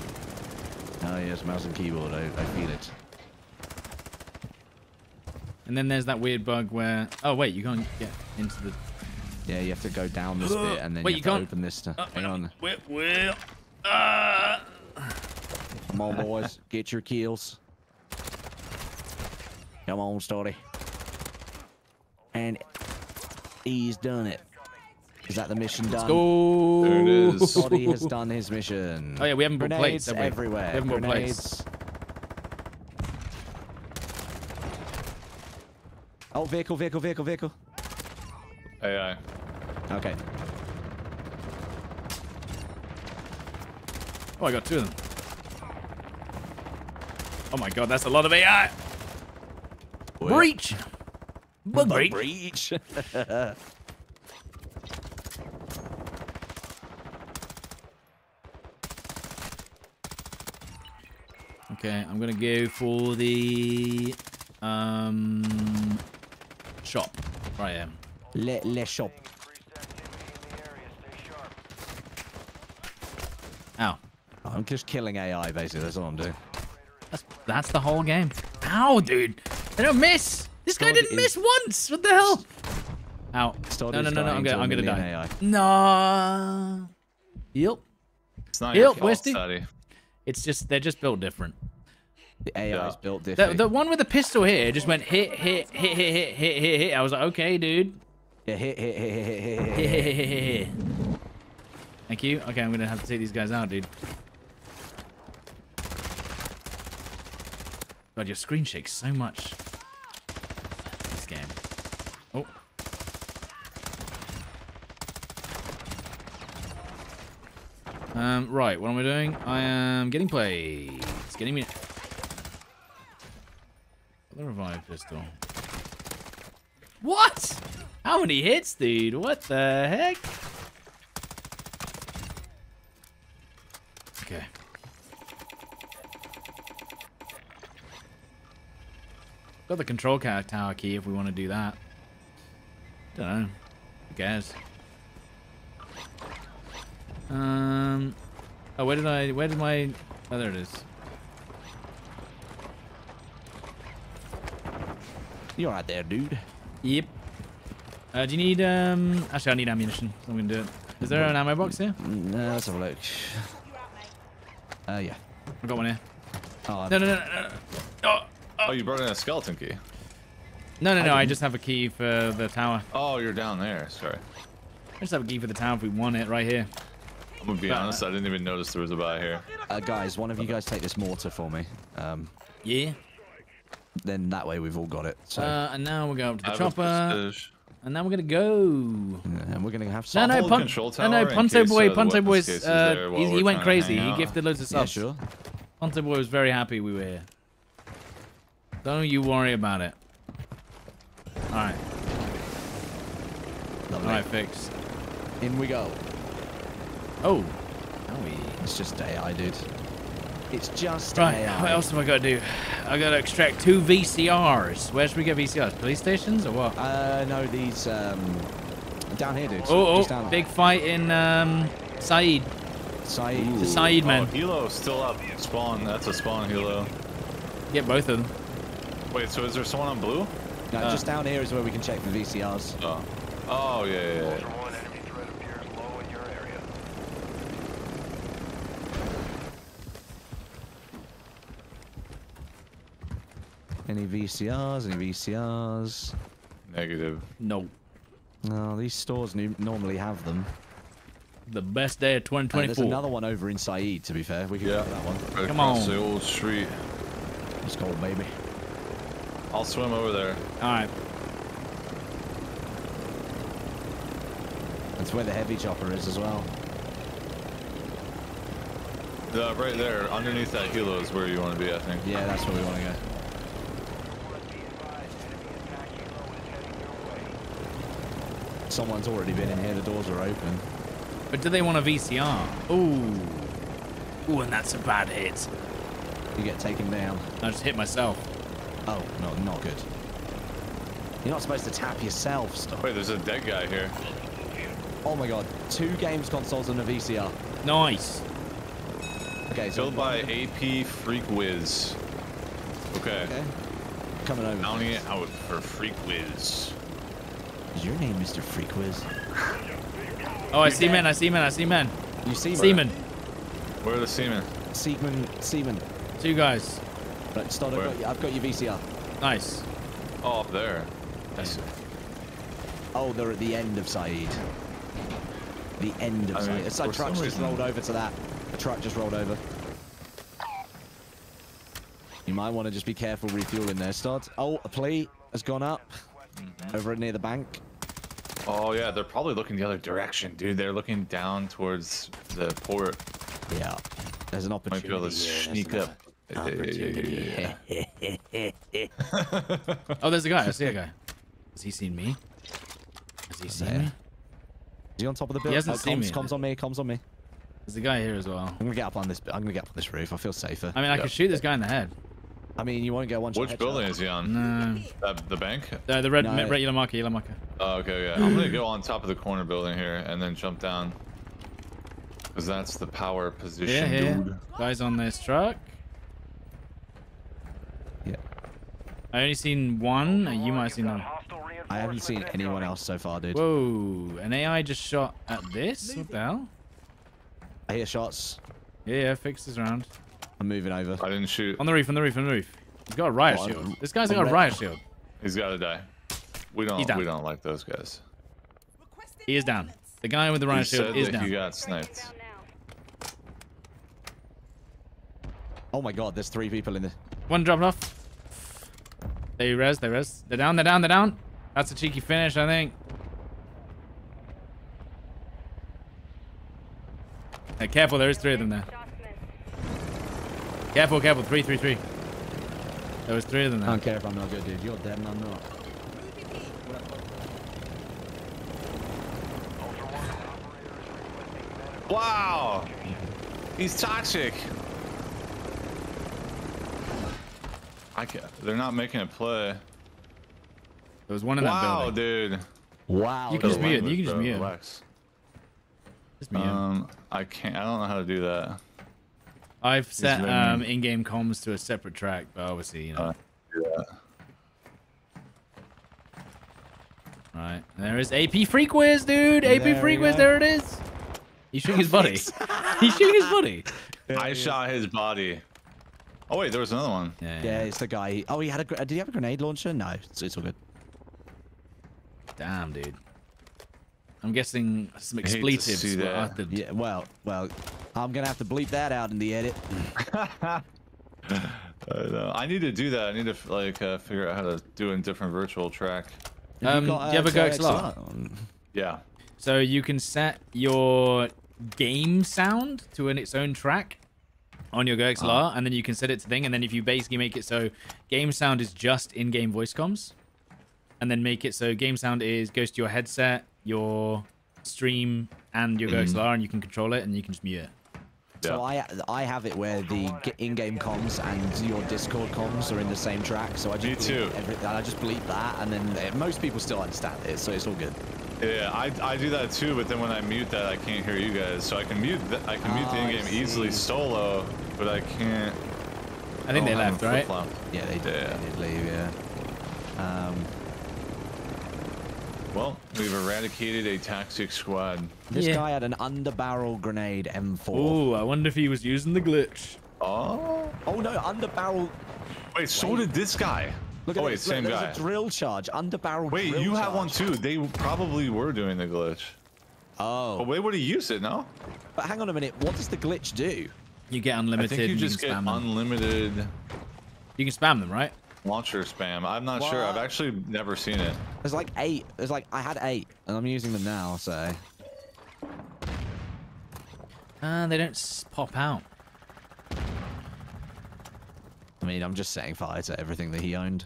Oh yes, mouse and keyboard. I, I feel it. And then there's that weird bug where. Oh wait, you can't get into the. Yeah, you have to go down this bit and then wait, you, you have can't... to open this to... oh, hang on. We're, we're... Uh... Come on, boys, get your kills. Come on, Stodeh. And he's done it. Is that the mission done? Let's go. There it is. Stodeh has done his mission. Oh yeah, we haven't got plates have we? everywhere. We haven't got plates. Oh, vehicle, vehicle, vehicle, vehicle. A I. Okay. Oh, I got two of them. Oh my god, that's a lot of A I. Boy. Breach. Bug breach. Breach. Okay, I'm gonna go for the um shop. Right here. Le, le shop. Ow. I'm just killing A I basically, that's all I'm doing. That's, that's the whole game. Ow, dude! They don't miss! This guy didn't miss once! What the hell? Ow. No, no, no, no, I'm gonna, I'm gonna die. No. Yep. It's not your fault, Stodeh. It's just, they're just built different. The A I yeah. is built different. The, the one with the pistol here just went hit, hit, hit, hit, hit, hit, hit, hit. I was like, okay, dude. Yeah, hit, hit, hit, hit, hit, hit, hit, hit, hit, hit. Thank you. Okay, I'm going to have to take these guys out, dude. God, your screen shakes so much. This game. Oh. Um, right, what am I doing? I am getting played. It's getting me... the revive pistol. What? How many hits, dude? What the heck? Okay. Got the control tower key if we want to do that. Don't know. Who cares? Um. Oh, where did I? Where did my? Oh, there it is. You're right there, dude. Yep. Uh, do you need? Um. Actually, I need ammunition. So I'm gonna do it. Is there an ammo box here? No, let's have a look. Uh, yeah. I got one here. Oh. No, no, no, no, no. Oh, oh. Oh, you brought in a skeleton key. No, no, no. I, I just have a key for the tower. Oh, you're down there. Sorry. I just have a key for the tower if we want it right here. I'm gonna be but, honest, I didn't even notice there was a buy here. Uh, guys, one of you guys take this mortar for me. Um, yeah. Then that way we've all got it. So. Uh, and now we're going up to the chopper. And now we're gonna go. Yeah, and we're gonna have some. No, no, Pon no, no Ponto Boy, uh, Ponto Boy's. Uh, he, he went crazy. He gifted loads of subs. Yeah, sure. Ponto Boy was very happy we were here. Don't you worry about it. All right. Lovely. All right, Fix. In we go. Oh, it's just A I, dude. It's just right, A I. What else am I got to do? I got to extract two V C Rs. Where should we get V C Rs? Police stations or what? Uh, no, these um, down here, dude. Oh, just oh down big fight in um, Sa'id. Sa'id. The Sa'id man. Oh, Hilo's still up. Spawn. That's a spawn, Hilo. Get both of them. Wait, so is there someone on blue? No, uh, just down here is where we can check the V C Rs. Oh, oh yeah, yeah, yeah. Any V C Rs? Any V C Rs? Negative. No. No, these stores normally have them. The best day of twenty twenty-four. Uh, there's another one over in Sa'id, to be fair. We can yeah. go for that one. Right. Come on. The old street. Let's go, baby. I'll swim over there. Alright. That's where the heavy chopper is as well. Yeah, right there. Underneath that helo is where you want to be, I think. Yeah, that's where we want to go. Someone's already been in here. The doors are open. But do they want a V C R? Ooh. Ooh, and that's a bad hit. You get taken down. I just hit myself. Oh, no, not good. You're not supposed to tap yourself, stop. Wait, there's a dead guy here. Oh my god. Two games consoles and a V C R. Nice. Okay, so Built by A P Freak Wiz. Okay. okay. Coming over. Bounty out for Freak Wiz. Is your name Mister Freak Wiz? Oh, I see men, I see men, I see men. You see men? Seaman. Where are the seamen? Seaman, seaman. Two guys. Right, Stodeh, I've got, you, I've got your V C R. Nice. Oh, up there. That's it. Oh, they're at the end of Sa'id. The end of I mean, Sa'id. It's like truck just rolled over to that. A truck just rolled over. You might want to just be careful refueling there, Stodeh. Oh, a plea has gone up mm-hmm. over near the bank. Oh yeah, they're probably looking the other direction, dude. They're looking down towards the port. Yeah, there's an opportunity. Might be able to sneak up. Opportunity. Oh, there's a guy. I see a guy. Has he seen me? Has he seen me? Is he on top of the building? He hasn't oh, seen comms, me. Comms on me. Comms on me. There's a guy here as well. I'm gonna get up on this. I'm gonna get up on this roof. I feel safer. I mean, I yep. can shoot this guy in the head. I mean, you won't get one shot. Which building is he on? No. Uh, the bank? No, the red, no. red yellow marker, yellow marker. Oh, okay, yeah. I'm going to go on top of the corner building here and then jump down. Because that's the power position, yeah, yeah. dude. Guys on this truck. Yeah. I only seen one. You might have seen none. I haven't seen anyone else so far, dude. Whoa. An A I just shot at this? What the hell? I hear shots. Yeah, yeah. Fix this round. I'm moving over. I didn't shoot. On the roof, on the roof, on the roof. He's got a riot oh, shield. This guy's I'm got a riot shield. He's got to die. We don't we don't like those guys. He is down. The guy with the riot he shield is down. You got sniped. Oh my god, there's three people in there. One dropped off. They res, they res. They're down, they're down, they're down. That's a cheeky finish, I think. Hey, careful, there is three of them there. Careful, careful, three, three, three. There was three of them there. I don't care if I'm not good, dude. You're dead and I'm not. Wow! He's toxic! I can't. They're not making a play. There was one in that wow, building. Wow, dude. Wow. You can just mute. You can just mute. Relax. Just mute. Um, I can't. I don't know how to do that. I've set um, in-game comms to a separate track, but obviously, you know. Uh, yeah. Right. There is A P Freak Wiz, dude. There A P Freak Wiz. There it is. He's shooting his buddy. He's shooting his buddy. I shot his body. Oh, wait. There was another one. Yeah, yeah, yeah. It's the guy. Oh, he had a... Did he have a grenade launcher? No. It's, it's all good. Damn, dude. I'm guessing some expletives were uttered. Yeah, well, well, I'm gonna have to bleep that out in the edit. I, know. I need to do that. I need to like uh, figure out how to do a different virtual track. Um, you got, uh, do you have a GoXLR? Yeah. So you can set your game sound to an, its own track on your GoXLR, oh. and then you can set it to thing. And then if you basically make it so game sound is just in-game voice comms, and then make it so game sound is goes to your headset, your stream, and your mm-hmm. GoXLR, and you can control it, and you can just mute it. Yeah. So I I have it where the in-game comms and your Discord comms are in the same track. So I just Me too. Everything, I just bleep that, and then it, most people still understand it, so it's all good. Yeah, I I do that too, but then when I mute that, I can't hear you guys. So I can mute the, I can mute oh, the in-game easily solo, but I can't. I think I they left, right? Yeah, they did. Yeah. They did leave. Yeah. Um. Well, we've eradicated a toxic squad. This yeah. guy had an underbarrel grenade M four. Oh, I wonder if he was using the glitch. Oh. Oh no, underbarrel. Wait, so did this guy. Look at oh, wait, this. Same Look, guy. A drill charge, underbarrel. Wait, drill you charge. Have one too. They probably were doing the glitch. Oh. But wait, would he use it? No. But hang on a minute. What does the glitch do? You get unlimited. I think you just you get unlimited. Them. You can spam them, right? Launcher spam. I'm not what? sure. I've actually never seen it. There's like eight. There's like I had eight, and I'm using them now. So. Uh, they don't pop out. I mean, I'm just setting fire to everything that he owned.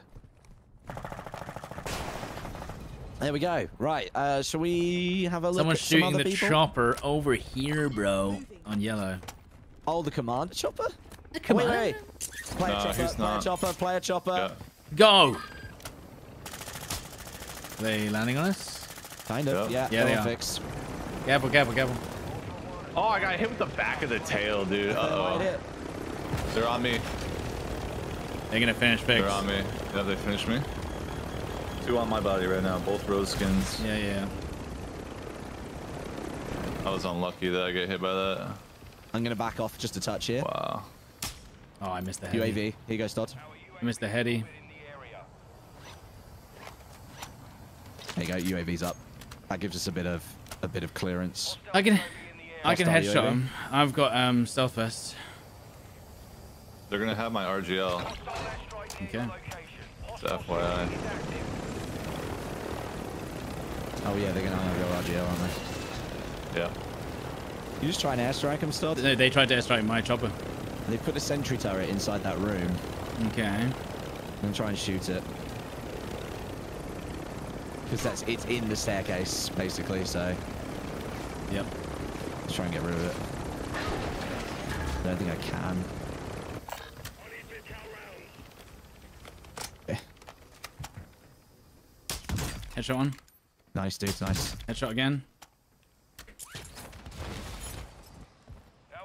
There we go. Right. Uh, shall we have a look Someone's at some other people? Someone's shooting the chopper over here, bro. On yellow. Oh, the commander chopper? The commander? Wait, wait, wait. Player no, chopper, player not. chopper, player chopper. Yeah. Go! Are they landing on us? Kind of, yeah. Yeah, yeah they are. Fixed. Careful, careful, careful. Oh, I got hit with the back of the tail, dude. Uh-oh. They're on me. They're gonna finish Fix. They're on me. Yeah, they finished me. Two on my body right now, both rose skins. Yeah, yeah. I was unlucky that I got hit by that. I'm gonna back off just a touch here. Wow. Oh, I missed the heady. U A V. Here you go, Stod. I missed the heady. There you go. U A V's up. That gives us a bit of a bit of clearance. I can, I can headshot him. I've got um stealth vest. They're gonna have my R G L. Okay. It's F Y I. Oh yeah, they're gonna have your R G L, aren't they? Yeah. You just try and airstrike them, Stod? No, they tried to airstrike my chopper. They put a sentry turret inside that room. Okay. I'm gonna try and shoot it. Because that's it's in the staircase, basically, so. Yep. Let's try and get rid of it. I don't think I can. Headshot one. Nice, dude. Nice. Headshot again. I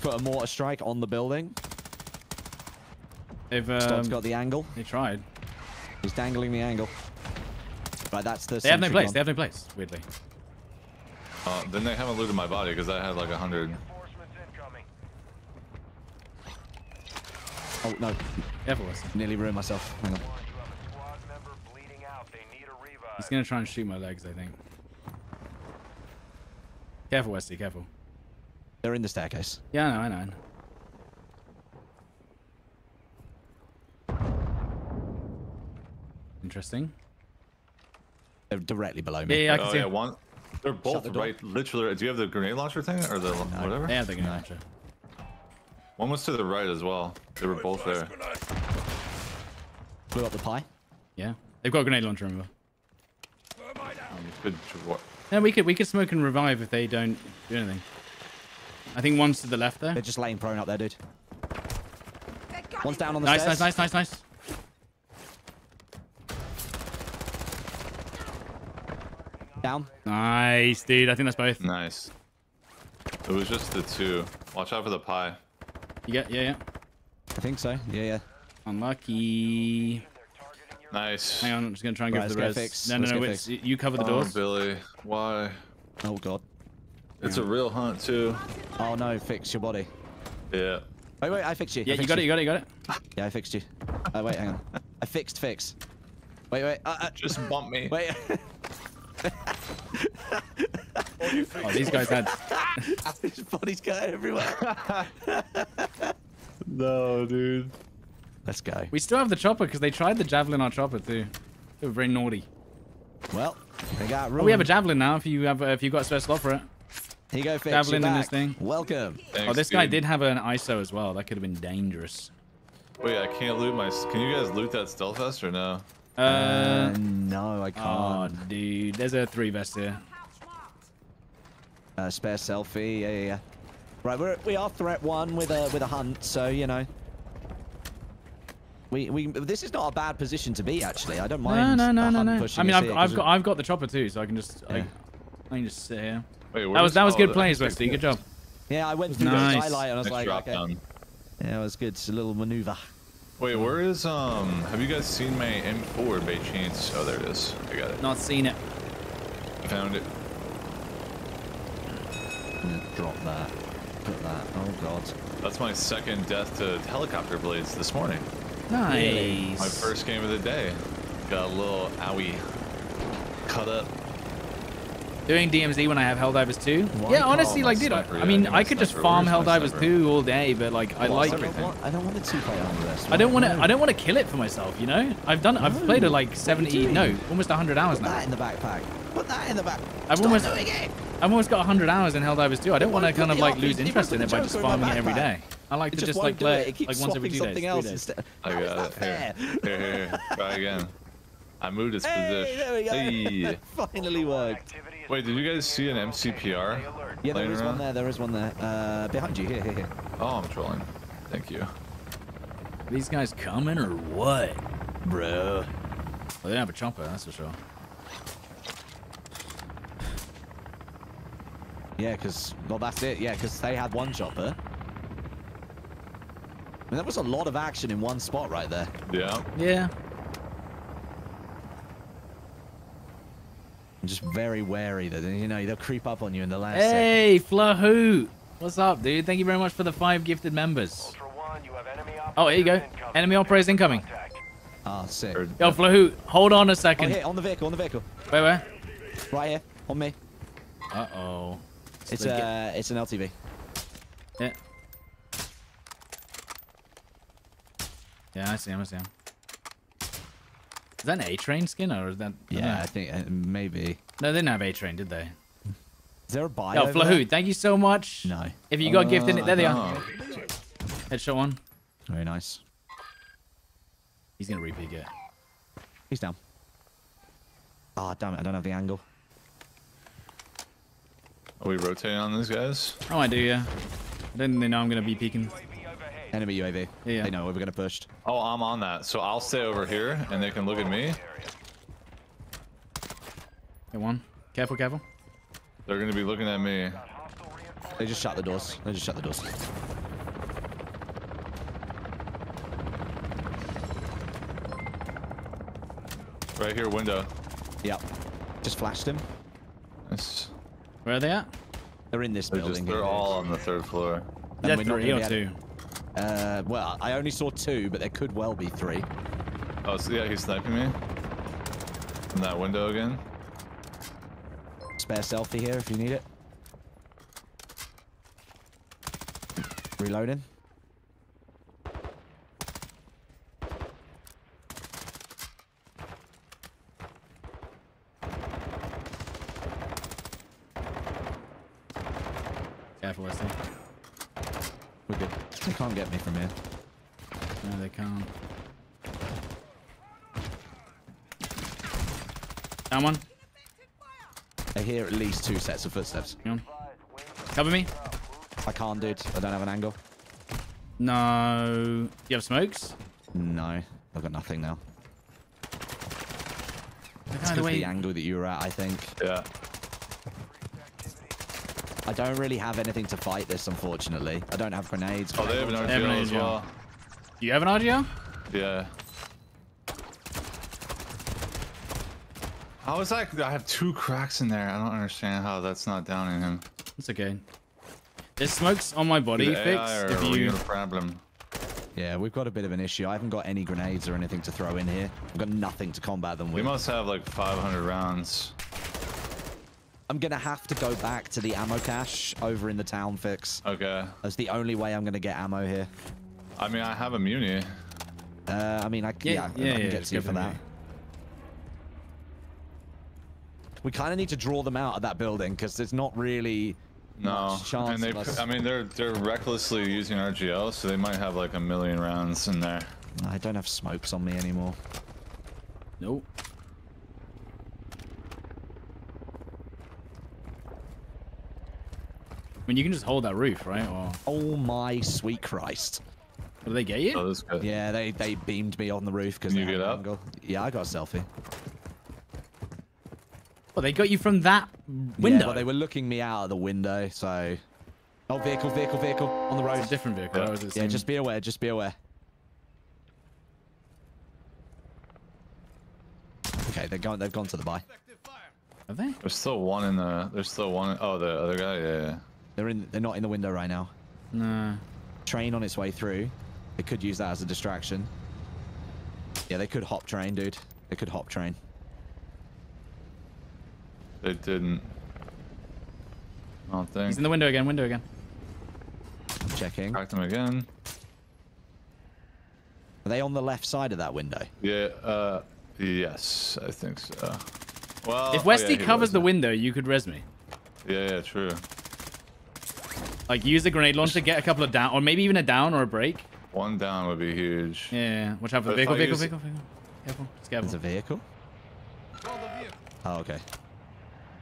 put a mortar strike on the building. They've um, Stod's got the angle. They tried. He's dangling the angle. Right, that's the. They have no place. Gun. They have no place. Weirdly. Uh, then they haven't looted my body because I had like a hundred. Oh no! Careful, Westie. Nearly ruined myself. Hang on. He's gonna try and shoot my legs, I think. Careful, Westie, careful. They're in the staircase. Yeah, I know, I know. Interesting. They're directly below me. Yeah, yeah I can oh, see. Yeah, one. They're both the right, literally. Do you have the grenade launcher thing or the no, whatever? They have the grenade launcher. One was to the right as well. They were both there. Blew up the pie. Yeah, they've got a grenade launcher, remember? No, we could we could smoke and revive if they don't do anything. I think one's to the left there. They're just laying prone up there, dude. One's down on the nice, stairs. Nice, nice, nice, nice, nice. Down. Nice, dude. I think that's both. Nice. It was just the two. Watch out for the pie. You get? Yeah, yeah. I think so. Yeah, yeah. Unlucky. Nice. Hang on, I'm just gonna try and right, go for the res. No, no, no, it's, you cover the oh, doors. Billy, why? Oh god. It's yeah. a real hunt too. Oh no, Fix your body. Yeah. Wait, wait, I fixed you. Yeah, fixed you got you. it, you got it, you got it. Yeah, I fixed you. Oh wait, hang on. I fixed Fix. Wait, wait. Uh, uh, just bump me. Wait. Oh, these guys had. His body's got everywhere. No, dude. Let's go. We still have the chopper because they tried the javelin on chopper too. They were very naughty. Well, they got room. Oh, we have a javelin now. If you have, uh, if you got a spare slot for it. Here you go, Fix. Javelin in this thing. Welcome. Thanks, oh, this dude. guy did have an I S O as well. That could have been dangerous. Wait, I can't loot my. Can you guys loot that stealth vest or no? Uh, uh no, I can't. Oh, dude, there's a three vest here. Uh, spare selfie. Yeah, yeah, yeah. Right, we're we are threat one with a with a hunt. So you know. We we this is not a bad position to be actually. I don't mind. No no no no no. I mean I've I've got I've got the chopper too, so I can just yeah. I, I can just sit here. Wait, that was that was good plays, Westie. Good job. Yeah, I went through nice. the highlight and I was Next like, okay. Down. Yeah, it was good. It's a little maneuver. Wait, where is um? Have you guys seen my M four by chance? Oh, there it is. I got it. Not seen it. I found it. Drop that. Put that. Oh God. That's my second death to helicopter blades this morning. Nice. My first game of the day. Got a little owie cut up. Doing D M Z when I have Helldivers two? One yeah, honestly, like, dude, sniper, I, yeah, I mean, I could sniper. just farm Helldivers two all day, but like, I, I like. I don't want, I don't want it to play on the rest. I don't want to. I don't want to kill it for myself. You know, I've done. No. I've played it like seventy, no, almost one hundred hours Put now. Put that in the backpack. Put that in the back. I've Stop almost. Doing it. I've almost got one hundred hours in Helldivers two. I don't want to kind of like lose interest in it by just farming it every day. I like to just like play like once every two days. I got it. Here, here, try again. I moved this position. There we go. Hey. Finally worked. Wait, did you guys see an M C P R? Yeah, there is around? one there. There is one there. Uh, behind you. Here, here, here. Oh, I'm trolling. Thank you. Are these guys coming or what, bro? Well, they don't have a chopper, that's for sure. Yeah, because well, that's it. Yeah, because they had one chopper. I mean, that was a lot of action in one spot right there. Yeah. Yeah. I'm just very wary that, you know, they'll creep up on you in the last Hey, second. Flahoot! What's up, dude? Thank you very much for the five gifted members. One, you have enemy oh, here you go. Incoming. Enemy operators incoming. Ah, oh, sick. Yo, Flahoot, hold on a second. Oh, here, on the vehicle, on the vehicle. Wait, where? Right here, on me. Uh-oh. It's, uh, it's an L T V. Yeah. Yeah, I see him, I see him. Is that an A-Train skin or is that? Yeah, I, I think uh, maybe. No, they didn't have A-Train, did they? Is there a buy? Oh, Flahoot, thank you so much. No. If you got uh, gifted, there they are. Headshot one. Very nice. He's gonna repeat it. He's down. Ah, oh, damn it! I don't have the angle. Are we rotating on these guys? Oh, I do. Yeah. I didn't they know I'm gonna be peeking. Enemy U A V. Yeah. They know where we're gonna push. Oh, I'm on that. So I'll stay over here and they can look at me. Hey, one. Careful, careful. They're gonna be looking at me. They just shut the doors. They just shut the doors. Right here, window. Yep. Just flashed him. Nice. Where are they at? They're in this they're building. Just, they're all on the third floor. That's three or two. Uh, well, I only saw two, but there could well be three. Oh, so yeah, he's sniping me. From that window again. Spare selfie here if you need it. Reloading. Careful, Westie. We're good. They can't get me from here. No, they can't. Down one. I hear at least two sets of footsteps. Come on. Cover me. I can't, dude. I don't have an angle. No. You have smokes? No. I've got nothing now. That's because the angle that you were at, I think. Yeah. I don't really have anything to fight this, unfortunately. I don't have grenades. Oh, they have an R G L as well. Do you have an R G L? Yeah. How is that? I have two cracks in there. I don't understand how that's not downing him. It's okay. There's smokes on my body. Fix if you. Problem. Yeah, we've got a bit of an issue. I haven't got any grenades or anything to throw in here. I've got nothing to combat them with. We must have like five hundred rounds. I'm going to have to go back to the ammo cache over in the town, Fix. Okay. That's the only way I'm going to get ammo here. I mean, I have a muni. Uh, I mean, I, yeah, yeah, yeah, I can yeah, get to you for that. Me. We kind of need to draw them out of that building because there's not really no. much chance. And they, of us... I mean, they're, they're recklessly using R G L, so they might have like a million rounds in there. I don't have smokes on me anymore. Nope. I mean, you can just hold that roof, right? Or... Oh my sweet Christ! Did they get you? Oh, this guy. Yeah, they they beamed me on the roof because you get up. Angle. Yeah, I got a selfie. Well, they got you from that window. Yeah, well, they were looking me out of the window, so. Oh, vehicle, vehicle, vehicle on the road. It's a different vehicle. Yeah, yeah same... just be aware. Just be aware. Okay, they're going. They've gone to the buy. Are they? There's still one in the. There's still one. In... Oh, the other guy. Yeah. yeah. They're in. They're not in the window right now. No. Train on its way through. It could use that as a distraction. Yeah, they could hop train, dude. They could hop train. They didn't. I don't think. He's in the window again, window again. I'm checking. Cracked him again. Are they on the left side of that window? Yeah, uh, yes, I think so. Well, if Westie oh yeah, covers the window, you could res me. Yeah, yeah, true. Like, use the grenade launcher, get a couple of down, or maybe even a down or a break. One down would be huge. Yeah, watch out for the vehicle, vehicle, vehicle, vehicle. Careful, it's careful. There's a vehicle? Oh, okay.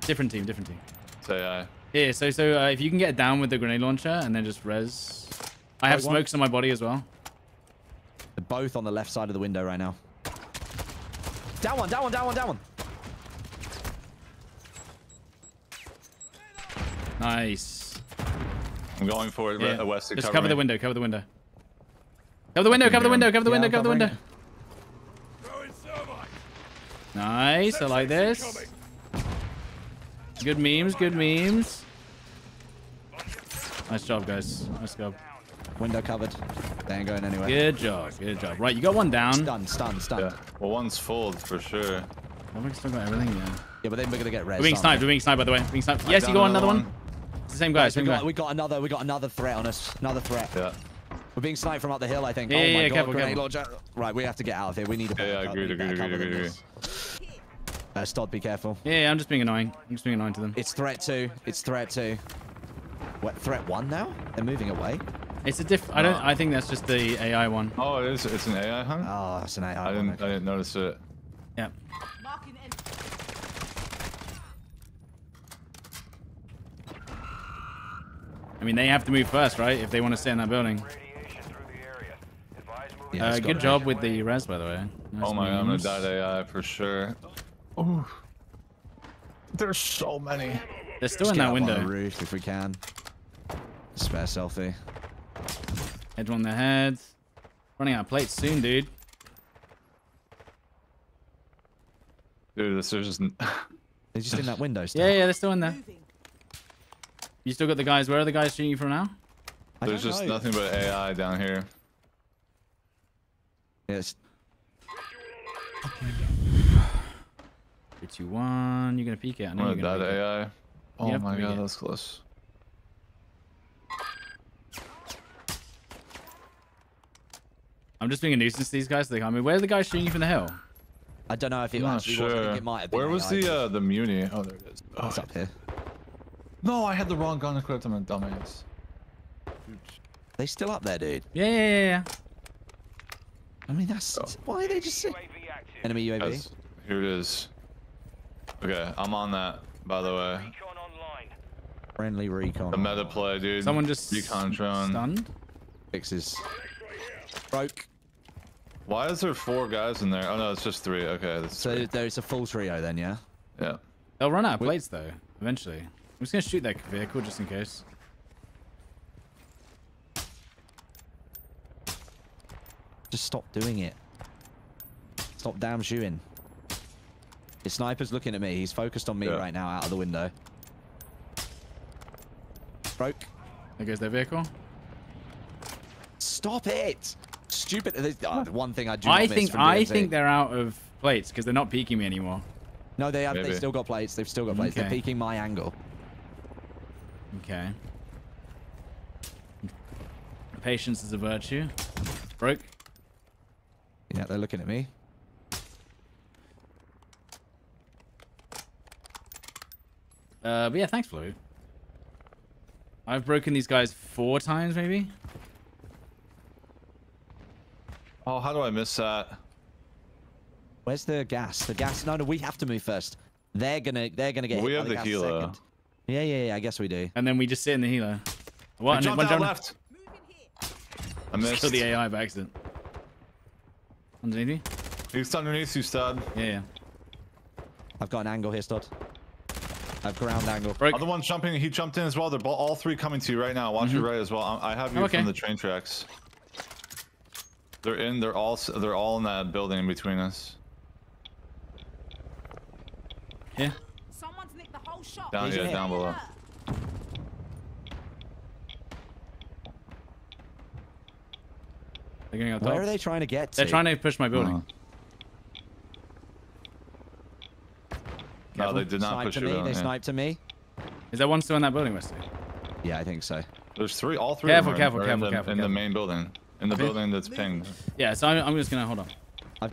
Different team, different team. So, yeah. Yeah, so so uh, if you can get down with the grenade launcher and then just res. I have oh, smokes on my body as well. They're both on the left side of the window right now. Down one, down one, down one, down one. Nice. I'm going for it. Yeah. West to just cover, cover the window, cover the window. Cover the window, cover the window, cover the window, cover the window. Nice, I like this. Good memes, good memes. Nice job, guys. Nice job. Window covered. They ain't going anywhere. Good job, good job. Right, you got one down. Stun, stun, stun. Yeah. Well, one's full for sure. I've still got everything, yeah. Yeah, but then we're gonna get res. We're being sniped. We're being sniped, by the way. We're being sniped. Yes, you got another one. one. It's the same guy. Guys, same we, got, guy. we got another. We got another threat on us. Another threat. Yeah. We're being sniped from up the hill, I think. Yeah, oh yeah, my yeah, god. Careful, careful. Right, we have to get out of here. We need. Yeah, yeah, agree, agree, agree, agree, agree. Uh, Stodeh, be careful. Yeah, yeah, I'm just being annoying. I'm just being annoying to them. It's threat two. It's threat two. What? Threat one now? They're moving away. It's a diff. No. I don't. I think that's just the A I one. Oh, it is. It's an A I hunt. Oh, that's an A I. I didn't. I didn't notice it. Yeah. I mean, they have to move first, right? If they want to stay in that building. Yeah, uh, good job with the res, by the way. Nice oh my memes. God, I'm gonna die to A I for sure. Oh, there's so many. They're still Let's in that window. On the roof if we can. Spare selfie. Head on their heads. Running out of plates soon, dude. Dude, this is just. They're just in that window still. Yeah, yeah, they're still in there. You still got the guys. Where are the guys shooting you from now? I There's just know. nothing but A I down here. Yes. three, two, one. You're gonna peek it. I know you're gonna peek A I. It. Oh my god, that's close. I'm just being a nuisance to these guys. So they can't move. Where's the guy shooting you from the hill? I don't know if it I'm actually sure. was. I think it might have been. Where was A I the uh, the Muni? Oh, there it is. Oh, it's up here. No, I had the wrong gun equipped. I'm a dumbass. They still up there, dude. Yeah, yeah, yeah. I mean, that's oh. why are they just U A V enemy U A V. That's, here it is. Okay, I'm on that. By the way. Recon online. Friendly recon. The meta play, dude. Someone just recon drone. Stunned. Fixes. Broke. Why is there four guys in there? Oh no, it's just three. Okay. That's so three. There's a full trio then, yeah. Yeah. They'll run out of plates though, eventually. I'm just gonna shoot that vehicle just in case. Just stop doing it. Stop damn shooting. The sniper's looking at me. He's focused on me yeah. right now out of the window. Broke. There goes their vehicle. Stop it! Stupid. Oh, one thing I do not I miss think from I think they're out of plates because they're not peeking me anymore. No, they have. Maybe. They've still got plates. They've still got plates. Okay. They're peeking my angle. Okay. Patience is a virtue. Broke. Yeah, they're looking at me. Uh, but yeah, thanks, Blue. I've broken these guys four times, maybe. Oh, how do I miss that? Where's the gas? The gas? No, no, we have to move first. They're gonna, they're gonna get. Well, hit we have the, the healer. Second. Yeah, yeah, yeah. I guess we do. And then we just sit in the healer. What? I jumped one down left. I missed. Still the A I by accident. Underneath you? He's underneath you, Stodeh. Yeah, yeah. I've got an angle here, Stodeh. I've ground angle. Break. Other one's jumping. He jumped in as well. They're all three coming to you right now. Watch mm-hmm. your right as well. I have you oh, okay. from the train tracks. They're in. They're all. They're all in that building in between us. Yeah. Someone's nicked the whole shop. Down yeah, down below. They're going out. Where are they trying to get to? They're trying to push my building. Uh-huh. Oh, they did not push you down. They yeah. sniped to me. Is there one still in that building, Westie? Yeah, I think so. There's three, all three. Careful, of them careful, are careful, in the, careful. In careful. the main building, in the building that's pinged. Yeah, so I'm, I'm just gonna hold on. I,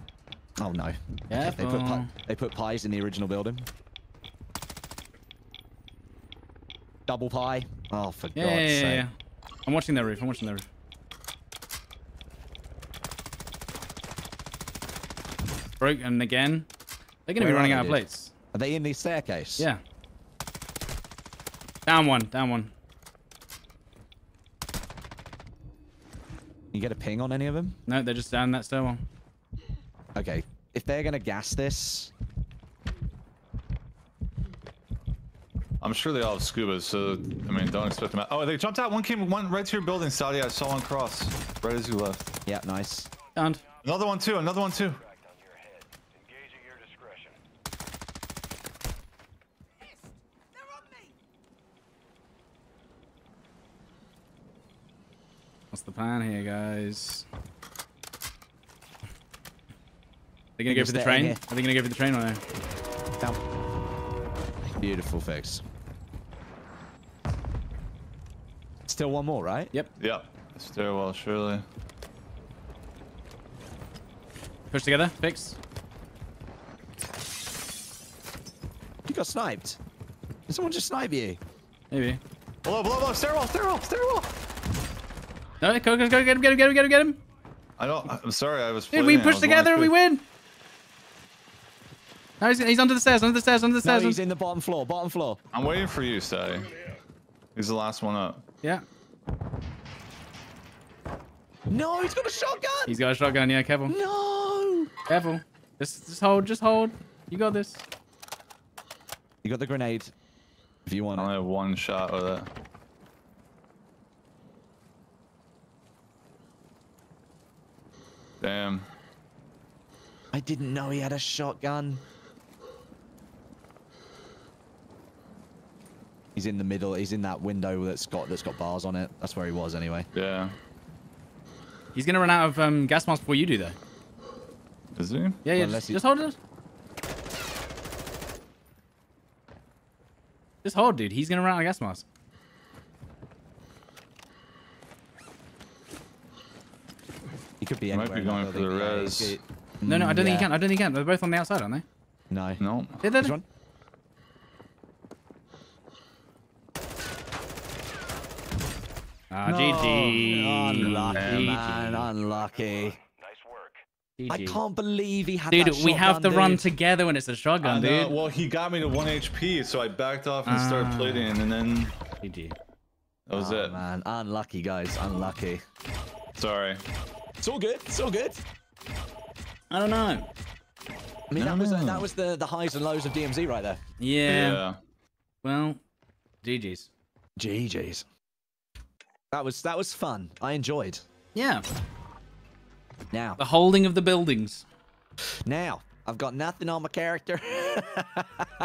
oh no! Yeah, they put they put pies in the original building. Double pie. Oh, for yeah, God's yeah, sake! Yeah. I'm watching their roof. I'm watching their roof. Broke and again. They're gonna Where be running out of plates. Are they in the staircase? Yeah. Down one. Down one. You get a ping on any of them? No, they're just down that stairwell. Okay, if they're gonna gas this, I'm sure they all have scubas, so I mean, don't expect them out. Oh, they jumped out. One came, one right to your building, Stodeh. I saw one cross right as you left. Yeah, nice. And another one too. Another one too. What's the plan here, guys? Are they gonna go for the train? Are they gonna go for the train or no? Down. Beautiful fix. Still one more, right? Yep. Yep. Stairwell, surely. Push together, fix. You got sniped. Did someone just snipe you? Maybe. Blow, blow, blow, stairwell, stairwell, stairwell! No, go, go, go, get him, get him, get him, get him, get him. I don't, I'm sorry, I was Dude, we push together and we win. No, he's, he's under the stairs, under the stairs, under the stairs. No, he's in the bottom floor, bottom floor. I'm waiting for you, Stodeh. He's the last one up. Yeah. No, he's got a shotgun. He's got a shotgun, yeah, careful. No. Careful. Just, just hold, just hold. You got this. You got the grenade. If you want I only have one shot with it. Damn. I didn't know he had a shotgun. He's in the middle. He's in that window that's got that's got bars on it. That's where he was anyway. Yeah. He's gonna run out of um, gas masks before you do, though. Is he? Yeah, yeah. Well, just, just hold it. Just hold, dude. He's gonna run out of gas masks. He could be anywhere. Might be going for the res. No, no, I don't yeah. think he can. I don't think he can. They're both on the outside, aren't they? No. No. Did they? One? Ah, no. G G. Unlucky, G G. Man. Unlucky. Nice work. G G. I can't believe he had dude, that shotgun, we have to dude. run together when it's a shotgun, and, uh, dude. Well, he got me to one H P, so I backed off and ah. started plating, and then... G G. That was oh, it. Man. Unlucky, guys. Unlucky. Sorry. It's all good. It's all good. I don't know. I mean, no. that was uh, that was the the highs and lows of D M Z right there. Yeah. yeah. Well, G G's. G G's. That was that was fun. I enjoyed. Yeah. Now the holding of the buildings. Now I've got nothing on my character.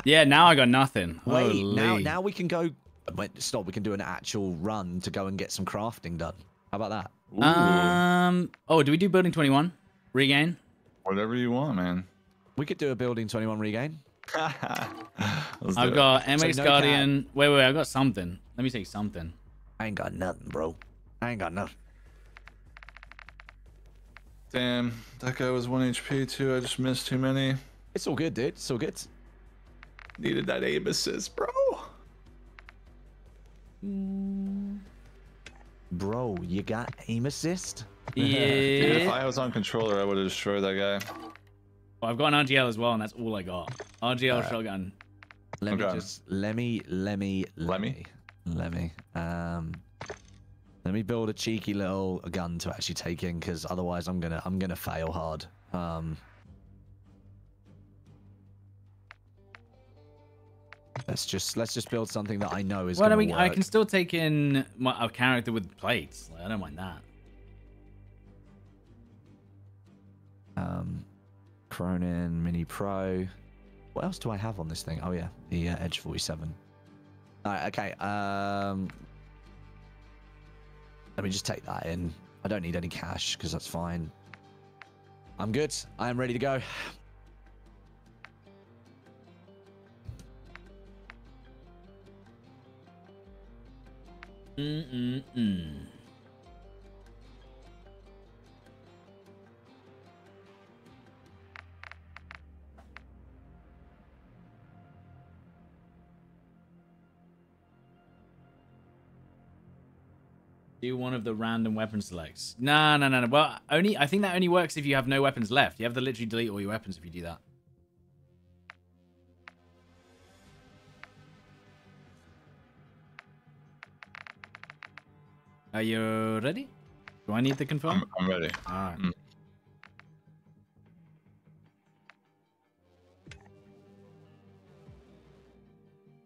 yeah. Now I got nothing. Wait. Holy. Now now we can go. Wait, stop. We can do an actual run to go and get some crafting done. How about that? Ooh. Um. Oh, do we do building twenty-one regain? Whatever you want, man. We could do a building twenty-one regain. I've got M X so no Guardian. Cat. Wait, wait, I've got something. Let me take something. I ain't got nothing, bro. I ain't got nothing. Damn, that guy was one H P too. I just missed too many. It's all good, dude. It's all good. Needed that aim assist, bro. Mm. Bro, you got aim assist? Yeah. Dude, if I was on controller, I would have destroyed that guy. Well, I've got an R G L as well, and that's all I got. R G L right. shotgun. Let okay. me just let me let me let me let me um let me build a cheeky little gun to actually take in, because otherwise I'm gonna I'm gonna fail hard. Um, Let's just let's just build something that I know is well, going to work. I can still take in my, a character with plates. Like, I don't mind that. Um, Cronin Mini Pro. What else do I have on this thing? Oh yeah, the uh, Edge forty-seven. All right, okay. Um, let me just take that in. I don't need any cash because that's fine. I'm good. I am ready to go. Mm-mm-mm. Do one of the random weapon selects. Nah, no, no, no. Well, only I think that only works if you have no weapons left. You have to literally delete all your weapons if you do that. Are you ready? Do I need to confirm? I'm, I'm ready. All right. Mm.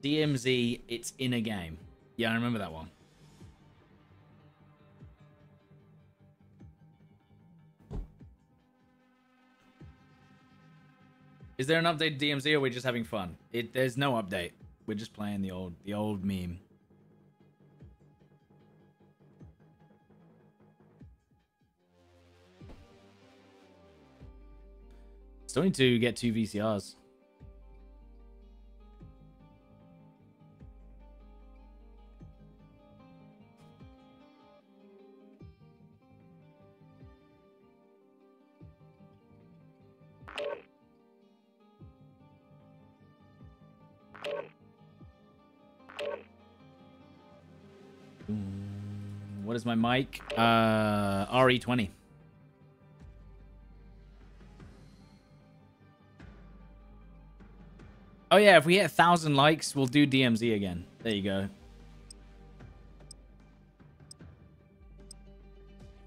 D M Z, it's in a game. Yeah, I remember that one. Is there an update to D M Z, or are we just having fun? It, there's no update. We're just playing the old, the old meme. Still need to get two V C Rs. What is my mic? Uh, R E twenty. Oh yeah, if we hit a thousand likes, we'll do D M Z again. There you go.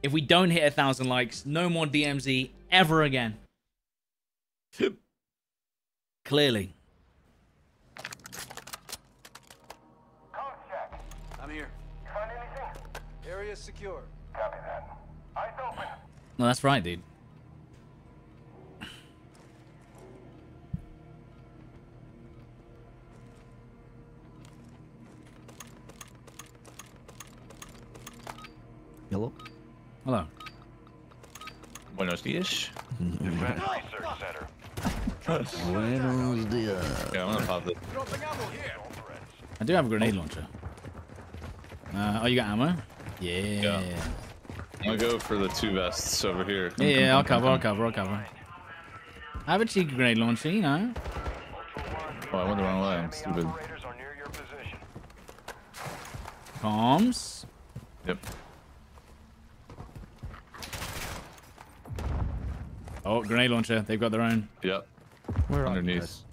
If we don't hit a thousand likes, no more D M Z ever again. Clearly. Secure. Copy that. Eyes open. No, that's right, dude. Hello. Hello. Buenos dias. Buenos dias. Yeah, I'm gonna pop this. I do have a grenade launcher. Uh, oh, you got ammo? Yeah. yeah. I'm gonna go for the two vests over here. Come, yeah, come, I'll come, cover, come. I'll cover, I'll cover. I have a cheeky grenade launcher, you know. Oh, I went the wrong way. I'm stupid. Comms. Yep. Oh, grenade launcher. They've got their own. Yep. Where underneath.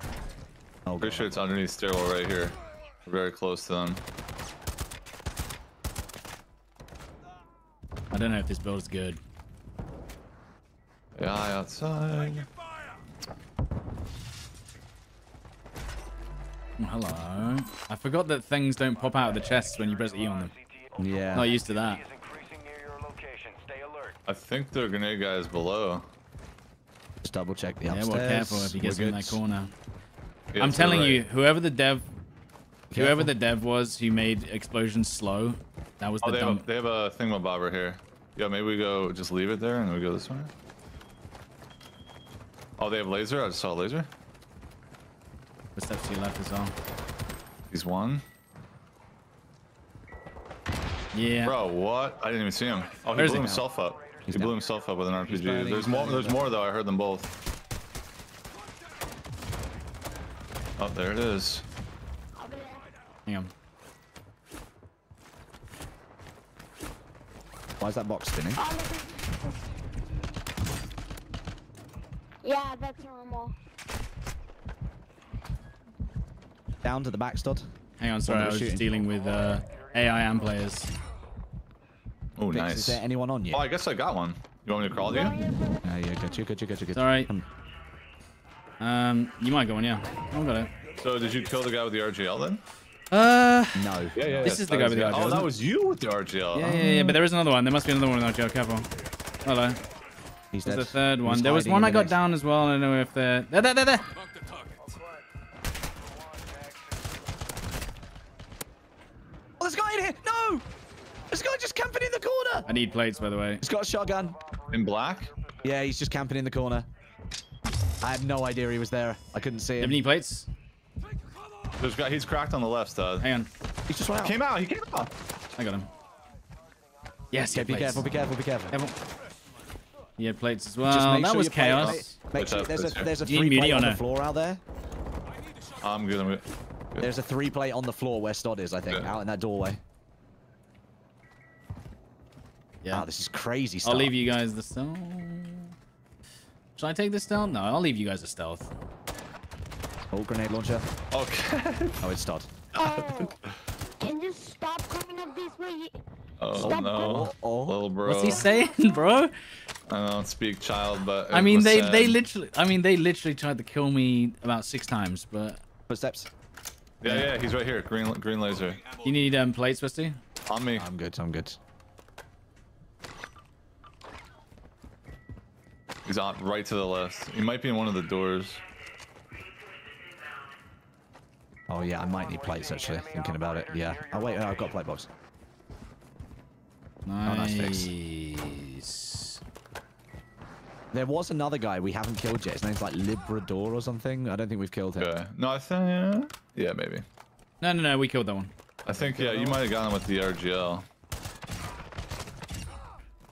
I'm pretty sure it's underneath stairwell right here. We're very close to them. I don't know if this build is good. Yeah, outside. Hello. I forgot that things don't pop out of the chests when you press E on them. Yeah. Not used to that. I think the grenade guy is below. Just double check the upstairs. Yeah, well, careful if he gets in that corner. It's I'm telling right. you, whoever the dev, careful. whoever the dev was who made explosions slow. That was oh, the they, dumb... have a, they have a thingamabobber here. Yeah, maybe we go just leave it there and we go this way. Oh, they have laser? I just saw a laser. What's that to your left as well? He's one. Yeah. Bro, what? I didn't even see him. Oh, he Where's blew himself now? up. He's he blew down. himself up with an R P G. There's more, there's more though. I heard them both. Oh, there it is. Hang on. Why is that box spinning? Yeah, that's normal. Down to the back, Stod. Hang on, sorry, I was shooting. just dealing with uh, A I M players. Oh, nice. Is there anyone on you? Oh, I guess I got one. You want me to crawl you? Yeah, yeah, got you, got you, got you, got you. Alright. Um, you might go on, yeah. I got it. So, did you kill the guy with the R G L then? Uh, no. Yeah, yeah, this yeah, is the guy with the R G L. Oh, that was you with the R G L. Yeah, yeah, yeah, but there is another one. There must be another one with the R G L. Careful. Hello. He's There's dead. the third one. He's there was one I got next. down as well. I don't know if they're... There, there, there, there. Oh, there's a guy in here. No! There's a guy just camping in the corner. I need plates, by the way. He's got a shotgun. In black? Yeah, he's just camping in the corner. I had no idea he was there. I couldn't see him. Do you have any plates? There's guy, he's cracked on the left, Stod. Hang on. He just went out. Came out. He came out. I got him. Yes, yeah, be careful, be careful, be careful, be careful. He had plates as well. That sure was chaos. Make sure there's a, there's a three plate on, on the floor out there. I'm good, I'm good. good. There's a three plate on the floor where Stod is, I think, good. out in that doorway. Yeah. Oh, this is crazy stuff. I'll leave you guys the stealth. Should I take this down? No, I'll leave you guys the stealth. Oh, grenade launcher. Okay. Oh, it's Stod. Oh. Can you stop coming up this way? Oh, stop no. Oh. Little bro. What's he saying, bro? I don't speak child, but I mean they sad. they literally I mean they literally tried to kill me about six times, but footsteps. Yeah, yeah, yeah, he's right here. Green green laser. You need um plates, Westie? On me. I'm good, I'm good. He's on right to the left. He might be in one of the doors. Oh yeah, I might need plates actually, thinking about it. Yeah. Oh wait, no, I've got plate box. Nice. Oh, nice fix. There was another guy we haven't killed yet. His name's like Librador or something. I don't think we've killed him. Yeah. No, I think yeah. yeah, maybe. No, no, no, we killed that one. I think yeah, you might have gotten him with the R G L.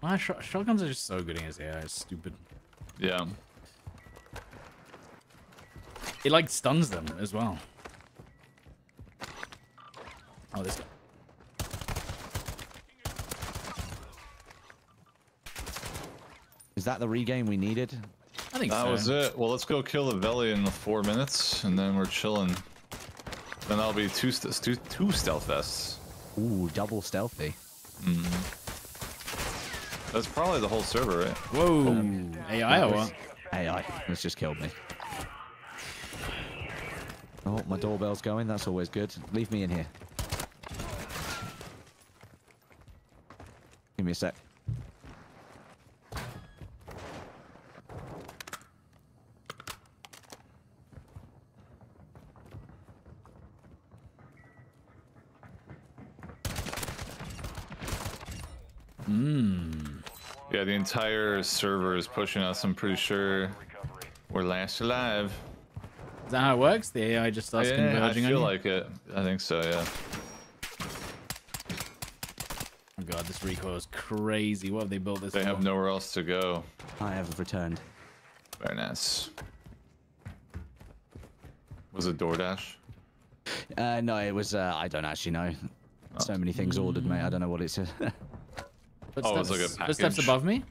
My sh shotguns are just so good against A I. It's stupid. Yeah. It like stuns them as well. Oh, this guy. Is that the regain we needed? I think that so. That was it. Well, let's go kill the Veli in the four minutes, and then we're chilling. Then that'll be two st two, two stealth vests. Ooh, double stealthy. Mm-hmm. That's probably the whole server, right? Whoa. Um, A I or what? A I. This just killed me. Oh, my doorbell's going. That's always good. Leave me in here. Give me a sec. Mm. Yeah, the entire server is pushing us. I'm pretty sure we're last alive. Is that how it works? The A I just starts yeah, converging on you? I feel like it. I think so, yeah. Oh god, this recoil is crazy. What have they built this They for? Have nowhere else to go. I have returned. Very nice. Was it DoorDash? Uh, no, it was... Uh, I don't actually know. Oh. So many things ordered, mate. I don't know what it's... Footsteps, oh, it's like a footsteps above me?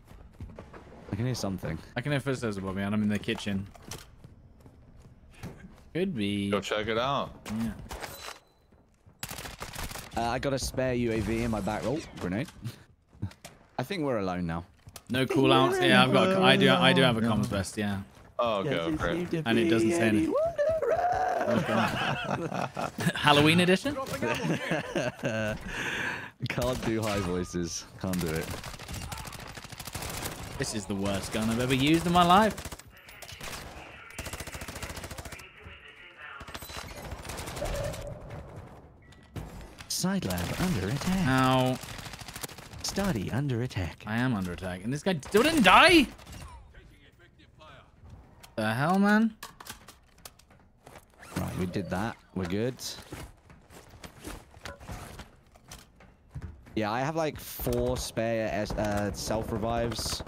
I can hear something. I can hear footsteps above me, and I'm in the kitchen. Could be. Go check it out. Yeah. Uh, I got a spare U A V in my back. Oh, grenade. I think we're alone now. No cool outs. Yeah, I've got. A, I do. I do have a comms vest. Yeah. Oh, go for it. And it doesn't say anything. Oh, Halloween edition. Can't do high voices. Can't do it. This is the worst gun I've ever used in my life. Side lab under attack. Ow. Stodeh under attack. I am under attack. And this guy still didn't die? The hell, man? Right, we did that. We're good. Yeah, I have like four spare uh, self-revives.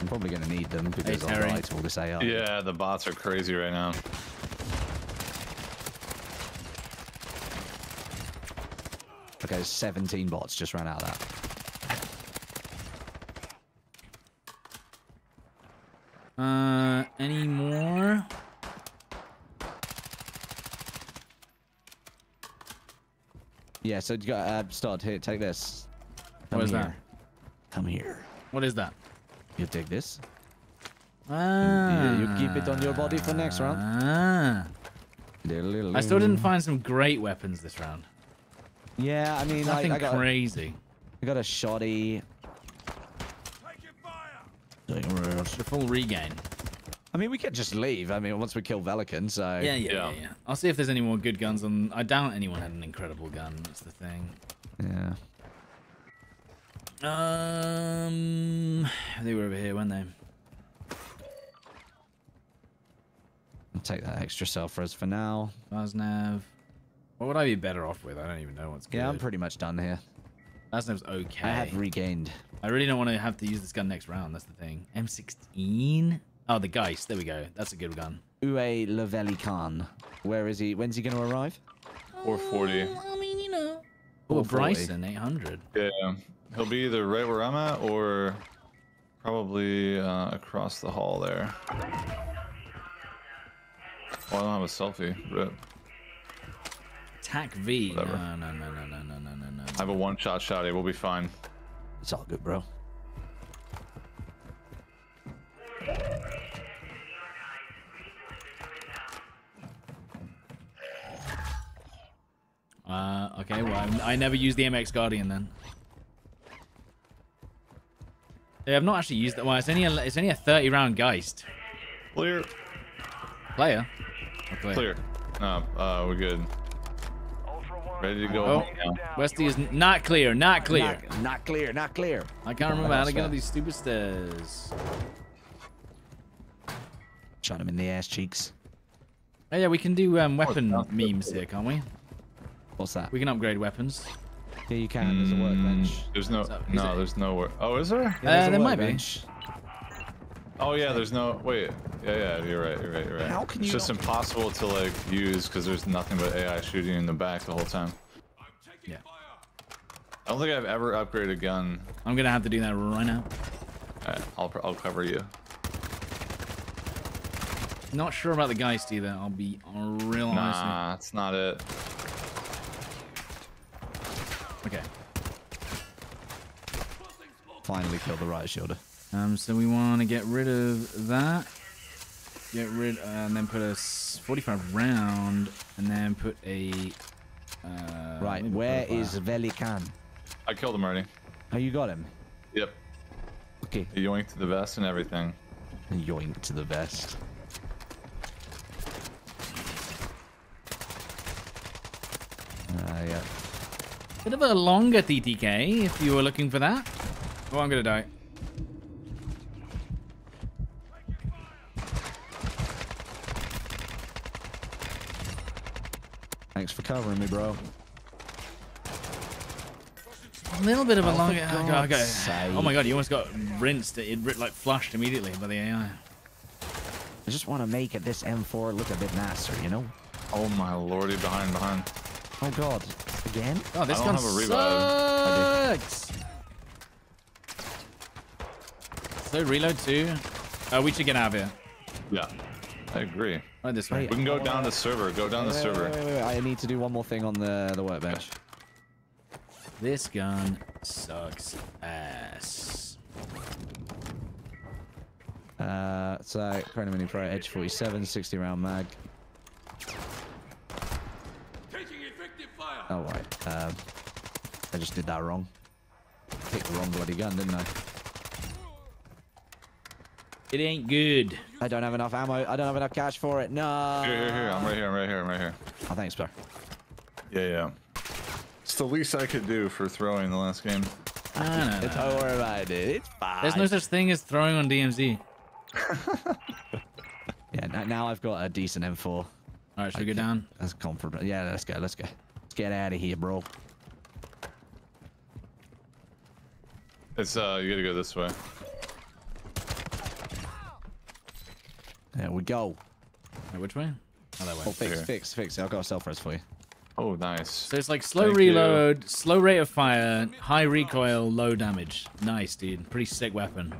I'm probably going to need them because hey, I'll die to all this A I. Yeah, the bots are crazy right now. Okay, seventeen bots just ran out of that. Uh, any more? Yeah, so you got uh, Stod, here, take this. Come what is here. that? Come here. What is that? You take this. Ah. You, you keep it on your body for next round. Ah. I still didn't find some great weapons this round. Yeah, I mean, nothing I, I got crazy. I got a shoddy. Take fire. What's the full regain? I mean, we could just leave. I mean, once we kill Velican, so... Yeah, yeah, yeah, yeah. I'll see if there's any more good guns on... I doubt anyone had an incredible gun. That's the thing. Yeah. Um... They were over here, weren't they? I'll take that extra self-res for now. Vaznev. What would I be better off with? I don't even know what's good. Yeah, I'm pretty much done here. Vaznev's okay. I have regained. I really don't want to have to use this gun next round. That's the thing. M sixteen? Oh, the Geist. There we go. That's a good gun. Uwe Lavelli Khan. Where is he? When's he going to arrive? four forty. Uh, I mean, you know. Or Bryson, eight hundred. Yeah. He'll be either right where I'm at or probably uh, across the hall there. Oh, I don't have a selfie. Rip. Attack V. Whatever. No, no, no, no, no, no, no, no, no. I have a one-shot shotty. We'll be fine. It's all good, bro. Uh, okay, well, I'm, I never used the M X Guardian then. Yeah, I've not actually used that. Well, it's only a, it's only a thirty round Geist. Clear. Player? Clear. Clear. No, uh, we're good. Ready to go. Oh, Westie is not clear, not clear. Not, not clear, not clear. I can't remember how to get up these stupid stairs. Shot him in the ass cheeks. Oh yeah, we can do um, weapon oh, memes here, can't we? What's that? We can upgrade weapons. Yeah, you can. There's a workbench. There's no, so, no, it? there's no work. Oh, is there? Yeah, uh, there might be. Oh yeah, there's no. Wait. Yeah, yeah, you're right. You're right. You're right. How can it's you just impossible to like use because there's nothing but A I shooting in the back the whole time. Yeah. I don't think I've ever upgraded a gun. I'm gonna have to do that right now. All right, I'll I'll cover you. Not sure about the Geist either. I'll be real honest. Nah, honestly. That's not it. Okay. Finally killed the riot shielder. Um, so we want to get rid of that. Get rid, uh, and then put a forty-five round, and then put a. Uh, right. Where is Velikan? I killed him already. Oh, you got him. Yep. Okay. A yoink to the vest and everything. A yoink to the vest. Ah, uh, yeah. Bit of a longer T T K if you were looking for that. Oh, I'm gonna die. Thanks for covering me, bro. A little bit of a oh longer. Oh, okay. Oh my god, you almost got rinsed. It like flushed immediately by the A I. I just want to make it this M four look a bit nicer, you know? Oh my lordy, behind, behind. Oh god. Again? Oh, this gun sucks! So reload too. Uh, we should get out of here. Yeah, I agree. Right this way. Wait, we can go down wanna... the server. Go down wait, the wait, server. Wait, wait, wait. I need to do one more thing on the the workbench. This gun sucks ass. Uh, so Chrono Mini Pro Edge forty-seven, sixty round mag. Oh, right. Um, I just did that wrong. Picked the wrong bloody gun, didn't I? It ain't good. I don't have enough ammo. I don't have enough cash for it. No. Here, here, here. I'm right here. I'm right here. I'm right here. Oh, thanks, bro. Yeah, yeah. It's the least I could do for throwing the last game. I don't know. Don't worry about it. It's fine. There's no such thing as throwing on D M Z. Yeah, now I've got a decent M four. All right, should we go down? That's comfortable. Yeah, let's go. Let's go. Let's get out of here, bro. It's uh, you gotta go this way. There we go. Wait, which way? Oh, that way. Oh, fix, here. fix, fix. I've got a self-res for you. Oh, nice. So it's like slow Thank reload, you. slow rate of fire, high recoil, low damage. Nice, dude. Pretty sick weapon.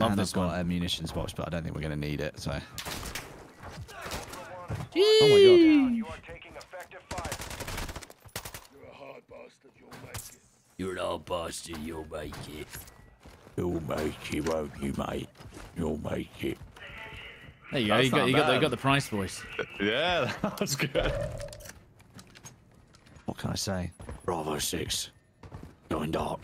Love and this I've got one. a munitions box, but I don't think we're gonna need it. So. Jeez. Oh my god. You're an old bastard, you'll make it. You'll make it, won't you, mate? You'll make it. There you go, you got, you, got the, you got the Price voice. Yeah, that was good. What can I say? Bravo six. Going dark.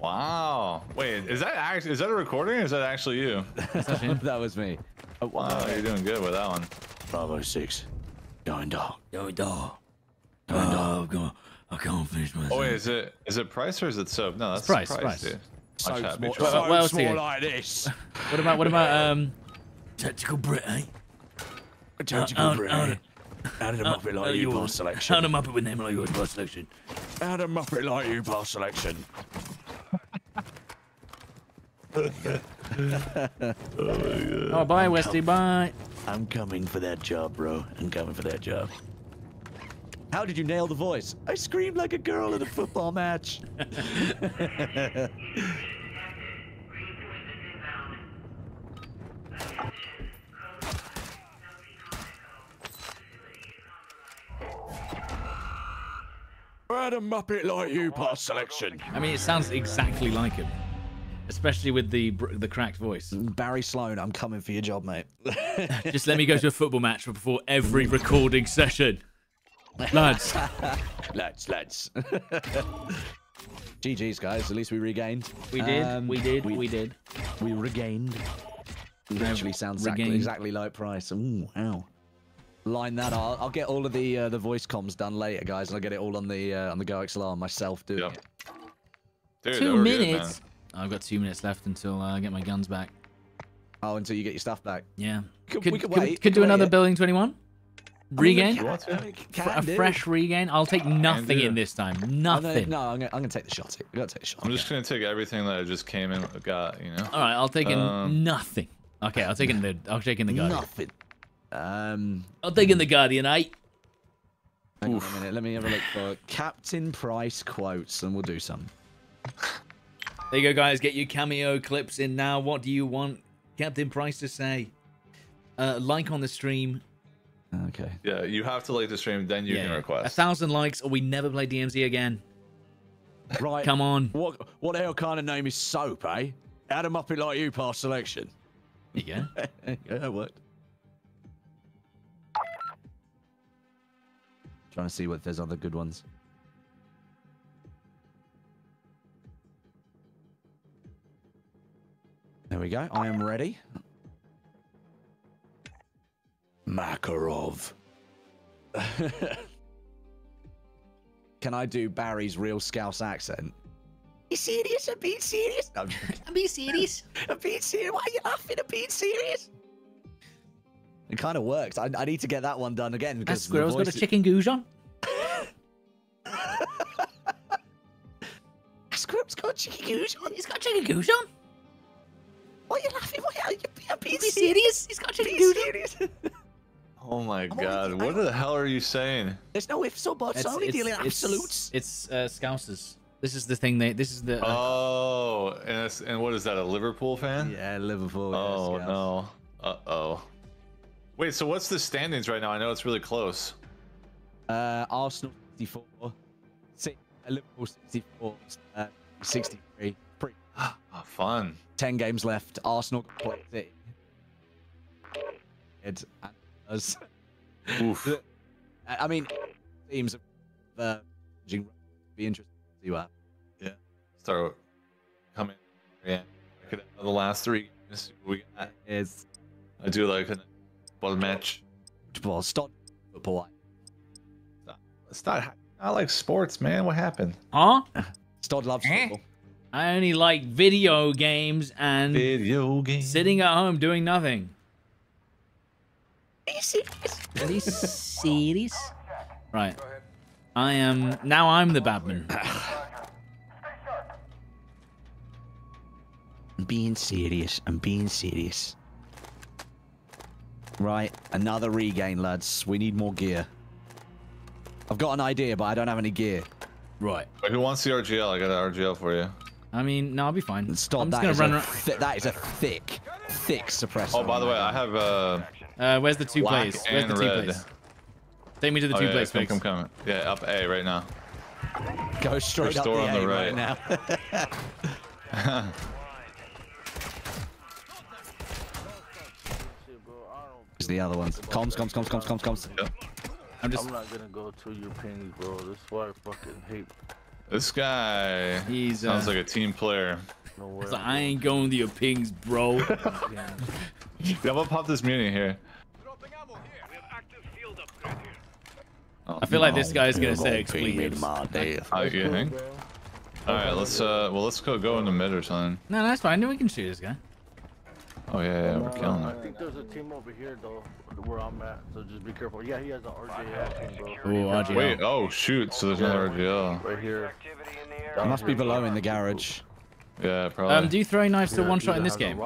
Wow. Wait, is that actually, is that a recording or is that actually you? That was me. Oh, wow, you're doing good with that one. Bravo six. Going dark. Going dark. Going dark. Going dark. I can't finish myself. Oh, wait, is it is it Price or is it soap? No, that's Price. Price. price. Dude. So small, so well, small like this. What about what about um? Tactical Brit, eh? Tactical Brit. How did a Muppet uh, like uh, you pass selection? How did a Muppet with him like yours pass selection? How did a Muppet like you pass selection? Oh, my God. Oh, bye, I'm Westie, bye. I'm coming for that job, bro. I'm coming for that job. How did you nail the voice? I screamed like a girl at a football match. Had a Muppet like you past selection. I mean, it sounds exactly like him, especially with the the cracked voice. Barry Sloane, I'm coming for your job, mate. Just let me go to a football match before every recording session. Lads. lads, lads. G G's, guys. At least we regained. We did. Um, we did. We, we did. We regained. Literally sounds regained. exactly, exactly like Price. Ooh, ow. Line that up. I'll get all of the uh, the voice comms done later, guys, and I'll get it all on the uh, on the GoXLR myself. Doing yep. it. Two minutes. Good, I've got two minutes left until uh, I get my guns back. Oh, until you get your stuff back. Yeah. Could, we could, could, wait, could, could do wait, another yeah. Building twenty-one regain. I mean, can, I mean, a do. fresh regain. I'll take nothing in this time. Nothing. No, I'm gonna, I'm gonna take the shot. We gotta take the shot. I'm just gonna take everything that I just came in got. You know. All right, I'll take um, in nothing. Okay, I'll take in the. I'll take in the guy. Nothing. Um, I'll take in the Guardian, eh? Hang on a minute, let me have a look for Captain Price quotes, and we'll do some. There you go, guys. Get your cameo clips in now. What do you want Captain Price to say? Uh, like on the stream. Okay. Yeah, you have to like the stream, then you yeah. can request. A thousand likes, or we never play D M Z again. Right. Come on. What what hell kind of name is Soap, eh? Add 'em up it like you past selection. There you go. Yeah, that worked. Trying to see what there's other good ones. There we go. I am ready. Makarov. Can I do Barry's real Scouse accent? Be serious. I'm being serious. I'm being serious. I'm being serious. Why are you laughing? I'm being serious. It kind of works. I, I need to get that one done again. Because that squirrel's got a chicken goose on. Squirrel's got chicken goose on. He's got chicken goose on. Why are you laughing? Why are you being be serious? serious? He's got chicken goose on. Oh my God. What the hell are you saying? There's no ifs or buts. It's, it's, only dealing it's, absolutes. It's uh, Scousers. This is the thing they. This is the. Uh... Oh, and, that's, and what is that? A Liverpool fan? Yeah, Liverpool. Oh, yeah, no. Uh oh. Wait, so what's the standings right now? I know it's really close. Uh, Arsenal sixty-four, Liverpool sixty-four, uh, sixty-three. Pretty oh, fun. Ten games left. Arsenal plays it. It's us. Oof. I mean, teams are be interesting to see what. Yeah. Start coming. Yeah. The last three games we got is. I do like. Football match. Football. Stop football. It's not. I like sports, man. What happened? Huh? Stod loves football. I only like video games and video games. Sitting at home doing nothing. Are you serious? Are you serious? Right. I am now. I'm the Batman. I'm being serious. I'm being serious. Right, another regain, lads. We need more gear. I've got an idea, but I don't have any gear. Right. Who wants the R G L? I got an R G L for you. I mean, no, I'll be fine. Stop. I'm just that, gonna is run that is a thick, thick suppressor. Oh, by the way, I have uh... uh where's the two plays? Where's the two red. plays? Take me to the oh, two yeah, plays, please. I'm coming. Yeah, up A right now. Go straight Restore up the on the A right, right now. The other ones. Comms, comms, comms, comms, comms, comms. Yep. I'm just. I'm not gonna go to your pings, bro. This is why I fucking hate. This guy. He's sounds uh... like a team player. Like, I ain't going to your pings, bro. Yeah, I'm gonna pop this muni here. Oh, I feel no, like this guy's gonna say expletives. Oh, you think? All right, let's uh, well, let's go go in the mid or something. No, that's fine. No, we can shoot this guy. Oh yeah, yeah, we're killing them. I think there's a team over here though, where I'm at, so just be careful. Yeah, he has an R G L team, bro. Ooh, R G L. Wait, oh shoot, so there's another R G L. Right here. It must be below in the garage. Yeah, probably. Um, do you throw knives to one shot in this game?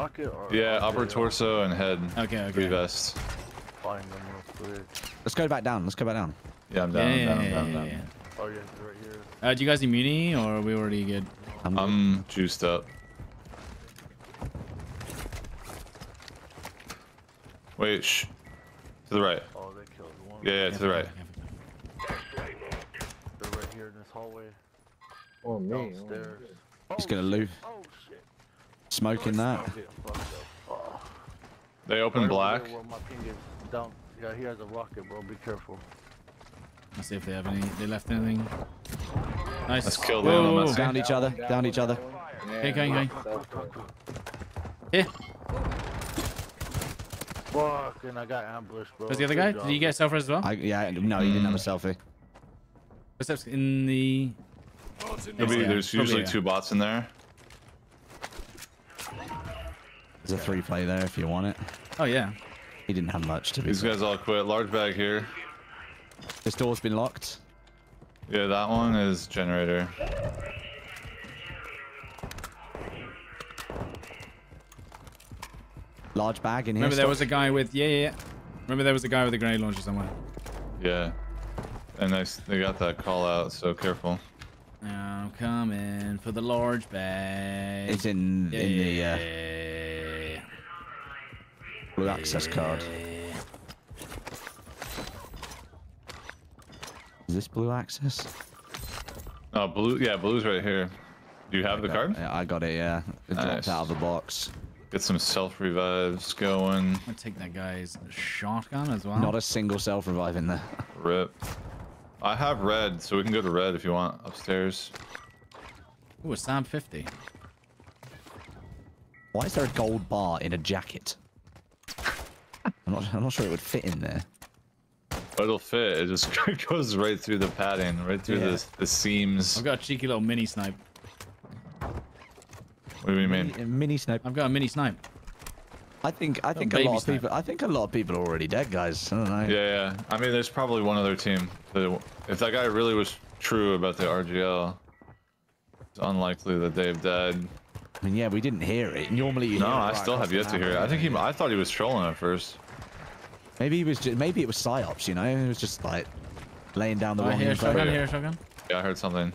Yeah, upper torso and head. Okay, okay. Three vests. Let's go back down, let's go back down. Yeah, I'm down, yeah, I'm down, yeah, down, yeah, down, yeah. down. Oh yeah, right here. Uh, do you guys need muni, or are we already good? I'm, I'm juiced up. Wait, shh. To the right. Oh, they killed one. Yeah, yeah, to the right. They're right here in this hallway. Oh, no. He's gonna loot. Oh, shit. Smoking that. They open black. Yeah, he has a rocket, bro. Be careful. Let's see if they have any. They left anything. Nice. Let's kill them. Whoa, whoa. Down each other. Down each other. Hey, going, going. Here. Fuck, and I got ambushed, bro. Was the other guy? Did you get a selfie as well? I, yeah, no, he didn't have a selfie. Footsteps in the... Be, there's yeah, usually two bots in there. There's a three play there if you want it. Oh, yeah. He didn't have much to be. These guys all quit. Large bag here. This door's been locked. Yeah, that one is generator. Large bag in here. Remember there was a guy with yeah, yeah, yeah. Remember there was a guy with a grenade launcher somewhere. Yeah. And they, they got that call out, so careful. I'm coming for the large bag. It's in yeah, in the uh, yeah. blue access card. Is this blue access? Oh, blue. Yeah, blue's right here. Do you have I the got, card? Yeah, I got it. Yeah, it nice. dropped out of the box. Get some self revives going. I'm gonna take that guy's shotgun as well. Not a single self revive in there. Rip. I have red, so we can go to red if you want upstairs. Ooh, a Sam fifty. Why is there a gold bar in a jacket? I'm not. I'm not sure it would fit in there. It'll fit. It just goes right through the padding, right through yeah. the the seams. I've got a cheeky little mini snipe. What do you mean? Mini, mini snipe. I've got a mini snipe. I think I think a, a lot snipe. of people. I think a lot of people are already dead, guys. I don't know. Yeah, yeah. I mean, there's probably one other team. That, if that guy really was true about the R G L, it's unlikely that they've died. I mean, yeah, we didn't hear it. Normally, you no, hear I it still right have yet to hear it. I think he. I thought he was trolling at first. Maybe he was. Just, maybe it was psyops. You know, it was just like laying down the. Oh, I hear shotgun. Here, shotgun. Yeah, I heard something.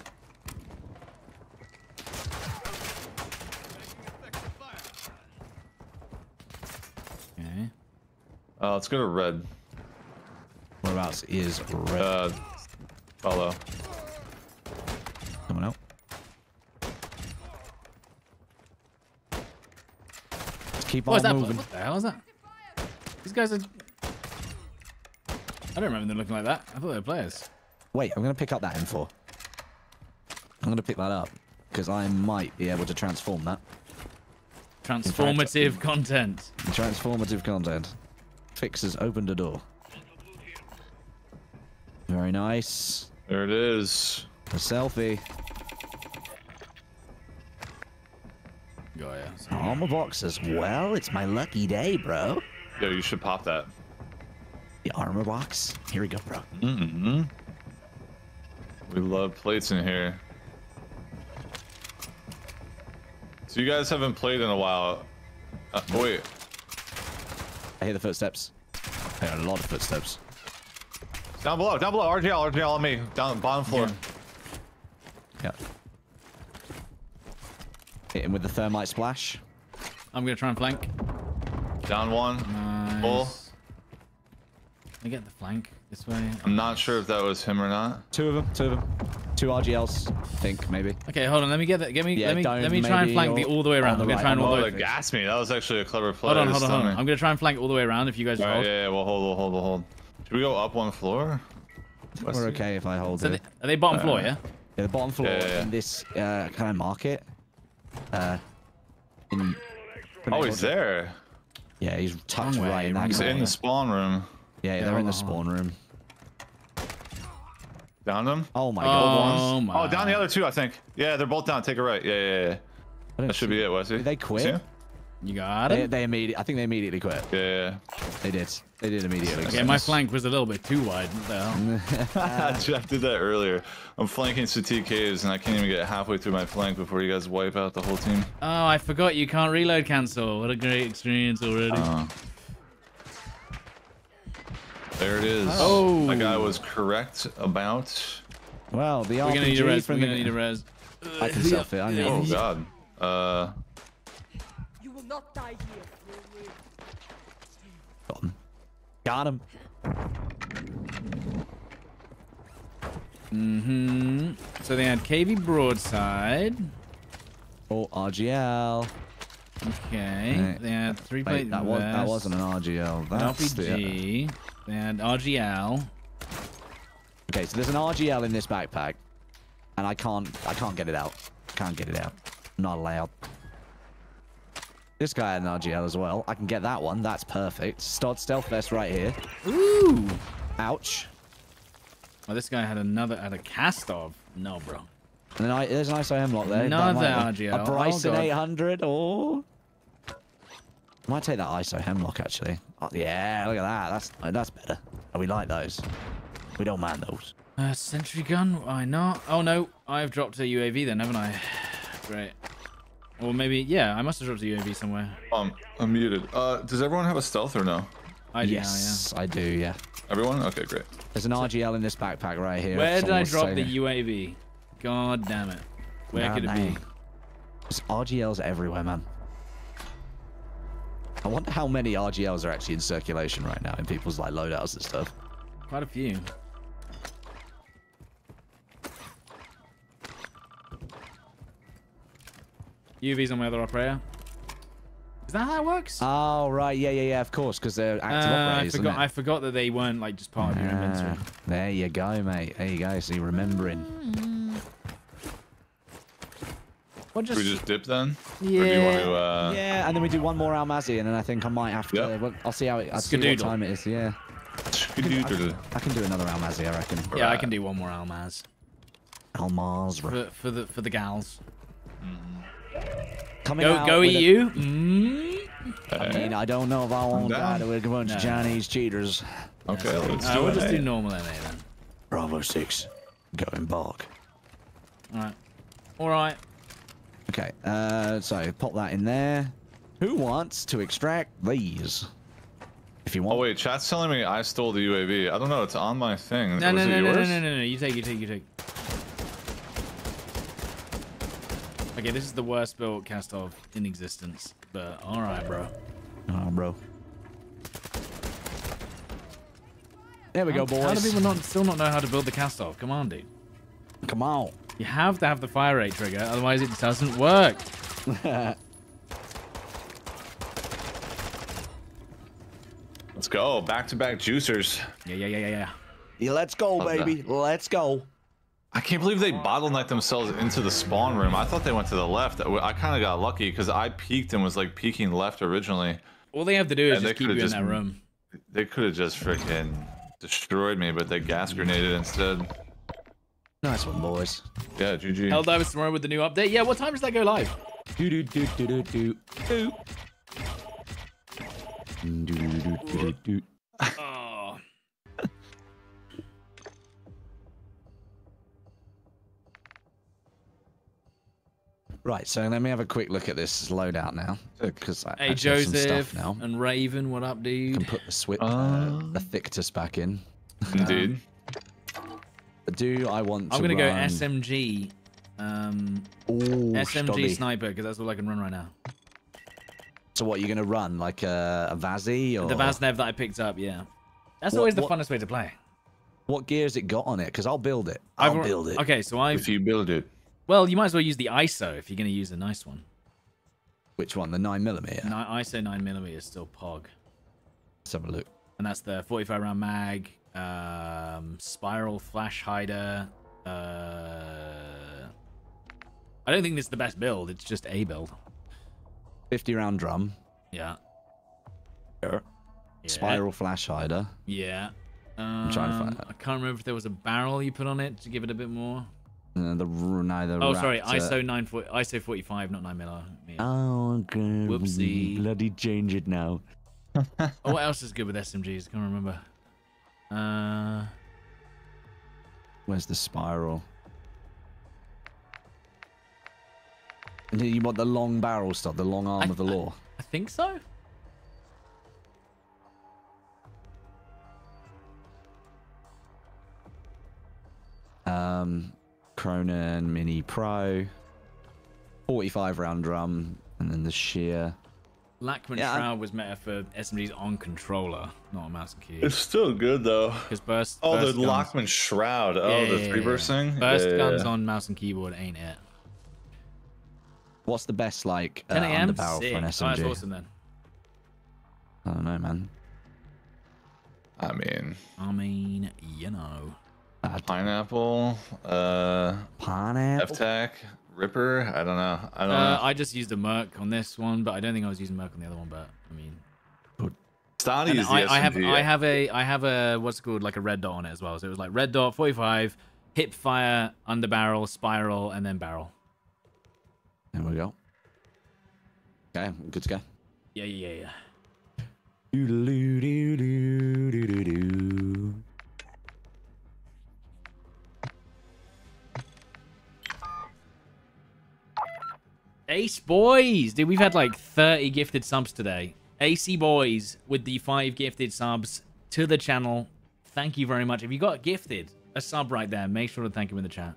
Uh, let's go to red. Whereabouts is red? Uh, follow. Coming out. Let's keep what on moving. What the hell is that? These guys are... I don't remember them looking like that. I thought they were players. Wait, I'm going to pick up that M four. I'm going to pick that up, because I might be able to transform that. Transformative content. Transformative content. Fixers opened a door. Very nice. There it is. A selfie. Oh, yeah. Armor box as well. It's my lucky day, bro. Yo, you should pop that. The armor box. Here we go, bro. Mm-hmm. We love plates in here. So you guys haven't played in a while. Uh, wait. I hear the footsteps. I hear a lot of footsteps. Down below, down below. R G L, R G L on me. Down, bottom floor. Yeah. yeah. Hit him with the thermite splash. I'm going to try and flank. Down one. Nice. Bull. Let me get the flank this way. I'm not sure if that was him or not. Two of them, two of them. Two R G Ls, I think, maybe. Okay, hold on. Let me get that. Get me, yeah, let me, let me try and flank the all the way around. The I'm going right. to try and all the way. Gassed me. That was actually a clever play. Hold on, hold on, hold on. I'm going to try and flank all the way around if you guys right, hold. Yeah, yeah, we'll hold, we'll hold, we'll hold. Should we go up one floor? We're Westie. okay if I hold so it. They, are they bottom uh, floor, yeah? Yeah, the bottom floor yeah, yeah. in this, uh, can I mark it? Uh, in, oh, he's there. Yeah, he's tucked Wrong right in that He's in the spawn room. Yeah, yeah, yeah they're in the spawn room. Down them? Oh my oh god. My. Oh, down the other two, I think. Yeah, they're both down. Take a right. Yeah, yeah, yeah. That should be it, Wesley. Did they quit? You got it. They, they immediately. I think they immediately quit. Yeah, they did. They did immediately. Okay, quit. My flank was a little bit too wide. Dude, I did that earlier. I'm flanking some T Ks and I can't even get halfway through my flank before you guys wipe out the whole team. Oh, I forgot you can't reload cancel. What a great experience already. Uh, there it is. Oh, my guy was correct about. Well, the R P G. We're gonna need a res. We're gonna need a res. I can self it. I know. Oh God. Uh. Not die here. Got him. Got him. Mm-hmm. So they had K V broadside. Oh, R G L. Okay. Right. They had three plate. Wait, that, was, that wasn't an R G L. That's an R P G. The... They had R G L. Okay, so there's an R G L in this backpack, and I can't. I can't get it out. Can't get it out. Not allowed. This guy had an R G L as well. I can get that one. That's perfect. Stod stealth vest right here. Ooh. Ouch. Oh, this guy had another, had a cast off. No, bro. And then I, there's an I S O hemlock there. Another R G L. A Bryson oh, eight hundred. Oh. I might take that I S O hemlock, actually. Oh, yeah, look at that. That's that's better. Oh, we like those. We don't mind those. Uh, sentry gun? Why not? Oh, no. I've dropped a U A V then, haven't I? Great. Or maybe, yeah, I must have dropped the U A V somewhere. Um, I'm muted. Uh, does everyone have a stealth or no? I do. Yes, now, yeah. I do, yeah. Everyone? Okay, great. There's an R G L in this backpack right here. Where did I drop the U A V? God damn it. Where nah, could it man. be? There's R G Ls everywhere, man. I wonder how many R G Ls are actually in circulation right now in people's like loadouts and stuff. Quite a few. U V's on my other operator. Is that how it works? Oh, right. Yeah, yeah, yeah. Of course, because they're active uh, operators. I forgot, I forgot that they weren't, like, just part of your uh, inventory. There you go, mate. There you go. So you're remembering. What just... Should we just dip, then? Yeah. Or do you want to, uh... Yeah, and then we do one more Al Mazrah, and then I think I might have to... Yep. Well, I'll see how it... I'll see what time it is, yeah. I can, I, can, I can do another Al Mazrah, I reckon. Yeah, right. I can do one more Al Mazrah. Al Mazrah. For, for, the, for the gals. Mm. Coming go, go E U. A... Mm. I mean, I don't know if I want that. We're a bunch no. of Chinese cheaters. Okay, no. let's uh, do we'll it. We'll just do normal M A then. Bravo six, go embark. All right, all right. Okay, uh, so pop that in there. Who wants to extract these? If you want. Oh wait, chat's telling me I stole the U A V. I don't know. It's on my thing. No, Was no, no, no, no, no, no, no. You take, you take, you take. Okay, this is the worst built cast off in existence, but all right, bro. Oh, bro. There we how, go, boys. How do people not, still not know how to build the cast off? Come on, dude. Come on. You have to have the fire rate trigger, otherwise it doesn't work. Let's go. Back-to-back juicers. Yeah, yeah, yeah, yeah, yeah. Let's go, Love baby. That. Let's go. I can't believe they bottlenecked themselves into the spawn room. I thought they went to the left. I kind of got lucky because I peeked and was like peeking left originally. All they have to do is just keep you in that room. They could have just freaking destroyed me, but they gas grenaded instead. Nice one, boys. Yeah, G G. Helldivers tomorrow with the new update. Yeah, what time does that go live? Do do do do do do do. Do do do do do. Right, so let me have a quick look at this loadout now. Because I hey, Joseph some stuff now. And Raven, what up, dude? Can put the Swip, uh, uh, the Fictus back in. Indeed. Um, do I want? I'm to gonna run... go S M G, um, Ooh, S M G Stodeh. Sniper, because that's all I can run right now. So what, you're gonna run like a, a Vazzy or the Vaznev that I picked up? Yeah, that's what, always the what... funnest way to play. What gear has it got on it? Because I'll build it. I'll I've... build it. Okay, so I. If you build it. Well, you might as well use the I S O if you're going to use a nice one. Which one? The nine millimeter? No, I S O nine millimeter is still P O G. Let's have a look. And that's the forty-five round mag, um, spiral flash hider. Uh, I don't think this is the best build. It's just a build. fifty round drum. Yeah. yeah. Spiral flash hider. Yeah. Um, I'm trying to find that. I can't remember if there was a barrel you put on it to give it a bit more. Uh, the neither. Oh, sorry, ISO nine forty, ISO forty five, not nine mil. Yeah. Oh, good. Whoopsie. Bloody change it now. Oh, what else is good with S M Gs? I can't remember. Uh, where's the spiral? You want the long barrel stuff, the long arm I, of the law? I, I think so. Um, Cronin Mini Pro, forty-five round drum, and then the shear. Lackman yeah, Shroud was meta for S M Gs on controller, not on mouse and key. It's still good though. Because burst. Oh, burst the guns. Lackman Shroud. Oh, yeah, the yeah, three burst yeah. thing. Burst yeah, guns yeah. on mouse and keyboard ain't it. What's the best like uh, underbarrel for an S M G? Oh, that's awesome then. I don't know, man. I mean. I mean, you know. I pineapple, uh, pineapple, F TAC, Ripper. I don't know. I don't uh, know. I just used the Merc on this one, but I don't think I was using Merc on the other one. But I mean, Stodeh is the I, S M G. I have, I have a, I have a what's it called, like a red dot on it as well. So it was like red dot, forty-five, hip fire, underbarrel, spiral, and then barrel. There we go. Okay, good to go. Yeah, yeah, yeah. Doo -doo -doo -doo -doo -doo -doo. Ace boys, dude, we've had like thirty gifted subs today. A C boys with the five gifted subs to the channel. Thank you very much. If you got gifted a sub right there, make sure to thank him in the chat.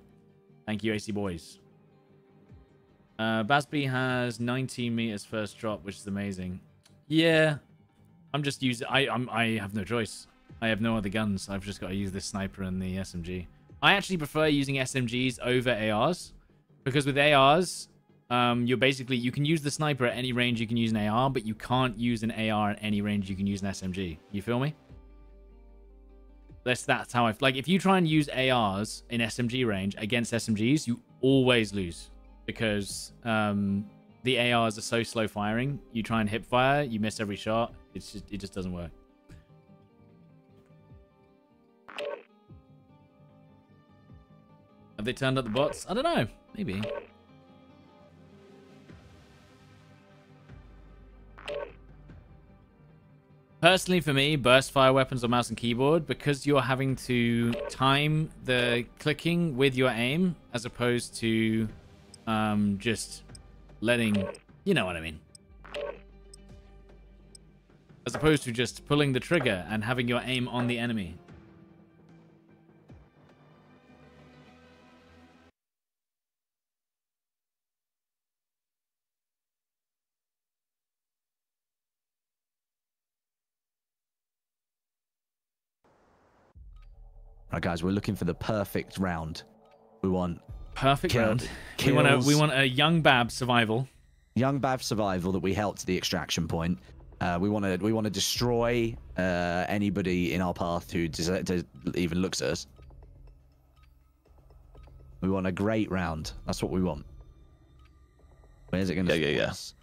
Thank you, A C boys. Uh, Basby has nineteen meters first drop, which is amazing. Yeah, I'm just using. I I'm, I have no choice. I have no other guns. I've just got to use this sniper and the S M G. I actually prefer using S M Gs over A Rs because with A Rs. Um, you're basically, you can use the sniper at any range you can use an A R, but you can't use an A R at any range you can use an S M G. You feel me? That's, that's how I, like, if you try and use A Rs in S M G range against S M Gs, you always lose because um, the A Rs are so slow firing. You try and hip fire, you miss every shot. It's just, it just doesn't work. Have they turned up the bots? I don't know. Maybe. Personally, for me, burst fire weapons on mouse and keyboard, because you're having to time the clicking with your aim as opposed to um, just letting, you know what I mean. As opposed to just pulling the trigger and having your aim on the enemy. All right, guys, we're looking for the perfect round. We want perfect killed, round. Kills. We want a we want a young Bab survival, young Bab survival that we helped to the extraction point. Uh, we want to we want to destroy uh, anybody in our path who even looks at us. We want a great round. That's what we want. Where's it going to? Yeah, yeah, yeah. Us?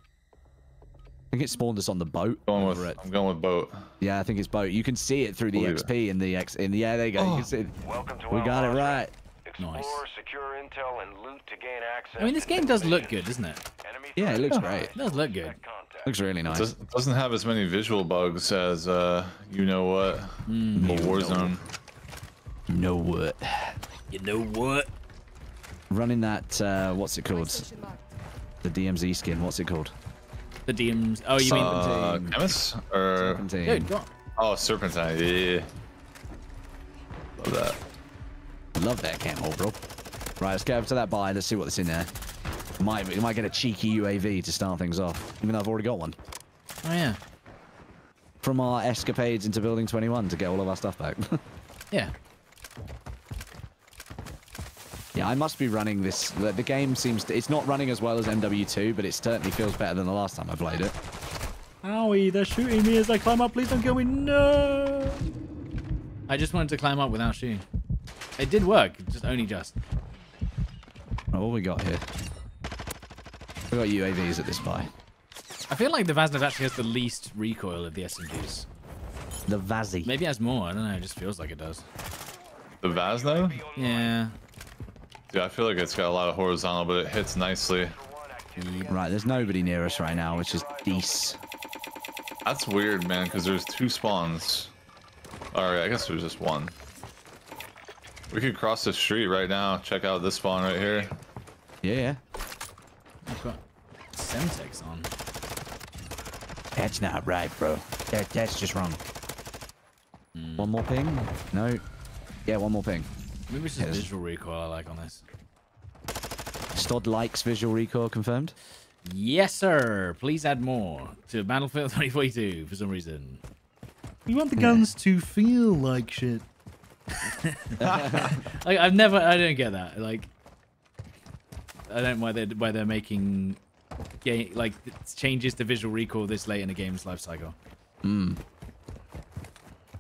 I think it spawned us on the boat. Going with, it. I'm going with boat. Yeah, I think it's boat. You can see it through the Believe X P it. in the X. In the, yeah, there you go. Oh. You can see it. To we got it right. Explore, nice. Secure intel and loot to gain access. I mean, this game does look good, doesn't it? Yeah, it looks oh. great. It does look good. Looks really nice. It doesn't have as many visual bugs as uh, you know what, mm, the Warzone. You know what? You know what? Running that. Uh, what's it called? The D M Z skin. What's it called? The D Ms. Oh, you uh, mean Chemist? Or... Serpentine. Dude, go on. Oh, Serpentine. Yeah, yeah, yeah. Love that. Love that camp hole, bro. Right, let's go over to that buy. Let's see what's in there. We might, we might get a cheeky U A V to start things off, even though I've already got one. Oh, yeah. From our escapades into Building twenty-one to get all of our stuff back. Yeah. Yeah, I must be running this. The, the game seems to, it's not running as well as M W two, but it certainly feels better than the last time I played it. Owie, they're shooting me as I climb up. Please don't kill me. No. I just wanted to climb up without shooting. It did work, just only just. Oh, what have we got here? We got U A Vs at this buy. I feel like the Vaznev actually has the least recoil of the S M Gs. The Vazzy. Maybe it has more. I don't know. It just feels like it does. The Vaznev? Yeah. Yeah, I feel like it's got a lot of horizontal, but it hits nicely. Right, there's nobody near us right now, which is decent. That's weird, man, because there's two spawns. Alright, I guess there's just one. We could cross the street right now, check out this spawn right here. Yeah, yeah. I've got Semtex on. That's not right, bro. That, that's just wrong. Mm. One more ping? No. Yeah, one more ping. Maybe it's just yes. visual recoil I like on this. Stod likes visual recoil, confirmed? Yes, sir. Please add more to Battlefield twenty forty-two for some reason. You want the guns yeah. to feel like shit. Like, I've never, I don't get that. Like, I don't know why they're, why they're making game, like, changes to visual recoil this late in a game's life cycle. Mm.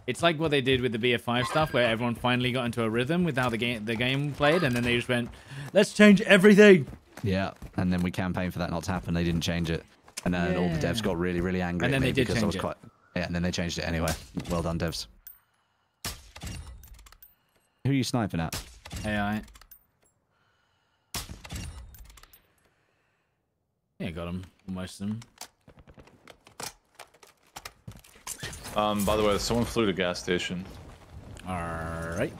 It's like what they did with the B F five stuff, where everyone finally got into a rhythm with how the game the game played, and then they just went, let's change everything. Yeah, and then we campaigned for that not to happen. They didn't change it, and then yeah. all the devs got really, really angry. And then at me they did because change I was it. Quite... Yeah, and then they changed it anyway. Well done, devs. Who are you sniping at? A I. Yeah, got him. Almost him. Um, by the way, someone flew to gas station. Alright.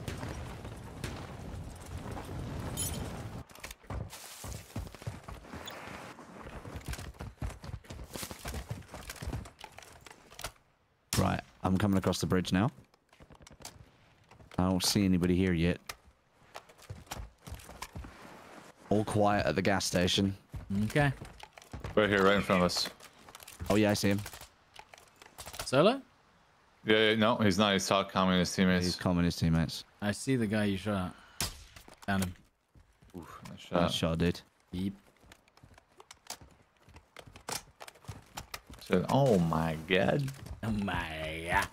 Right, I'm coming across the bridge now. I don't see anybody here yet. All quiet at the gas station. Okay. Right here, right in front of us. Oh yeah, I see him. Solo? Yeah, no, he's not. He's talking calming his teammates. He's calming his teammates. I see the guy you shot. Down him. Oof, nice shot. Nice shot, dude. Yep. Said, oh my god. Oh my god.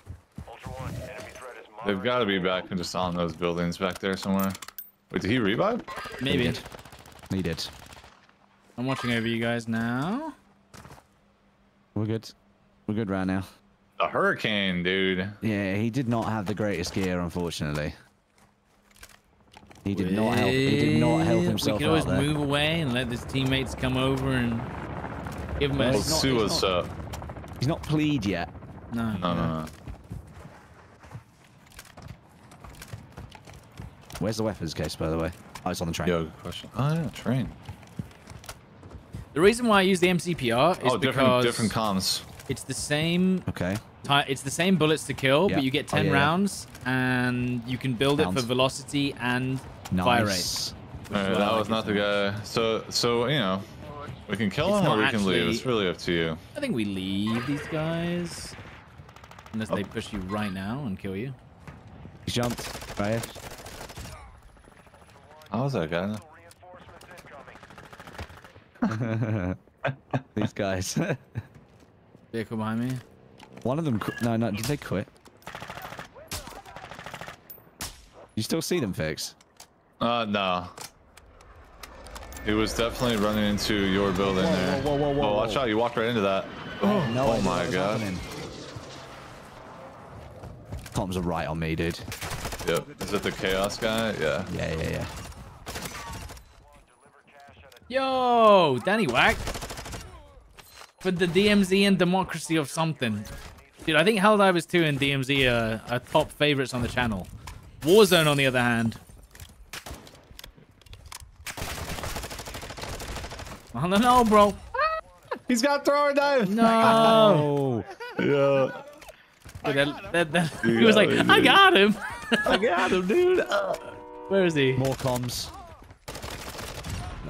They've got to be back and just on those buildings back there somewhere. Wait, did he revive? Maybe. He did. He did. I'm watching over you guys now. We're good. We're good right now. The hurricane, dude. Yeah, he did not have the greatest gear, unfortunately. He did well, not help. He did not help himself. We could always out there. move away and let his teammates come over and give him. We'll see what's up. He's not plead yet. No. No, no, no. Where's the weapons case, by the way? Oh, it's on the train. Yo, good question. Oh, yeah, train. The reason why I use the M C P R is oh, because different, different comms. It's the same. Okay. It's the same bullets to kill, yep. but you get ten oh, yeah, rounds, yeah. and you can build Rounds. it for velocity and nice. fire rate. Right, that was not the guy. So, so you know, we can kill it's him or actually, we can leave. It's really up to you. I think we leave these guys, unless oh. they push you right now and kill you. He jumped. Right. How was that guy? These guys. Vehicle behind me. One of them. No, no. Did they quit? You still see them, Fix? Uh, no. It was definitely running into your building whoa, there. Whoa, whoa, whoa, whoa, oh, watch whoa. out! You walked right into that. Oh, no oh my god. Happening. Comms are right on me, dude. Yep. Is it the chaos guy? Yeah. Yeah, yeah, yeah. Yo, Danny Wack. For the D M Z and democracy of something. Dude, I think Helldivers two and D M Z are, are top favorites on the channel. Warzone, on the other hand. I don't know, bro. He's got thrower dive. No. Yeah. Dude, that, that, that, he was like, him, I got him. I got him, dude. Uh, where is he? More comms.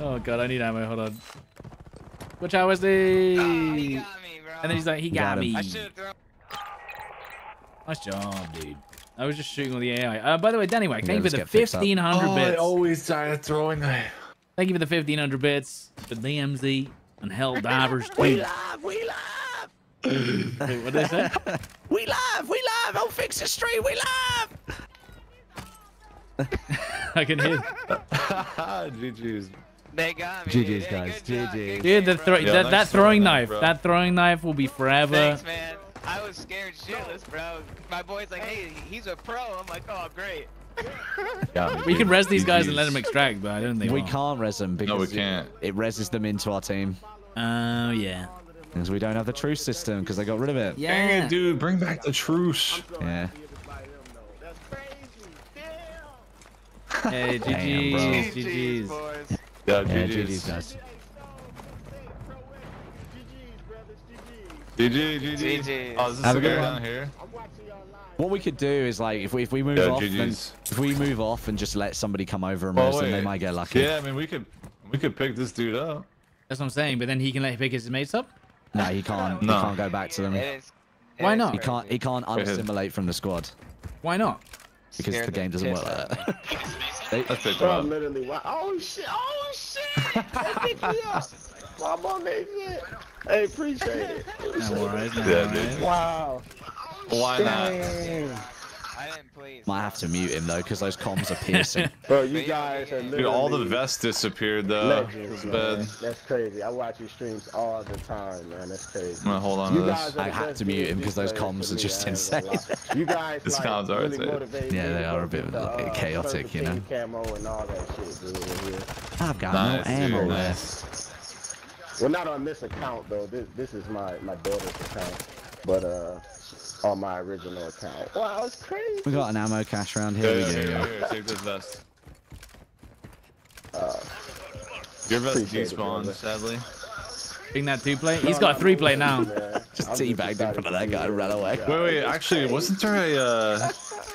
Oh, God, I need ammo. Hold on. Watch out, Westie! Oh, he got me, bro. And then he's like, he got, got me. I thrown... Nice job, dude. I was just shooting all the A I. Uh, by the way, Dannywack, thank you for the fifteen hundred bits. Oh, I always die at throwing that. Thank you for the fifteen hundred bits for D M Z and Helldivers. We love, we love. Wait, what did I say? We love, we love. I'll fix the street. We love. I can hear. G G's. They got me. G G's, yeah, guys. G G's. Dude, the thro Yo, that, nice that throwing knife. Bro. That throwing knife will be forever. Thanks, man. I was scared shitless, bro. My boy's like, hey, he's a pro. I'm like, oh, great. Yeah, we can res these guys and let them extract, but I don't think we well. can't res them because no, we can't. It, it reses them into our team. Oh uh, yeah. Because we don't have the truce system because they got rid of it. Yeah, dang it, dude, bring back the truce. Yeah. Hey, G Gs, G Gs, boys. Yeah, yeah, G Gs, guys. G G, G G. G G. Oh, is this a guy down here? What we could do is like if we if we move yeah, off, then, if we move off and just let somebody come over and oh, rest, then they might get lucky. Yeah, I mean we could we could pick this dude up. That's what I'm saying. But then he can let pick his mates up. No, he can't. No. He can't go back to them. It is, it Why not? He can't. He can't unassimilate from the squad. Why not? Because Scared the game doesn't work like that. they, That's it, bro. Literally, wow. Oh shit! Oh shit! They picked me up. My mom made it. Hey, appreciate it. No worries, no worries. Wow. Why not? I didn't please. Might have to mute him though, because those comms are piercing. Bro, you guys are literally... Dude, all the vests disappeared though. Legends, man. That's crazy. I watch your streams all the time, man. That's crazy. I'm gonna hold on to this. I had to mute him because those comms are just insane. You guys like, comms are really motivated. Yeah, they are a bit the, uh, chaotic, you know. Camo and all that shit, dude. I've got nice, no ammo dude, left. Nice. Well, not on this account though. This this is my my daughter's account, but uh, on my original account. Wow, it's crazy. We got an ammo cache round here. Yeah, we yeah, go. Yeah, yeah. Here, take this vest. Uh, Your vest despawned, sadly. Being that two play, he's got a three play now. Just teabagged in front of that guy and ran away. Wait, wait, actually, wasn't there a? Uh...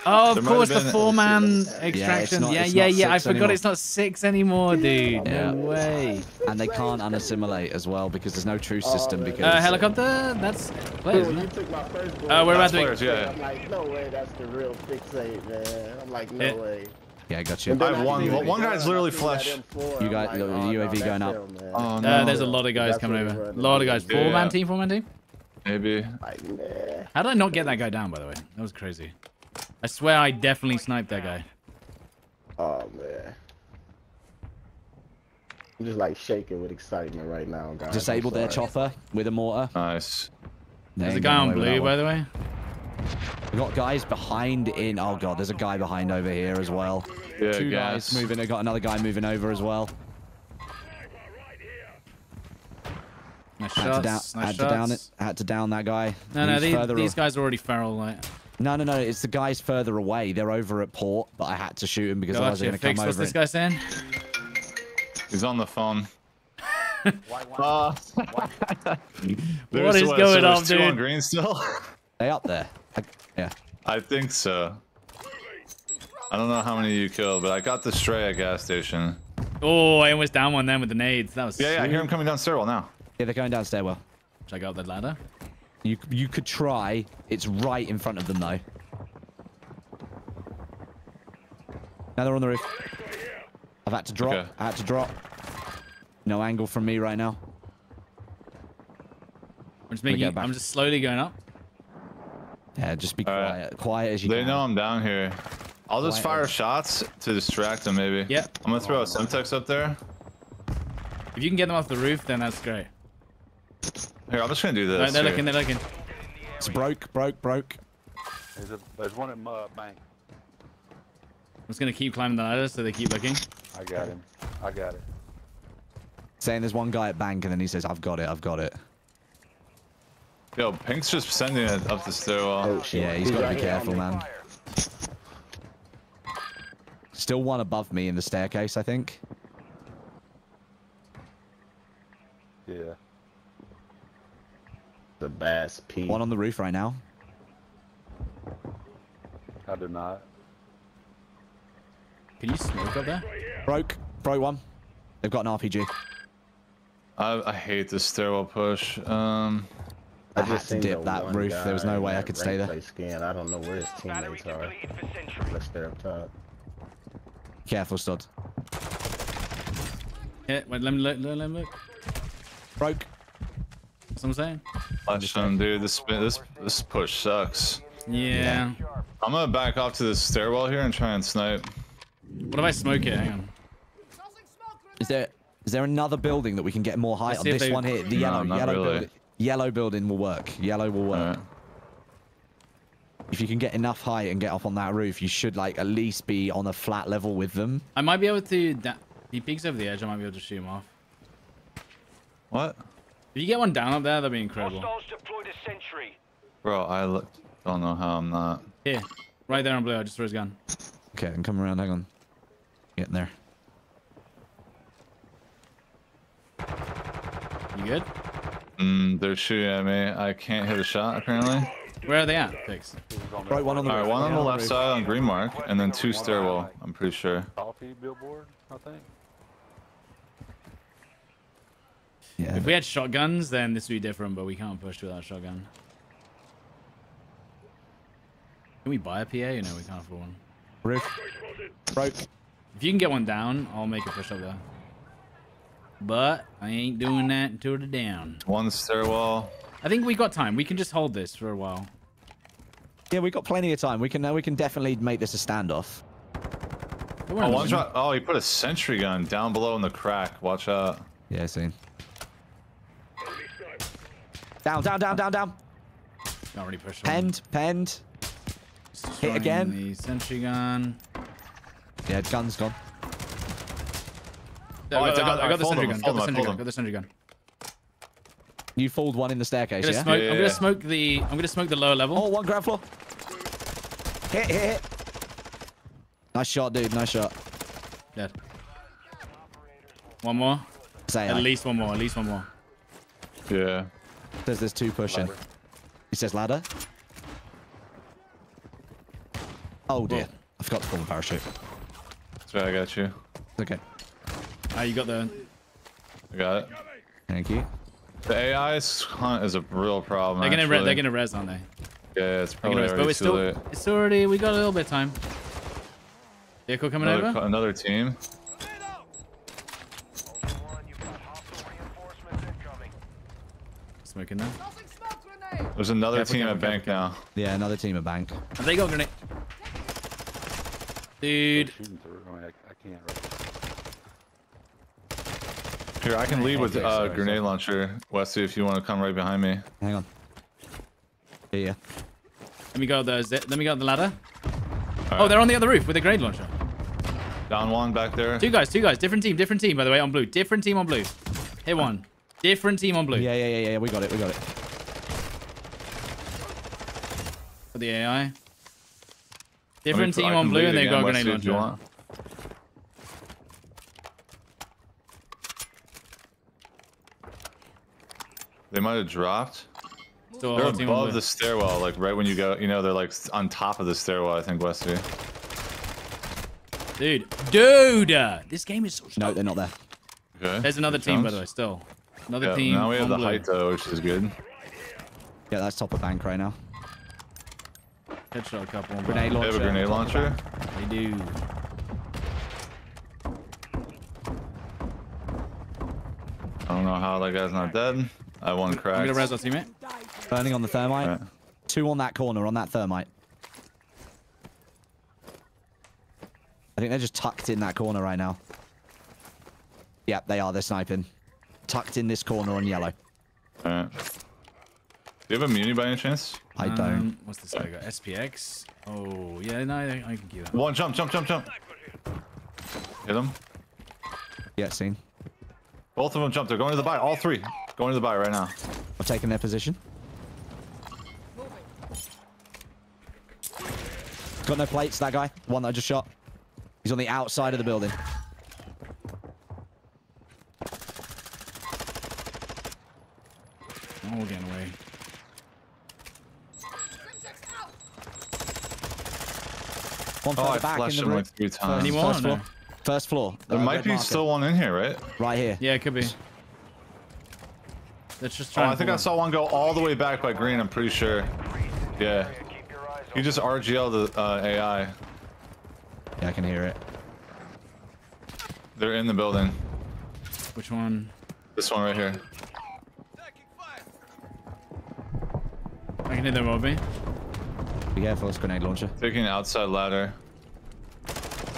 Oh, of course, the four-man extraction. Yeah, yeah, yeah. I forgot it's not six anymore, dude. No way. And they can't unassimilate as well because there's no truce system. Because uh, helicopter, that's players, isn't it? Uh, we're about to. Yeah. I'm like, no way, that's the real Fixate, man. I'm like, no way. Yeah, I got you. I have one. One guy's literally flesh. You got the U A V going up. Oh no. There's a lot of guys coming over. A lot of guys. Four-man team, four-man team. Maybe. How did I not get that guy down? By the way, that was crazy. I swear I definitely sniped that guy. Oh, man. I'm just, like, shaking with excitement right now, guys. Disabled their chopper with a mortar. Nice. There's a guy on blue, by the way. We've got guys behind in... Oh, God, there's a guy behind over here as well. Yeah, Two guys. guys moving. I got another guy moving over as well. Nice shots. Had to down, nice had shots. To down it. Had to down that guy. No, no, these, these guys are already feral, like... No, no, no. It's the guys further away. They're over at Port, but I had to shoot him because I was going to come over. What's this guy saying? He's on the phone. why, why, why? what is going on, dude? On green still? They up there? I, yeah. I think so. I don't know how many you killed, but I got the stray at gas station. Oh, I almost down one then with the nades. That was. Yeah, sweet. yeah. I hear him coming down stairwell now. Yeah, they're going down stairwell. Should I go up the ladder? You you could try. It's right in front of them though. Now they're on the roof. I've had to drop. Okay. I had to drop. No angle from me right now. I'm just making. It, I'm just slowly going up. Yeah, just be All quiet, right. quiet as you they can. They know I'm down here. I'll quiet just fire as... shots to distract them maybe. Yep. I'm gonna throw a Semtex up there. If you can get them off the roof, then that's great. Here, I'm just gonna do this. No, they're here. looking, they're looking. It's broke, broke, broke. There's, a, there's one in uh, Bank. I'm just gonna keep climbing the ladder so they keep looking. I got him. I got it. Saying there's one guy at Bank and then he says, I've got it, I've got it. Yo, Pink's just sending it up the stairwell. Oh, yeah, he's gotta be careful, man. Still one above me in the staircase, I think. Yeah. The bass P. One on the roof right now. I do not. Can you smoke up there? Broke. Broke one. They've got an R P G. I, I hate this stairwell push. Um, I, I just had to dip that roof. There was no way I could stay there. Scan. I don't know where his teammates are. Let's get up top. Careful, Stod. Yeah, wait, let me look. Let me look. Broke. That's what I'm saying. Watch them, dude. This, this this push sucks. Yeah. I'm gonna back off to this stairwell here and try and snipe. What if I smoke it? Hang on. Is there is there another building that we can get more height on? This they... one here, the yellow no, yellow really. building. Yellow building will work. Yellow will work. Right. if you can get enough height and get up on that roof, you should like at least be on a flat level with them. I might be able to... He peeks over the edge, I might be able to shoot him off. What? If you get one down up there, that'd be incredible. Deployed a sentry. Bro, I look, don't know how I'm not... Here. Right there on blue, I just threw his gun. Okay, I can come around, hang on. Get in there. You good? Mm, they're shooting at me. I can't hit a shot, apparently. Where are they at? Fix. Right, one on the All right, one on the left side on green mark, and then two stairwell, I'm pretty sure. Coffee billboard, I think. Yeah, if we had shotguns, then this would be different, but we can't push without a shotgun. Can we buy a P A? No, we can't afford one. Roof. Rope. If you can get one down, I'll make a push up there. But I ain't doing that until they're down. One stairwell. I think we got time. We can just hold this for a while. Yeah, we got plenty of time. We can uh, we can definitely make this a standoff. Oh, one shot. Oh, he put a sentry gun down below in the crack. Watch out. Yeah, I seen. Down, down, down, down, down. Not really pushing. Penned, penned. Hit again. The sentry gun. Yeah, gun's gone. Oh, I, I, got, I got the sentry gun. Got the sentry gun. Got the sentry gun. You fooled one in the staircase, I'm yeah? Smoke, yeah? I'm gonna smoke the. I'm gonna smoke the lower level. Oh, one ground floor. Hit, hit, hit. Nice shot, dude. Nice shot. Dead. One more. Say At I. least one more. At least one more. Yeah. Says there's two pushing. Ladder. He says ladder. Oh dear. Whoa. I forgot to pull the parachute. That's right. I got you. Okay. Ah, oh, you got the. I got it. Thank you. The A I hunt is a real problem. They're gonna, re they're gonna res, aren't they? Yeah, it's probably already but still, too late. It's already. We got a little bit of time. Vehicle coming another, over. Another team. Smoking now. There's another yeah, team at Bank now. now. Yeah, another team at Bank. And they got grenade. Dude. Here, I can lead with a uh, grenade launcher, Westie, if you want to come right behind me. Hang on. Yeah, yeah. Let me go the, let me go the ladder. Right. Oh, they're on the other roof with a grenade launcher. Down one back there. Two guys, two guys. Different team, different team, by the way, on blue. Different team on blue. Hit one. Different team on blue. Yeah, yeah, yeah, yeah. We got it, we got it. For the A I. Different team on blue, and they've got a grenade launcher. They might have dropped. So they're above the stairwell, like right when you go, you know, they're like on top of the stairwell, I think, Westie. Dude. Dude! This game is so strong. No, they're not there. Okay. There's another team, by the way, still. Another yeah, team. Now we have the blue. height, though, which is good. Yeah, that's top of Bank right now. Headshot a couple. Grenade launcher. They have a grenade launcher? They do. I don't know how that guy's not dead. I won crack. I'm gonna res our teammate. Burning on the thermite. Right. Two on that corner, on that thermite. I think they're just tucked in that corner right now. Yep, they are. They're sniping. Tucked in this corner on yellow. Alright. Do you have a muni by any chance? I don't. Um, what's this guy got? S P X? Oh, yeah, no, I, I can give that. One jump, jump, jump, jump. Hit him. Yeah, seen. Both of them jumped. They're going to the buy. All three. Going to the buy right now. I've taken their position. Got no plates, that guy. One that I just shot. He's on the outside of the building. Oh, we're getting away. One further oh, back in the room. Like three times. First, Anyone? First floor. No. First floor. There uh, might be market. still one in here, right? Right here. Yeah, it could be. Let's just try. Oh, I think I saw one go all the way back by green, I'm pretty sure. Yeah. You just R G L the uh, A I. Yeah, I can hear it. They're in the building. Which one? This one right here. I can hear them over me. Be careful, it's grenade launcher. Taking outside ladder.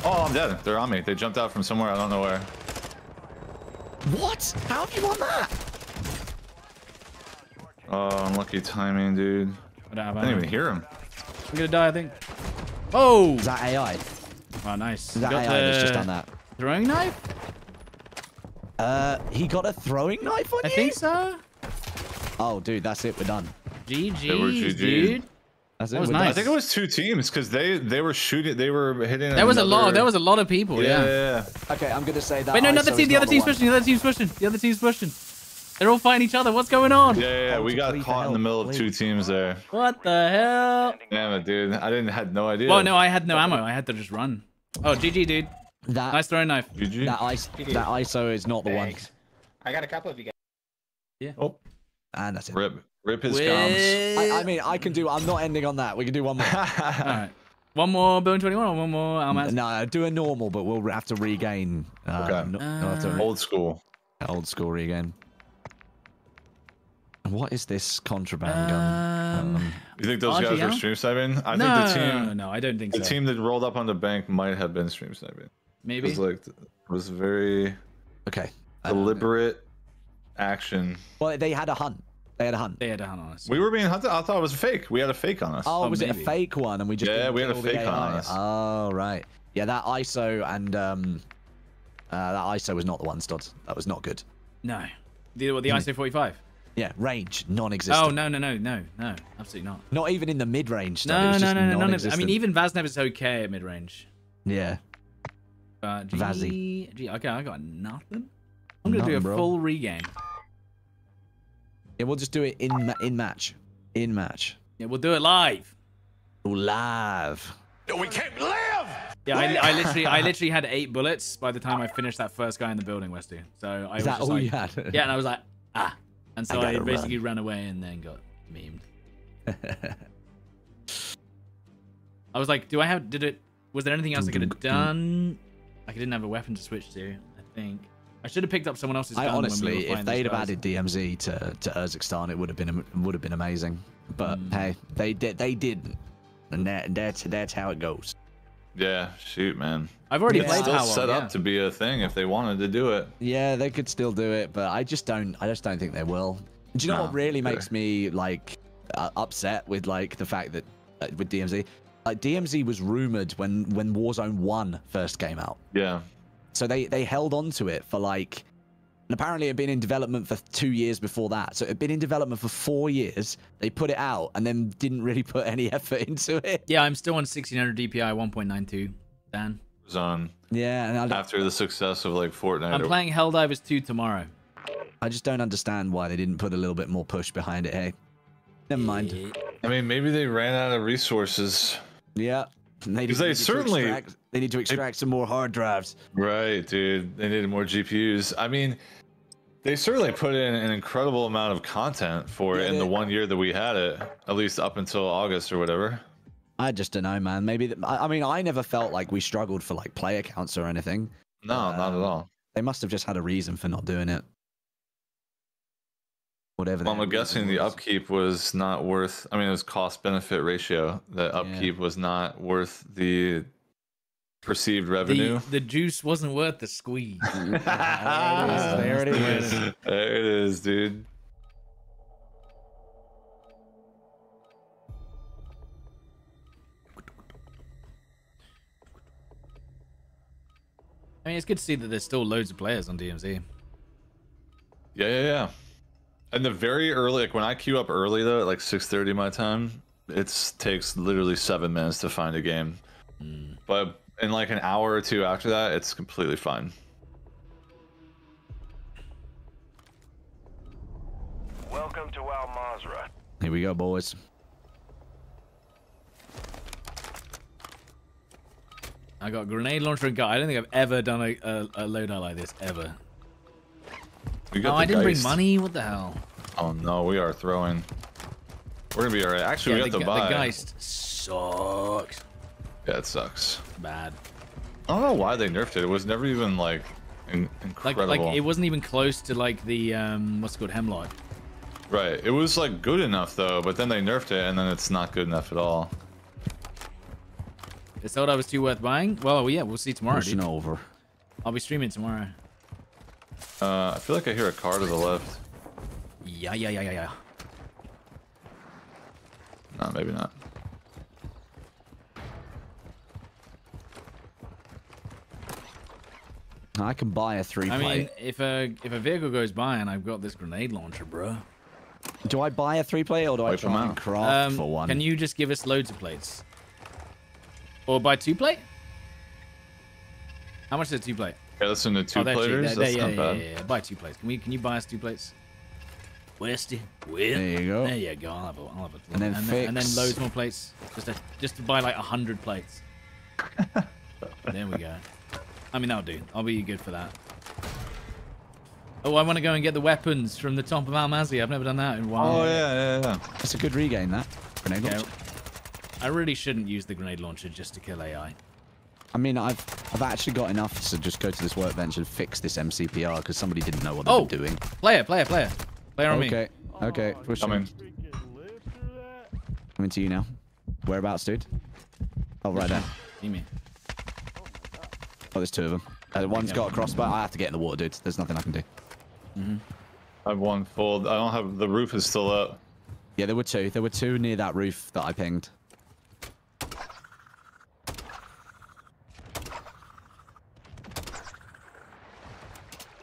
Oh, I'm dead. They're on me. They jumped out from somewhere. I don't know where. What? How have you won that? Oh, unlucky timing, dude. I didn't even hear him. I'm gonna die, I think. Oh! Is that A I? Oh, nice. Is that got A I that's just done that? Throwing knife? Uh, he got a throwing knife on I you? I think so. Oh, dude, that's it. We're done. G G, dude. That's it. That was nice. I think it was two teams because they they were shooting, they were hitting. There was another... a lot. There was a lot of people. Yeah. yeah. yeah. Okay, I'm gonna say that. Wait, no, another team. The other team's one. pushing. The other team's pushing. The other team's pushing. They're all fighting each other. What's going on? Yeah, yeah, yeah. We got caught hell, in the middle please. of two teams there. What the hell? Damn it, dude. I didn't had no idea. Well, no, I had no ammo. I had to just run. Oh, G G, dude. That nice throwing knife. G G. That I S O, that I S O is not the Thanks. one. I got a couple of you guys. Yeah. Oh. And that's it. Rip, rip his With... comms. I, I mean, I can do. I'm not ending on that. We can do one more. All right. One more Building twenty-one or one more Al Mazrah? No, do a normal, but we'll have to regain. Uh, okay. No, uh... have to re old school. Old school regain. What is this contraband um, gun? Um, you think those R G L? guys were stream sniping? I no, think the team. No, no, I don't think the so. The team that rolled up on the bank might have been stream sniping. Maybe. It was like, it was very. Okay. Deliberate action. Well, they had a hunt. They had a hunt. They had a hunt on us. We were being hunted. I thought it was fake. We had a fake on us. Oh, oh was maybe. it a fake one? And we just yeah, we had a fake on us. Oh right. Yeah, that I S O and um, uh, that I S O was not the one, Stod. That was not good. No. The the mm. I S O forty-five. Yeah, range non-existent. Oh no no no no no, absolutely not. Not even in the mid-range. No no no no. None of, I mean, even Vaznev is okay at mid-range. Yeah. Uh, gee, Vazzy. Gee, okay, I got nothing. I'm gonna nothing, do a bro. full regame. Yeah, we'll just do it in in match, in match. Yeah, we'll do it live. We'll live. No, we can't live. Yeah, I, I literally, I literally had eight bullets by the time I finished that first guy in the building, Westie. So I Is was that just all like, you had? Yeah, and I was like, ah, and so I, I basically run. ran away and then got memed. I was like, do I have? Did it? Was there anything else I could have done? Like I didn't have a weapon to switch to. I think. I should have picked up someone else's gun. I honestly, we if they'd have guys. added D M Z to, to Uzbekistan, it would have been would have been amazing. But mm. hey, they did they didn't, and that that's that's how it goes. Yeah, shoot, man. I've already yeah. played still Power, set yeah. up to be a thing if they wanted to do it. Yeah, they could still do it, but I just don't. I just don't think they will. Do you know no, what really sure. makes me like uh, upset with like the fact that uh, with D M Z, like D M Z was rumored when when Warzone one first came out. Yeah. So they, they held on to it for like, and apparently it had been in development for two years before that. So it had been in development for four years. They put it out and then didn't really put any effort into it. Yeah, I'm still on sixteen hundred D P I one point nine two, Dan. It was on yeah, and I after the success of like Fortnite. I'm or... playing Helldivers two tomorrow. I just don't understand why they didn't put a little bit more push behind it, hey? Never mind. I mean, maybe they ran out of resources. Yeah. They, need, they, they certainly extract, they need to extract they, some more hard drives. Right, dude. They needed more G P Us. I mean, they certainly put in an incredible amount of content for yeah, it in the one year that we had it, at least up until August or whatever. I just don't know, man. Maybe. The, I, I mean, I never felt like we struggled for like player counts or anything. No, um, not at all. They must have just had a reason for not doing it. Whatever. Well, I'm guessing the upkeep was not worth. I mean, it was cost benefit ratio. The upkeep yeah. was not worth the perceived revenue. The, the juice wasn't worth the squeeze. uh, there it is. There it is. There it is, dude. I mean, it's good to see that there's still loads of players on D M Z. Yeah, yeah, yeah. And the very early, like when I queue up early though, at like six thirty my time, it takes literally seven minutes to find a game. Mm. But in like an hour or two after that, it's completely fine. Welcome to Al Mazrah. Here we go, boys. I got grenade launcher and gun. I don't think I've ever done a, a, a loadout like this, ever. Oh, I didn't Geist. bring money. What the hell? Oh no, we are throwing. We're gonna be alright. Actually, yeah, we got the buy. The Geist sucks. Yeah, it sucks. Bad. I don't know why they nerfed it. It was never even like in incredible. Like, like it wasn't even close to like the um, what's it called, Hemlock. Right. It was like good enough though, but then they nerfed it, and then it's not good enough at all. Is Helldivers two worth buying? Well, yeah, we'll see tomorrow. Pushing dude. over. I'll be streaming tomorrow. Uh, I feel like I hear a car to the left. Yeah, yeah, yeah, yeah, yeah. No, maybe not. I can buy a three plate. I mean, if a if a vehicle goes by and I've got this grenade launcher, bro. Do I buy a three plate or do Wait I try and craft um, for one? Can you just give us loads of plates? Or buy two plate? How much is a two plate? Yeah, listen to two oh, platers. That's, that's yeah, not yeah, bad. Yeah, yeah, yeah. Buy two plates. Can we? Can you buy us two plates? Westie, there you go. There you go. I'll have a, I'll have a and then and, fix. Then, and then loads more plates. Just to, just to buy like a hundred plates. There we go. I mean, that'll do. I'll be good for that. Oh, I want to go and get the weapons from the top of Al Mazrah. I've never done that in a while. Oh yeah, yeah, yeah. That's a good regain. That grenade yeah. launcher. I really shouldn't use the grenade launcher just to kill A I. I mean, I've I've actually got enough to just go to this workbench and fix this M C P R because somebody didn't know what they oh, were doing. Player, player, player. Player on okay. me. Okay, okay. Push Coming. Coming to you now. Whereabouts, dude? Oh, right there. See me. Oh, there's two of them. Uh, one's got a crossbow. I have to get in the water, dude. There's nothing I can do. Mm-hmm. I have one full. I don't have. The roof is still up. Yeah, there were two. There were two near that roof that I pinged.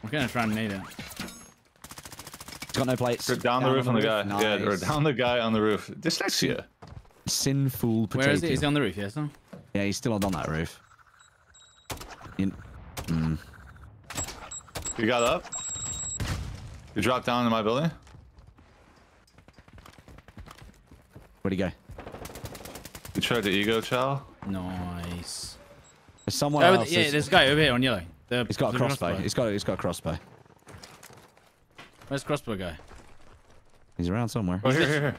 We're gonna try and nade it. It's got no plates. Down, down the roof on the, on the roof. guy. Nice. Yeah, or down the guy on the roof. Dyslexia. Sinful potato. Where is he? He's on the roof, yes? No? Yeah, he's still on that roof. In... Mm. You got up? You dropped down in my building? Where'd he go? You tried to ego chow? Nice. There's someone oh, else. Yeah, is... there's a guy over here on yellow. The... He's got a crossbow. crossbow. He's got he's got a crossbow. Where's the crossbow guy? He's around somewhere. Oh, here, here, here.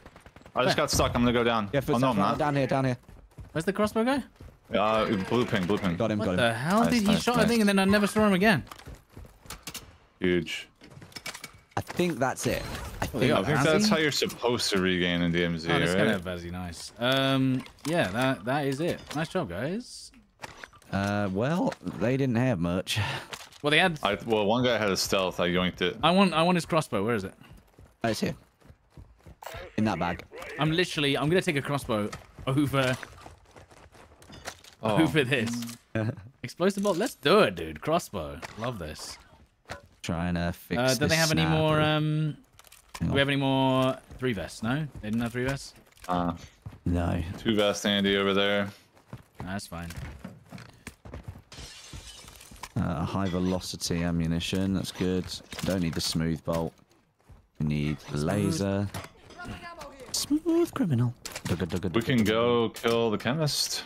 I Where? just got stuck. I'm gonna go down. Yeah, oh, no, I'm not. Down here, down here. Where's the crossbow guy? Uh, blue ping, blue ping. Got him, what got him. What the hell nice, did he nice, shot nice. a thing and then I never saw him again? Huge. I think that's it. I think, I think that's how you're supposed to regain in D M Z, oh, right? Kind of Vazzy, nice. Um, yeah, that that is it. Nice job, guys. Uh, well, they didn't have much. Well, they had. I, well, one guy had a stealth. I yoinked it. I want, I want his crossbow. Where is it? Oh, it's here. In that bag. I'm literally. I'm gonna take a crossbow over. Oh. Over this. Explosive bolt. Let's do it, dude. Crossbow. Love this. Trying to fix. Uh, do they have any more? Um, do we have any more three vests? No, they didn't have three vests. Uh, no. Two vests, Andy, over there. Nah, that's fine. Uh, high velocity ammunition, that's good. Don't need the smooth bolt. We need the laser. Smooth criminal. We can go kill the chemist.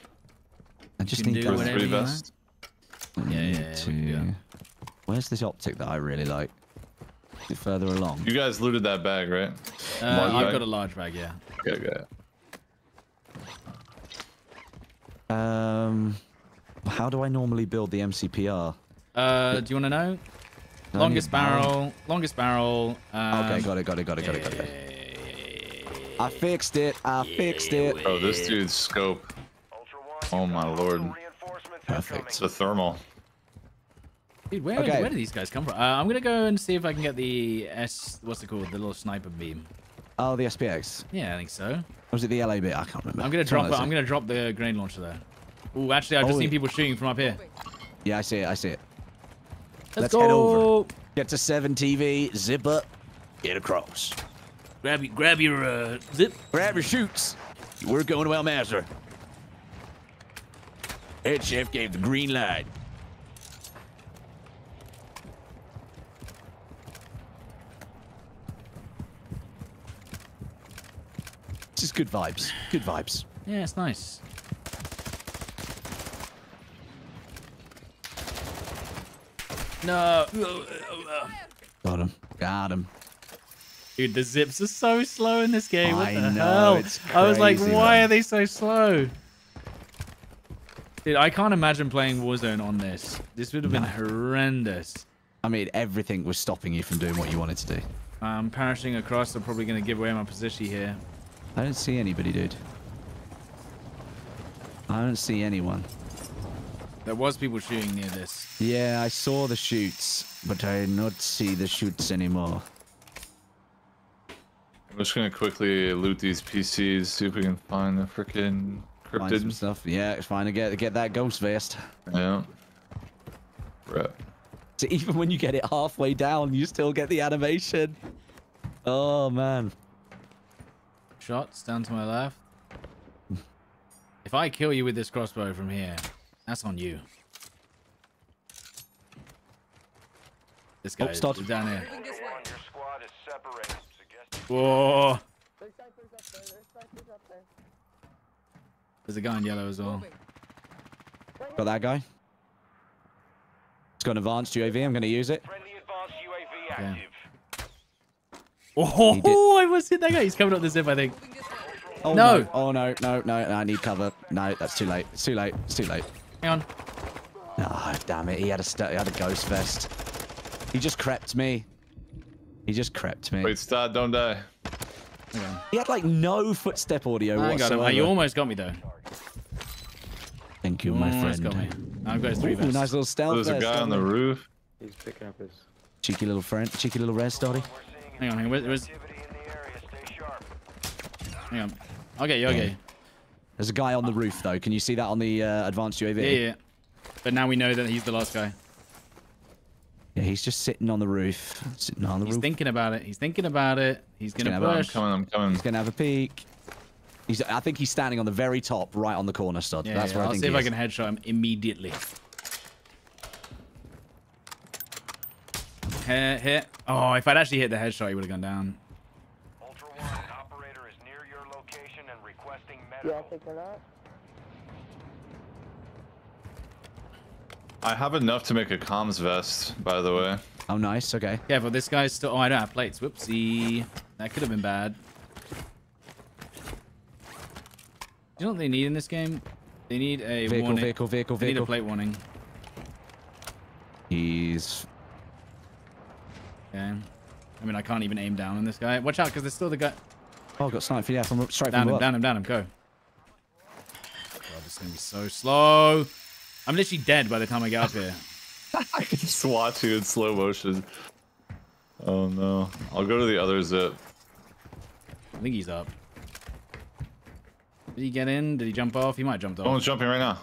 I just need to do three best. Yeah, yeah, to... yeah. Where's this optic that I really like? Is it further along? You guys looted that bag, right? Uh, I've bag? got a large bag, yeah. Okay, got it. Um. How do I normally build the M C P R? Uh, do you want to know? No, longest barrel, longest barrel. Um, okay, got it, got it, got it, got it, got it. I fixed it, I yeah, fixed it. Oh, this dude's scope. Oh my lord. Perfect. It's a thermal. Dude, where, okay. where do these guys come from? Uh, I'm going to go and see if I can get the S, what's it called? The little sniper beam. Oh, the S P X? Yeah, I think so. Or was it the L A B? I can't remember. I'm going to drop, I'm going to drop the grenade launcher there. Ooh, actually, I've just oh, seen people shooting from up here. Yeah, I see it. I see it. Let's, Let's go. head over. Get to Seven T V. Zip up. Get across. Grab your, grab your uh, zip. Grab your shoots. We're going to Al Mazrah. Head chef gave the green light. This is good vibes. Good vibes. Yeah, it's nice. No. Got him. Got him. Dude, the zips are so slow in this game. What I the know, hell? It's crazy, I was like, why man. are they so slow? Dude, I can't imagine playing Warzone on this. This would have been no. horrendous. I mean, everything was stopping you from doing what you wanted to do. I'm paraching across. I'm probably going to give away my position here. I don't see anybody, dude. I don't see anyone. There was people shooting near this. Yeah, I saw the shoots, but I did not see the shoots anymore. I'm just gonna quickly loot these P Cs, see if we can find the freaking cryptid. Find some stuff. Yeah, it's fine to get, get that ghost vest. Yeah. Rip. So even when you get it halfway down, you still get the animation. Oh, man. Shots down to my left. If I kill you with this crossbow from here, that's on you. This guy oh, is down here. Whoa. There's a guy in yellow as well. Got that guy. It's got an advanced U A V. I'm going to use it. Okay. Oh, I was hit that guy. He's coming up the zip, I think. Oh, no. no. Oh, no, no, no. I need cover. No, that's too late. It's too late. It's too late. Hang on. Oh, damn it. He had a, he had a ghost vest. He just crept me. He just crept me. Wait, start, don't die. Yeah. He had like no footstep audio I whatsoever. Got him. You almost got me though. Thank you, my almost friend. Got me. I've got his three vests. Ooh, nice little stealth. There's vest, a guy on the roof. He's picking up his cheeky little friend, cheeky little res, Stodeh. Hang on, hang on. Where's... Hang on. Okay, okay. Yeah. There's a guy on the roof though. Can you see that on the uh, advanced U A V? Yeah, yeah. But now we know that he's the last guy. Yeah, he's just sitting on the roof. Sitting on the he's roof. He's thinking about it. He's thinking about it. He's going to push. I'm coming, I'm coming. He's going to have a peek. He's, I think he's standing on the very top, right on the corner, Stod. Yeah, That's yeah. where I'll I think see if is. I can headshot him immediately. Hit, hit. Oh, if I'd actually hit the headshot, he would have gone down. Ultra One, an operator is near your location and requesting medical. Yeah, I think we're not. I have enough to make a comms vest, by the way. Oh, nice. Okay. Yeah, but this guy's still... Oh, I don't have plates. Whoopsie. That could have been bad. You know what they need in this game? They need a vehicle, warning. Vehicle, vehicle, they vehicle. They need a plate warning. He's... Okay. I mean, I can't even aim down on this guy. Watch out, because there's still the guy... Oh, I've got sniped. Yeah, from straight down from him, up. Down him, down him. Go. God, this is going to be so slow. I'm literally dead by the time I get up here. I can just watch you in slow motion. Oh no. I'll go to the other zip. I think he's up. Did he get in? Did he jump off? He might have jumped off. Someone's jumping right now.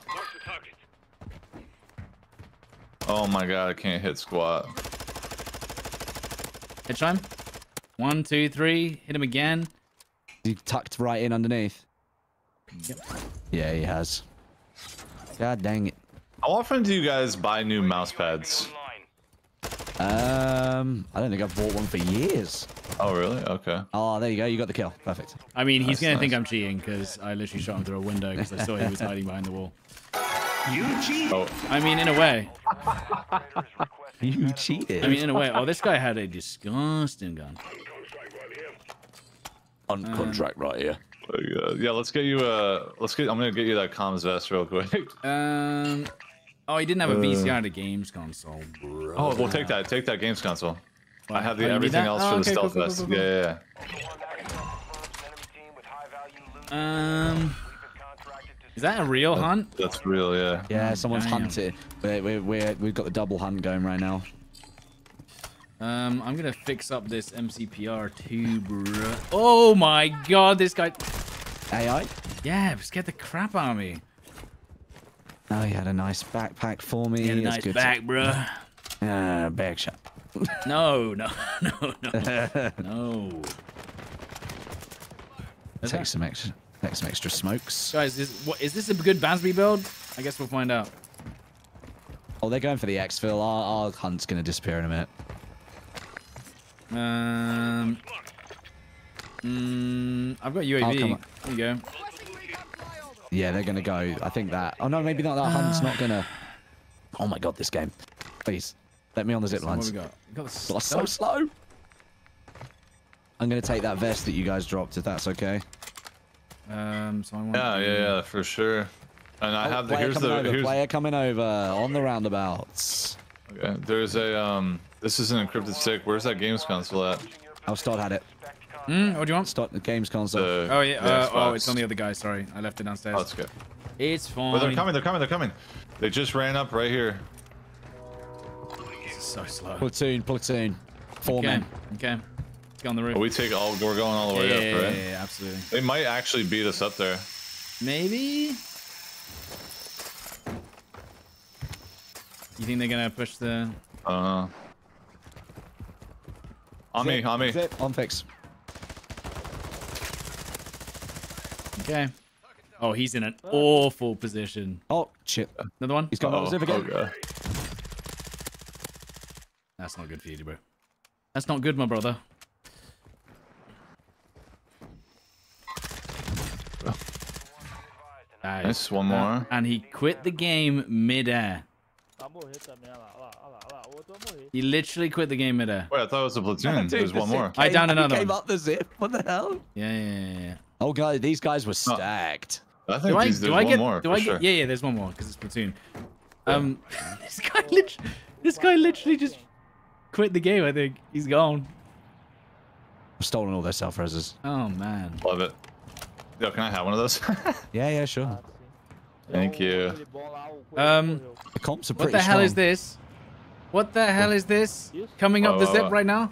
Oh my god, I can't hit squat. Hit time. One, two, three. Hit him again. He tucked right in underneath. Yep. Yeah, he has. God dang it. How often do you guys buy new mouse pads? Um, I don't think I've bought one for years. Oh, really? Okay. Oh, there you go. You got the kill. Perfect. I mean, he's going to think I'm cheating because I literally shot him through a window because I saw he was hiding behind the wall. You cheated. Oh. I mean, in a way. You cheated. I mean, in a way. Oh, this guy had a disgusting gun. On contract right here. Yeah, let's get you uh let's get I'm gonna get you that comms vest real quick. Um Oh, he didn't have a V C R to games console, bro. Oh, well take that, take that games console. Well, I have the everything else oh, for okay, the stealth cool, cool, vest. Cool, cool, cool. Yeah, yeah, yeah. Um Is that a real that, hunt? That's real, yeah. Yeah, someone's Damn. hunted. We're, we're, we're, we've got the double hunt going right now. Um, I'm gonna fix up this M C P R too, bro. Oh my god, this guy. A I? Yeah, scared the crap out of me. Oh, he had a nice backpack for me. He had a nice good back, to... bro. Uh, bag shot. No, no, no, no, no. Take some extra, take some extra smokes. Guys, is what is this a good Basby build? I guess we'll find out. Oh, they're going for the X-Fill. Our, our hunt's gonna disappear in a minute. Um, mm, I've got U A V. There you go. Yeah, they're gonna go. I think that. Oh no, maybe not. That hunt's not gonna. Oh my god, this game. Please, let me on the zip lines. What we got? We got so slow. I'm gonna take that vest that you guys dropped, if that's okay. Um, so I want yeah, to... yeah, yeah, for sure. And I oh, have the here's the over, here's... player coming over on the roundabouts. Okay, there's a um. This is an encrypted stick. Where's that games console at? Oh, Stod had it. Hmm, what do you want? Stod, the games console. Uh, oh, yeah. Uh, oh, it's on the other guy. Sorry. I left it downstairs. Oh, that's good. It's fine. Well, they're coming. They're coming. They're coming. They just ran up right here. This is so slow. Platoon, platoon. Four okay. men. Okay. Let's go on the roof. Well, we take all, we're going all the way yeah, up, right? Yeah, yeah, absolutely. They might actually beat us up there. Maybe? You think they're going to push the... Uh, on zip, me, on me. Zip. On fix. Okay. Oh, he's in an awful position. Oh, shit. Another one? He's got oh, zip again. Oh, that's not good for you, bro. That's not good, my brother. Nice. Nice, one more. And he quit the game mid-air. He literally quit the game mid-air. Wait, I thought it was a platoon. There's one more. I downed another one. Came up the zip. What the hell? Yeah, yeah, yeah, yeah. Oh, God, these guys were stacked. I think there's one more. Do I get? Yeah, yeah, there's one more because it's platoon. Um, this guy literally, this guy literally just quit the game. I think he's gone. I've stolen all their self reses. Oh man. Love it. Yo, can I have one of those? Yeah, yeah, sure. Thank you. Um, the comps are pretty strong. What the hell is this? What the hell is this? Coming up the zip right now?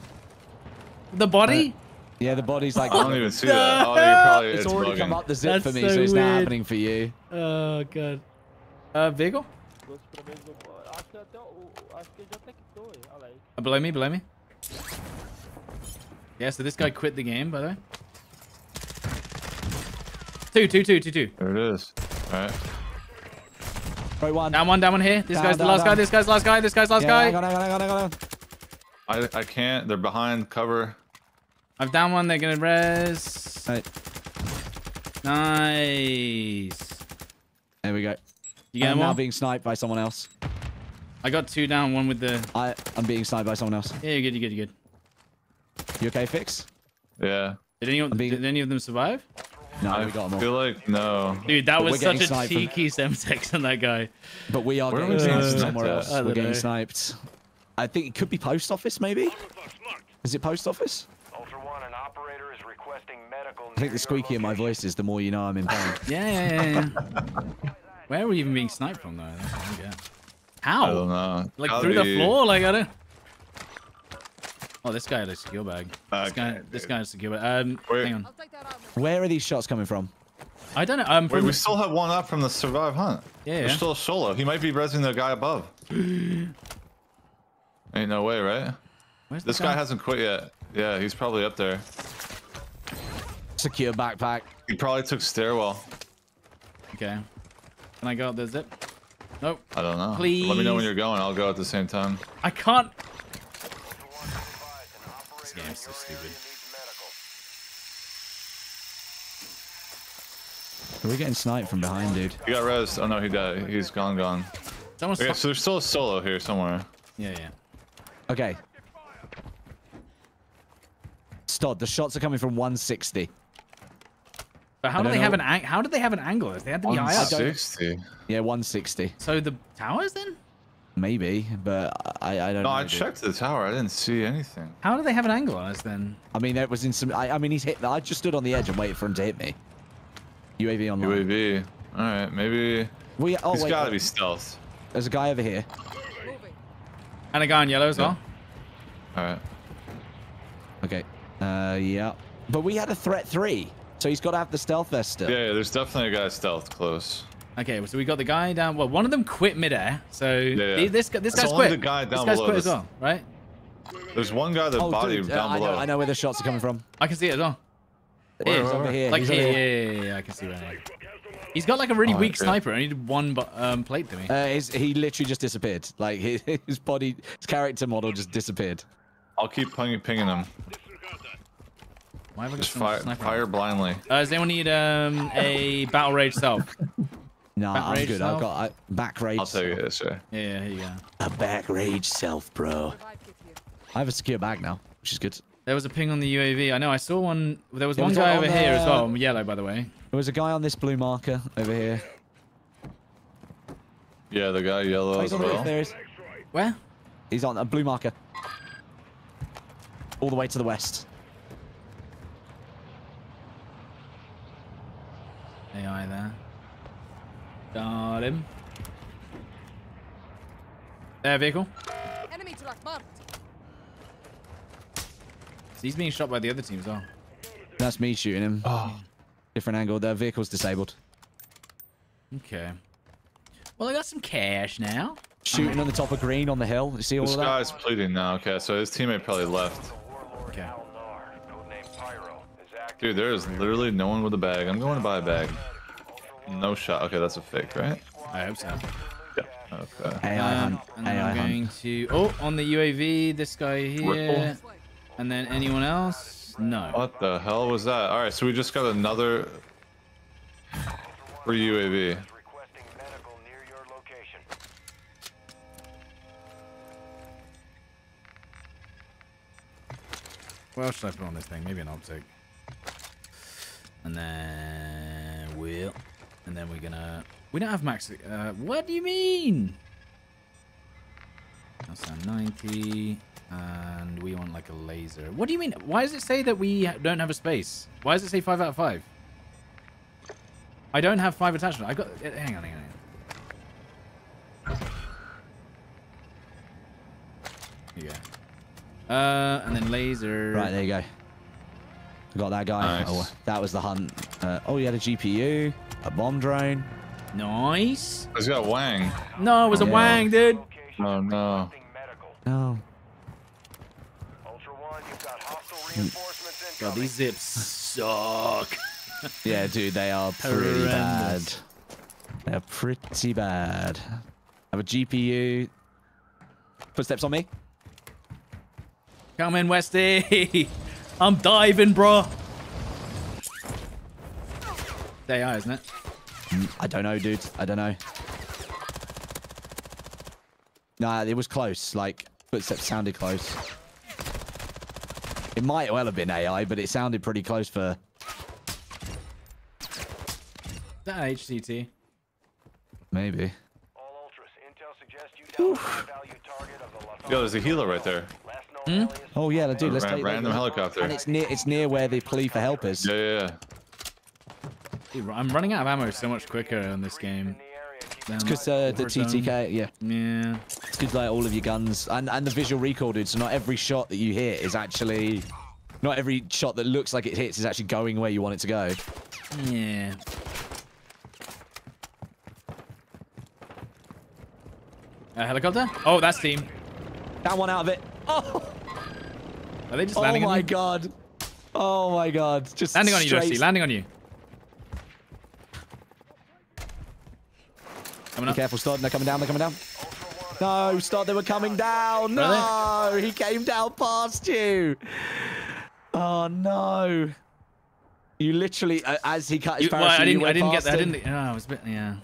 The body? Yeah, the body's like. I don't even see that. Oh, you're probably, it's, it's already bugging. Come up the zip that's for me, so, so it's weird. Not happening for you. Oh god. Uh, vehicle? Uh, below me, below me. Yeah, so this guy quit the game, by the way. Two, two, two, two, two. There it is. All right. Right one. Down one, down one here. This down, guy's down, the last down. guy. This guy's the last guy. This guy's the last yeah, guy. Hang on, hang on, hang on, hang on. I I can't. They're behind cover. I've downed one, they're gonna res. Right. Nice. There we go. You get I'm now being sniped by someone else. I got two down, one with the... I, I'm being sniped by someone else. Yeah, you're good, you're good, you're good. You okay, Fix? Yeah. Did any, being... did any of them survive? No, I we got them all. I feel like, no. Dude, that but was such a cheeky from... semtex on that guy. But we are Where getting sniped uh, somewhere else. We're know. getting sniped. I think it could be Post Office, maybe? Is it Post Office? I think the squeakier my voice is, the more you know I'm in pain. Yeah, yeah, yeah. Where are we even being sniped from, though? How? I don't know. Like, I'll through be... the floor? Like, I don't... Oh, this guy had a secure bag. Okay, this guy, this guy had a secure bag. Um, Wait. Hang on. Where are these shots coming from? I don't know. Um, Wait, we the... still have one up from the survive hunt. Yeah, yeah. There's still a solo. He might be resing the guy above. Ain't no way, right? Where's this guy? guy hasn't quit yet. Yeah, he's probably up there. Secure backpack. He probably took stairwell. Okay. Can I go up the zip? Nope. I don't know. Please. Let me know when you're going. I'll go at the same time. I can't. This game's so stupid. We're getting sniped from behind, dude. He got rezzed. Oh no, he died. He's gone, gone. Okay, so there's still a solo here somewhere. Yeah, yeah. Okay. Stod, the shots are coming from one sixty. But how do they know. have an ang how did they have an angle? They had to be high up. one sixty. Yeah, one sixty. So the towers then? Maybe, but I, I don't no, know. No, I checked the tower. I didn't see anything. How do they have an angle on us then? I mean, that was in some. I, I mean, he's hit. I just stood on the edge and waited for him to hit me. U A V online. U A V. All right, maybe. We. Oh, he's got to be stealth. There's a guy over here. And a guy on yellow as yeah. well. All right. Okay. Uh, yeah. But we had a threat three. So he's got to have the stealth vest still. Yeah, yeah, there's definitely a guy stealth close. Okay, so we got the guy down. Well, one of them quit midair. So yeah, yeah. this, this guy's quit. The guy down this below guy's quit this... as well, right? There's one guy that oh, body dude, down uh, below. I know, I know where the shots are coming from. I can see it as well. Where, it is, where, over where? Here. Like he's here. Over here. Yeah, yeah, yeah, I can see that. He's got like a really oh, weak sniper. I needed one um, plate to me. Uh, his, he literally just disappeared. Like his, his body, his character model just disappeared. I'll keep pinging him. Why have I got Just fire, fire blindly. Uh, does anyone need um, a battle rage self? Nah, back I'm rage good. Self? I've got a back rage. I'll tell you this, sir. Yeah, here you go. A back rage self, bro. I have a secure bag now, which is good. There was a ping on the U A V. I know. I saw one. There was there one was guy over the... here as well. I'm yellow, by the way. There was a guy on this blue marker over here. Yeah, the guy yellow oh, as well. There is. Where? He's on a blue marker. All the way to the west. A I there. Got him. There, vehicle. Enemy to lock marked. So he's being shot by the other team as well. That's me shooting him. Oh. Different angle. Their vehicle's disabled. Okay. Well, I got some cash now. Shooting on the top of green on the hill. You see all this of that? This guy's pleading now. Okay, so his teammate probably left. Okay. Dude, there is literally no one with a bag. I'm going to buy a bag. No shot. Okay, that's a fake, right? I hope so. Yeah. Okay. A I hunt. Um, A I I'm going hunt. to... Oh, on the U A V, this guy here. Ripple. And then anyone else? No. What the hell was that? All right, so we just got another free U A V. What else should I put on this thing? Maybe an optic. And then wheel. And then we're gonna... We don't have max... Uh, what do you mean? That's a ninety. And we want like a laser. What do you mean? Why does it say that we don't have a space? Why does it say five out of five? I don't have five attachments. I got... Hang on, hang on, hang on. Here you go. Uh, and then laser. Right, there you go. We got that guy. Nice. Oh, that was the hunt. Uh, oh, he had a G P U, a bomb drone. Nice. He's got a Wang. No, it was yeah. a Wang, dude. Oh, no. No. God, these zips suck. Yeah, dude, they are pretty Horrendous. bad. They're pretty bad. I have a G P U. Footsteps on me. Come in, Westie. I'm diving, bro. They are, isn't it? I don't know, dude. I don't know. Nah, it was close. Like, footsteps sounded close. It might well have been A I, but it sounded pretty close for... Is that an H C T? Maybe. Yo, there's a healer right there. Hmm? Oh yeah, dude. Let's Ran, take random that. helicopter. And it's near. It's near where they plea for help is. Yeah, yeah, yeah. Dude, I'm running out of ammo so much quicker in this game. It's because uh, the T T K. Yeah. Yeah. It's because like all of your guns and and the visual recoil, dude. So not every shot that you hit is actually, not every shot that looks like it hits is actually going where you want it to go. Yeah. A helicopter? Oh, that's team. That one out of it. Oh! Are they just landing on you? Oh my god. Oh my god. Just landing on you, Jesse. Landing on you. Coming up. Be careful, Stodeh. They're coming down. They're coming down. No, Stodeh. They were coming down. No! He came down past you. Oh no. You literally, uh, as he cut his parachute, well, I didn't, you I didn't get that. I didn't. Oh, it was a bit, yeah.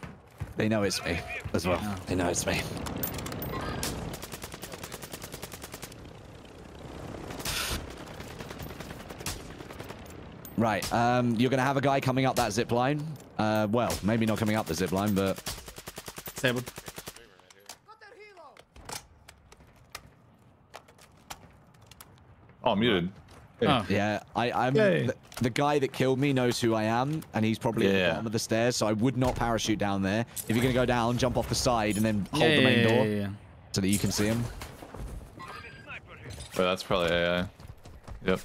They know it's me as well. Oh. They know it's me. Right, um, you're going to have a guy coming up that zip line. Uh, well, maybe not coming up the zip line, but... Disabled. Oh, I'm muted. Hey. Oh. Yeah, I, I'm... The, the guy that killed me knows who I am, and he's probably yeah. at the bottom of the stairs, so I would not parachute down there. If you're going to go down, jump off the side, and then hold yeah, the main yeah, door yeah, yeah. so that you can see him. Well, that's probably A I. Yep.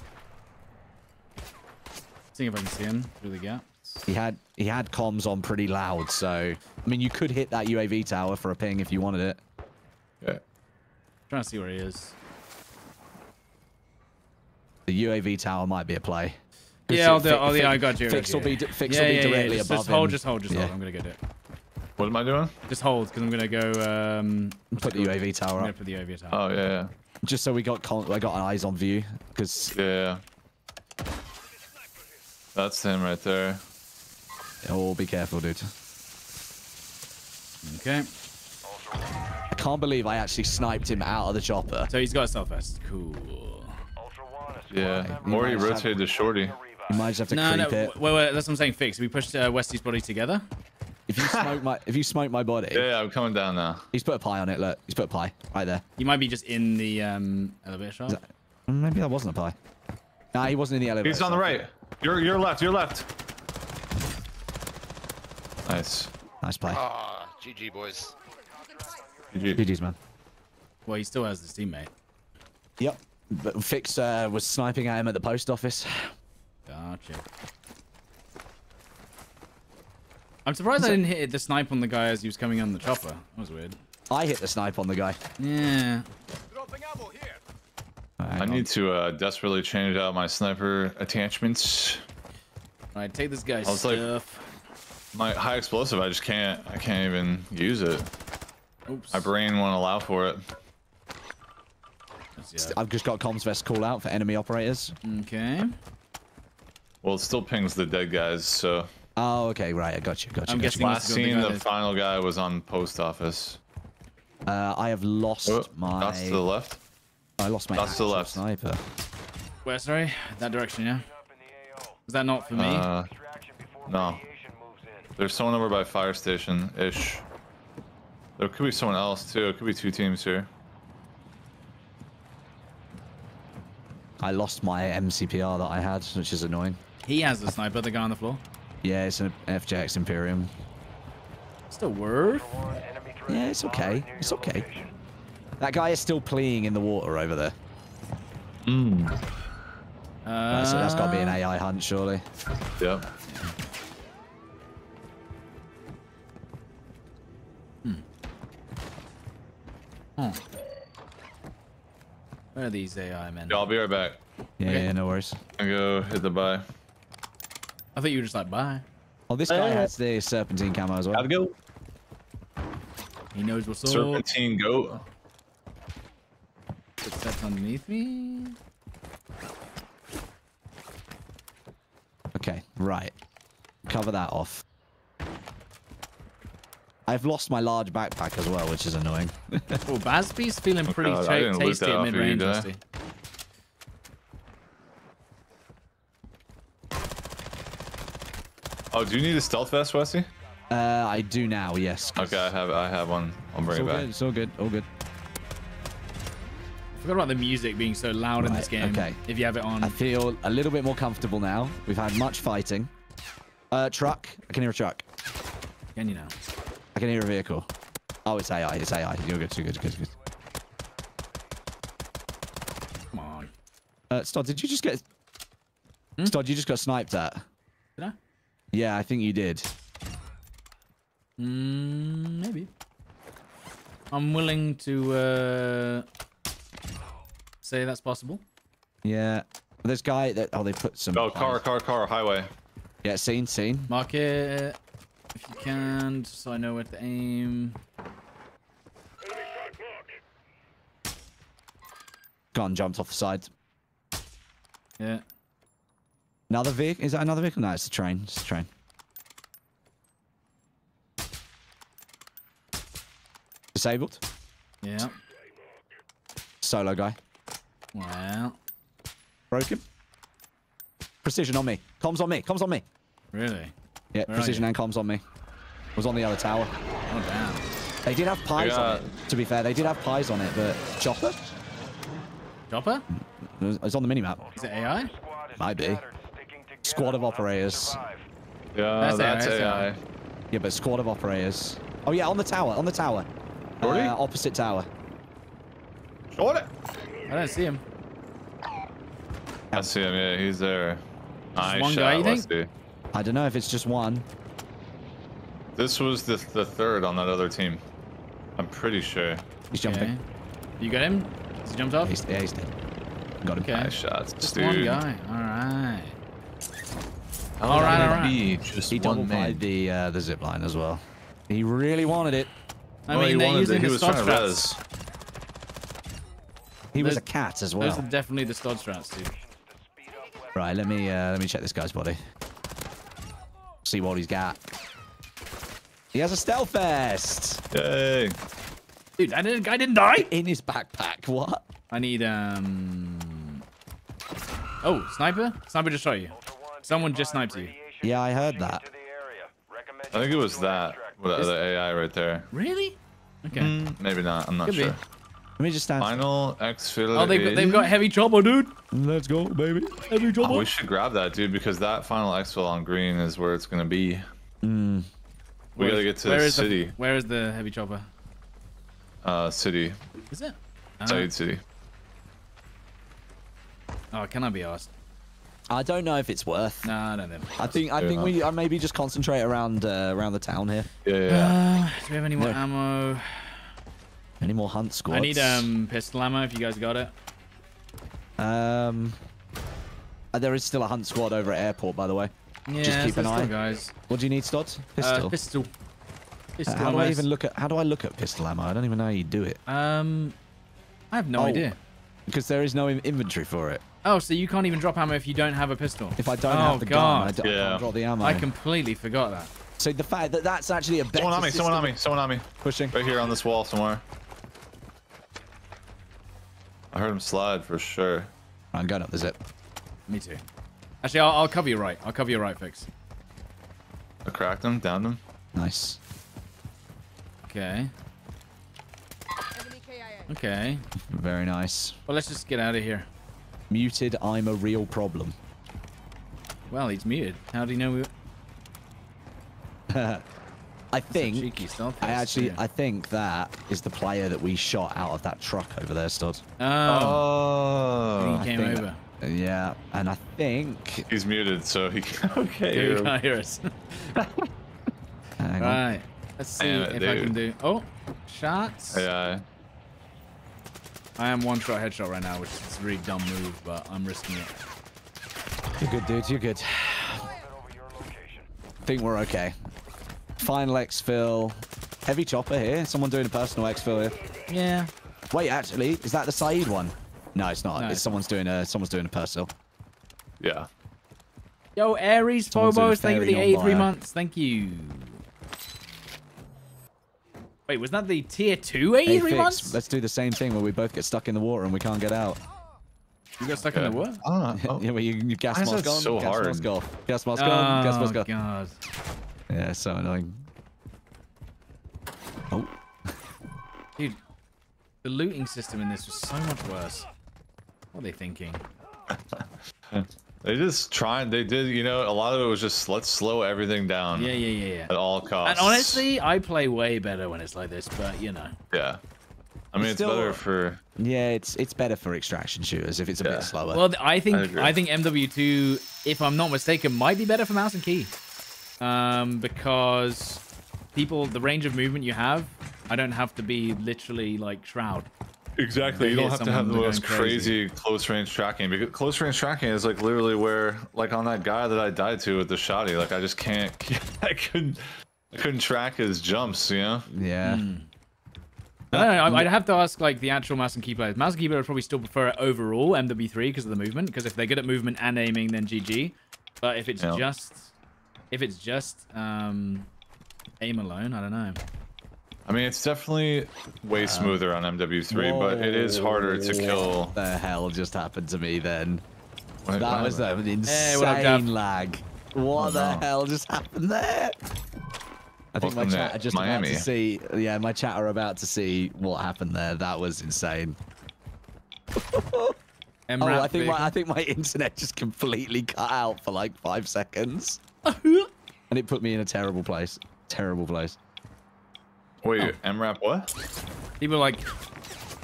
Seeing if I can see him through the gap. He had he had comms on pretty loud, so I mean you could hit that U A V tower for a ping if you wanted it. Yeah. I'm trying to see where he is. The U A V tower might be a play. Yeah, I'll do it. Oh yeah, I got you. Fix will be fix will be directly above him. Just hold, just hold, just hold. I'm gonna get it. What am I doing? Just hold, because I'm gonna go. Um, put the U A V tower up. Put the U A V tower. Oh yeah. yeah. Just so we got con I got eyes on view, because. Yeah. That's him right there. Oh, be careful, dude. Okay. I can't believe I actually sniped him out of the chopper. So he's got a self-vest. Cool. Yeah. Mori rotated to shorty. You might just have to no, creep no. it. Wait, wait. That's what I'm saying. Fix. We pushed uh, Westie's body together. If you smoke my, if you smoke my body. Yeah, I'm coming down now. He's put a pie on it. Look, he's put a pie right there. You might be just in the um, elevator shop. That, maybe that wasn't a pie. Nah, he wasn't in the elevator. He's on the right. You're, you're left, you're left. Nice. Nice play. Ah, oh, G G, boys. G G. G G's, man. Well, he still has his teammate. Yep. But Fix uh, was sniping at him at the post office. Gotcha. I'm surprised Is I didn't it... hit the snipe on the guy as he was coming on the chopper. That was weird. I hit the snipe on the guy. Yeah. Right, I need to uh, desperately change out my sniper attachments. All right, take this guy's stuff. Like, my high explosive, I just can't. I can't even use it. Oops. My brain won't allow for it. Yeah. I've just got comms vest call out for enemy operators. Okay. Well, it still pings the dead guys, so. Oh, okay, right. I got you. Got you. I'm got guessing you. Last seen, the, the final guy was on post office. Uh, I have lost oh, my. That's to the left. I lost my. That's to the left. Sniper. Where? Sorry, that direction, yeah. Is that not for me? Uh, no. There's someone over by fire station ish. There could be someone else too. It could be two teams here. I lost my M C P R that I had, which is annoying. He has the sniper, the guy on the floor. Yeah, it's an F J X Imperium. Still worth? Yeah, it's okay. It's okay. That guy is still playing in the water over there. Mm. Uh, right, so that's got to be an A I hunt, surely. Yep. Hmm. Huh. Where are these A I men? Yeah, I'll be right back. Yeah, okay. Yeah, no worries. I go hit the buy. I thought you were just like, bye. Oh, this guy uh, has the serpentine camo as well. Have a go. He knows what's up. Serpentine goat. Put that underneath me. Okay, right. Cover that off. I've lost my large backpack as well, which is annoying. Well, Bazby's feeling pretty oh God, tasty at mid-range, Westie. Oh, do you need a stealth vest, Westie? Uh, I do now, yes. Okay, I have, I have one. I'll bring it back. Good, it's all good, all good. I forgot about the music being so loud right, in this game. Okay. If you have it on. I feel a little bit more comfortable now. We've had much fighting. Uh, truck. I can hear a truck. Can you now? I can hear a vehicle. Oh, it's A I. It's A I. You're good, you're good, you're good, you're good. Come on. Uh, Stod, did you just get... Hmm? Stod, you just got sniped at. Did I? Yeah, I think you did. Mm, maybe. I'm willing to uh, say that's possible. Yeah. This guy that oh they put some. Oh, car, car, car, highway. Yeah, seen, seen. Mark it if you can, just so I know where to aim. Gone, jumped off the side. Yeah. Another vehicle? Is that another vehicle? No, it's a train. It's a train. Disabled? Yeah. Solo guy. Wow. Broken. Precision on me. Comms on me. Comms on me. Really? Yeah, Where precision and comms on me. It was on the other tower. Oh, damn. They did have pies got... on it, to be fair. They did have pies on it, but... Chopper? Chopper? It's on the minimap. Is it A I? Might be. Squad of operators. Yeah, that's, that's A I. A I. Yeah, but squad of operators. Oh yeah, on the tower, on the tower. Shorty? Uh, opposite tower. Shorty! I don't see him. I see him, yeah, he's there. Nice one shot, guy, you think? See. I don't know if it's just one. This was the, the third on that other team. I'm pretty sure. He's jumping. Okay. You got him? Has he jumped off? He's, yeah, he's dead. Got him. Okay. Nice shots, just dude. One guy, alright. All right, all right. Just he double played the uh, the zip line as well. He really wanted it. I well, mean, they're using the Stod strats. He was a cat as well. Those are definitely the Stod strats, dude. Right, let me uh, let me check this guy's body. See what he's got. He has a stealth vest. Yay! Dude, that guy didn't die in his backpack. What? I need um. Oh, sniper! Sniper just shot you. Someone just sniped you. Yeah, I heard that. I think it was that. With the A I right there. Really? Okay. Mm, maybe not. I'm not Could sure. Be. Let me just stand. Final exfil. Oh, they've, they've got heavy trouble, dude. Let's go, baby. Heavy trouble. Oh, we should grab that, dude, because that final exfil on green is where it's going to be. Mm. We got to get to the city. The, where is the heavy chopper? Uh, city. Is it? Uh, Sa'id City. Oh, can I be asked? I don't know if it's worth. No, I don't know. I think I think we I maybe just concentrate around uh, around the town here. Yeah. yeah. Uh, do we have any more yeah. ammo? Any more hunt squads? I need um pistol ammo if you guys got it. Um, there is still a hunt squad over at airport, by the way. Yeah, just keep an eye, guys. What do you need, Stodeh? Pistol. Uh, pistol. Pistol. Uh, how do I even look at? How do I look at pistol ammo? I don't even know how you do it. Um, I have no oh, idea. Because there is no inventory for it. Oh, so you can't even drop ammo if you don't have a pistol. If I don't oh, have the God. gun, I, don't, yeah. I can't drop the ammo. I completely forgot that. So the fact that that's actually a better Someone on me, system. someone on me, someone on me. Pushing. Right here on this wall somewhere. I heard him slide for sure. I'm going up the zip. Me too. Actually, I'll, I'll cover you right. I'll cover you right, Fix. I cracked him, downed him. Nice. Okay. Okay. Very nice. Well, let's just get out of here. Muted, I'm a real problem. Well, he's muted. How do you know we... I think I actually I think that is the player that we shot out of that truck over there, Stodeh. Oh, oh he came over. That, yeah, and I think he's muted, so he can't, okay, he can't hear us. Hang right, on. Let's see it, if dude. I can do. Oh, shots. Yeah. I am one shot headshot right now, which is a really dumb move, but I'm risking it. You're good, dude. You're good. I think we're okay. Final exfil. Heavy chopper here. Someone doing a personal exfil here. Yeah. Wait, actually, is that the Sa'id one? No, it's not. No, it's it's someone's doing a someone's doing a personal. Yeah. Yo, Aries Phobos, thank you for the eighty-three months. Thank you. Wait, was that the tier two eighty-three hey, months? Let's do the same thing where we both get stuck in the water and we can't get out. You got stuck okay. in the water? Oh, oh. yeah, well, you, you gas mask on, so gas hard. mask off, gas mask oh, on, gas mask off. God. Yeah, so annoying. Oh. Dude, the looting system in this was so much worse. What are they thinking? They just tried, they did, you know, a lot of it was just, let's slow everything down. Yeah, yeah, yeah, yeah. At all costs. And honestly, I play way better when it's like this, but you know. Yeah. I mean, it's, it's still, better for. Yeah, it's it's better for extraction shooters if it's a yeah. bit slower. Well, I think I, I think M W two, if I'm not mistaken, might be better for mouse and key, um, because people the range of movement you have, I don't have to be literally like Shroud. Exactly, you, know, you don't have to have the most crazy, crazy close range tracking. Because close range tracking is like literally where, like on that guy that I died to with the shotty, like I just can't, I couldn't, I couldn't track his jumps, you know? Yeah. Mm. I don't know, I'd have to ask like the actual mouse and key players. Mouse and key players probably still prefer it overall M W three because of the movement. Because if they're good at movement and aiming, then G G. But if it's yeah. just, if it's just um, aim alone, I don't know. I mean, it's definitely way smoother um, on M W three, whoa, but it is harder to kill. What the hell just happened to me then? Wait, that was an like, insane hey, what lag. What oh, the no. hell just happened there? I think Welcome my chat are just Miami. about to see. Yeah, my chat are about to see what happened there. That was insane. oh, I think my, I think my internet just completely cut out for like five seconds, and it put me in a terrible place. Terrible place. Wait, oh. M RAP what? People are like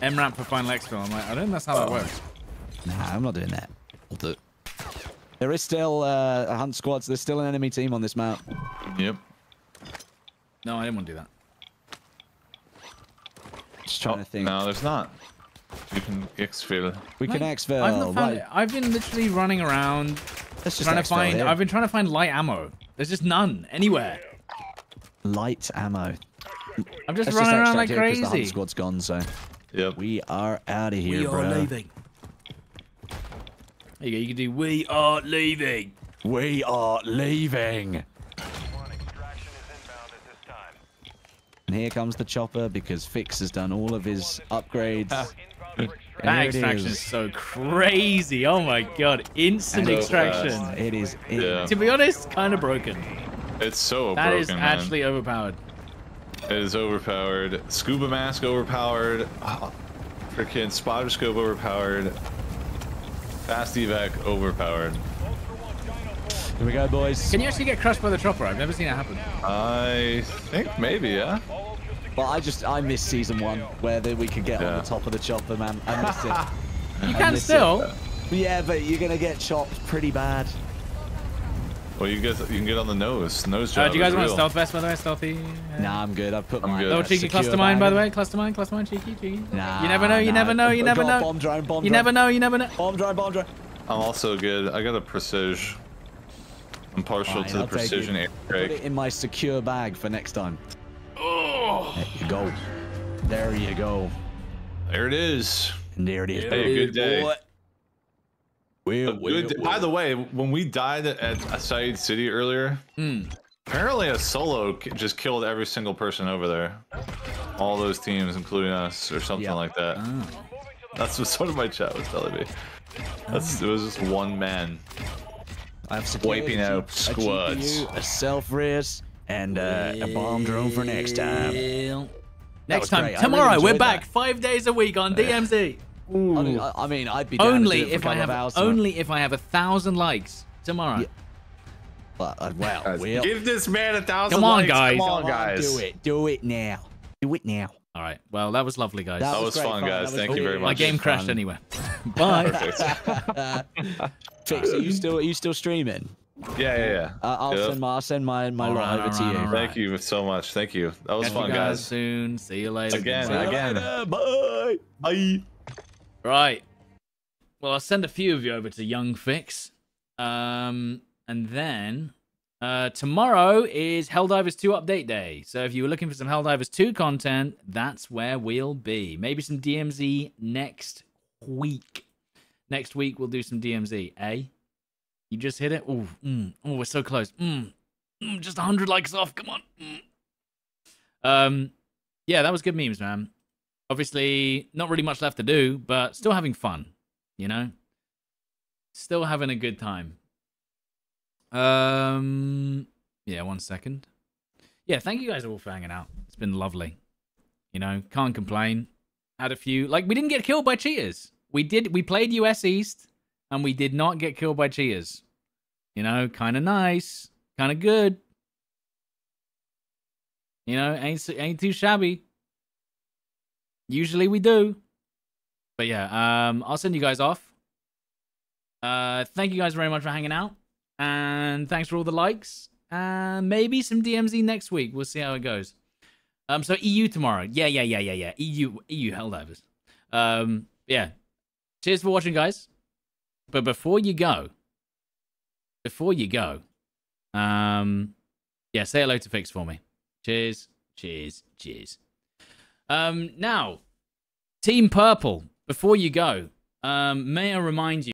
M RAP for final exfil. I'm like, I don't think that's how oh. that works. Nah, I'm not doing that. I'll do it. There is still uh, a hunt squads. There's still an enemy team on this map. Yep. No, I didn't want to do that. Just trying oh, to think. No, there's not. You can exfil. We like, can exfil. I've not found it. I've been literally running around just trying to find. Here. I've been trying to find light ammo. There's just none anywhere. Light ammo. I'm just Let's running just around like crazy. The hunt squad's gone, so. Yep. We are out of here, we bro. We are leaving. There you go. You can do. We are leaving. We are leaving. And here comes the chopper because Fix has done all of his upgrades. That extraction is. is so crazy. Oh my god. Instant so extraction. Fast. It is. It yeah. To be honest, kind of broken. It's so that broken. That is actually man. overpowered. It is overpowered. Scuba mask overpowered. Oh, freaking spotter scope overpowered. Fast evac overpowered. Here we go, boys. Can you actually get crushed by the chopper? I've never seen it happen. I think maybe, yeah. Well, I just, I missed season one where the, we could get yeah. on the top of the chopper, man. I missed it. You I can still. It. Yeah, but you're going to get chopped pretty bad. Well, you guys, you can get on the nose. Nose job. Uh, do you guys want a stealth vest, by the way? Stealthy? Uh, nah, I'm good. I've put mine. Little cheeky cluster mine, by the way. Cluster mine, cluster mine, cheeky, cheeky. Nah, you never know, you nah. never know, you never know. Bomb drone, bomb drone. You never know, you never know. Bomb drone, bomb drone. I'm also good. I got a Precision. I'm partial Fine, to the I'll Precision Airstrike. Put it in my secure bag for next time. Oh! There you go. There you go. There it is. And there it is. Hey, good day. Boy. We're, we're, By we're. the way, when we died at Sa'id City earlier, mm. apparently a solo just killed every single person over there. All those teams, including us, or something yep. like that. Oh. That's what sort of my chat was telling me. That's, oh. It was just one man. I've wiping out squads. A, G P U, a self res and uh, a bomb drone for next time. Next time, great. tomorrow, really we're back that. five days a week on D M Z. Ooh. I mean, I'd be down only to do it for if I have hours, only if I have a thousand likes tomorrow. Yeah. But uh, well, guys, we'll give this man a thousand. Come on, likes. guys! Come on, guys! Do it! Do it now! Do it now! All right. Well, that was lovely, guys. That, that was, was fun, fun, guys. Was Thank cool. you very much. My game crashed fun. anyway. Bye. Fix, are you still are you still streaming? Yeah, yeah, yeah. Uh, I'll yep. send my I'll send my my right, over right, to you. Right. Thank you so much. Thank you. That was Catch fun, you guys, guys. Soon. See you later. Again, See again. You later. Bye. Bye. Right. Well, I'll send a few of you over to Young Fix. Um, and then uh, tomorrow is Helldivers two update day. So if you were looking for some Helldivers two content, that's where we'll be. Maybe some D M Z next week. Next week, we'll do some D M Z, eh? You just hit it? Ooh, mm, oh, we're so close. Mm, mm, just a hundred likes off. Come on. Mm. Um, yeah, that was good memes, man. Obviously, not really much left to do, but still having fun, you know? Still having a good time. Um, yeah, one second. Yeah, thank you guys all for hanging out. It's been lovely. You know, can't complain. Had a few... Like, we didn't get killed by cheaters. We did. We played U S East, and we did not get killed by cheaters. You know, kind of nice. Kind of good. You know, ain't, ain't too shabby. Usually we do. But yeah, um, I'll send you guys off. Uh, thank you guys very much for hanging out. And thanks for all the likes. And maybe some D M Z next week. We'll see how it goes. Um, so E U tomorrow. Yeah, yeah, yeah, yeah, yeah. E U, E U Helldivers. Um, yeah. Cheers for watching, guys. But before you go, before you go, um, yeah, say hello to Fix for me. Cheers, cheers, cheers. Um, now, Team Purple, before you go, um, may I remind you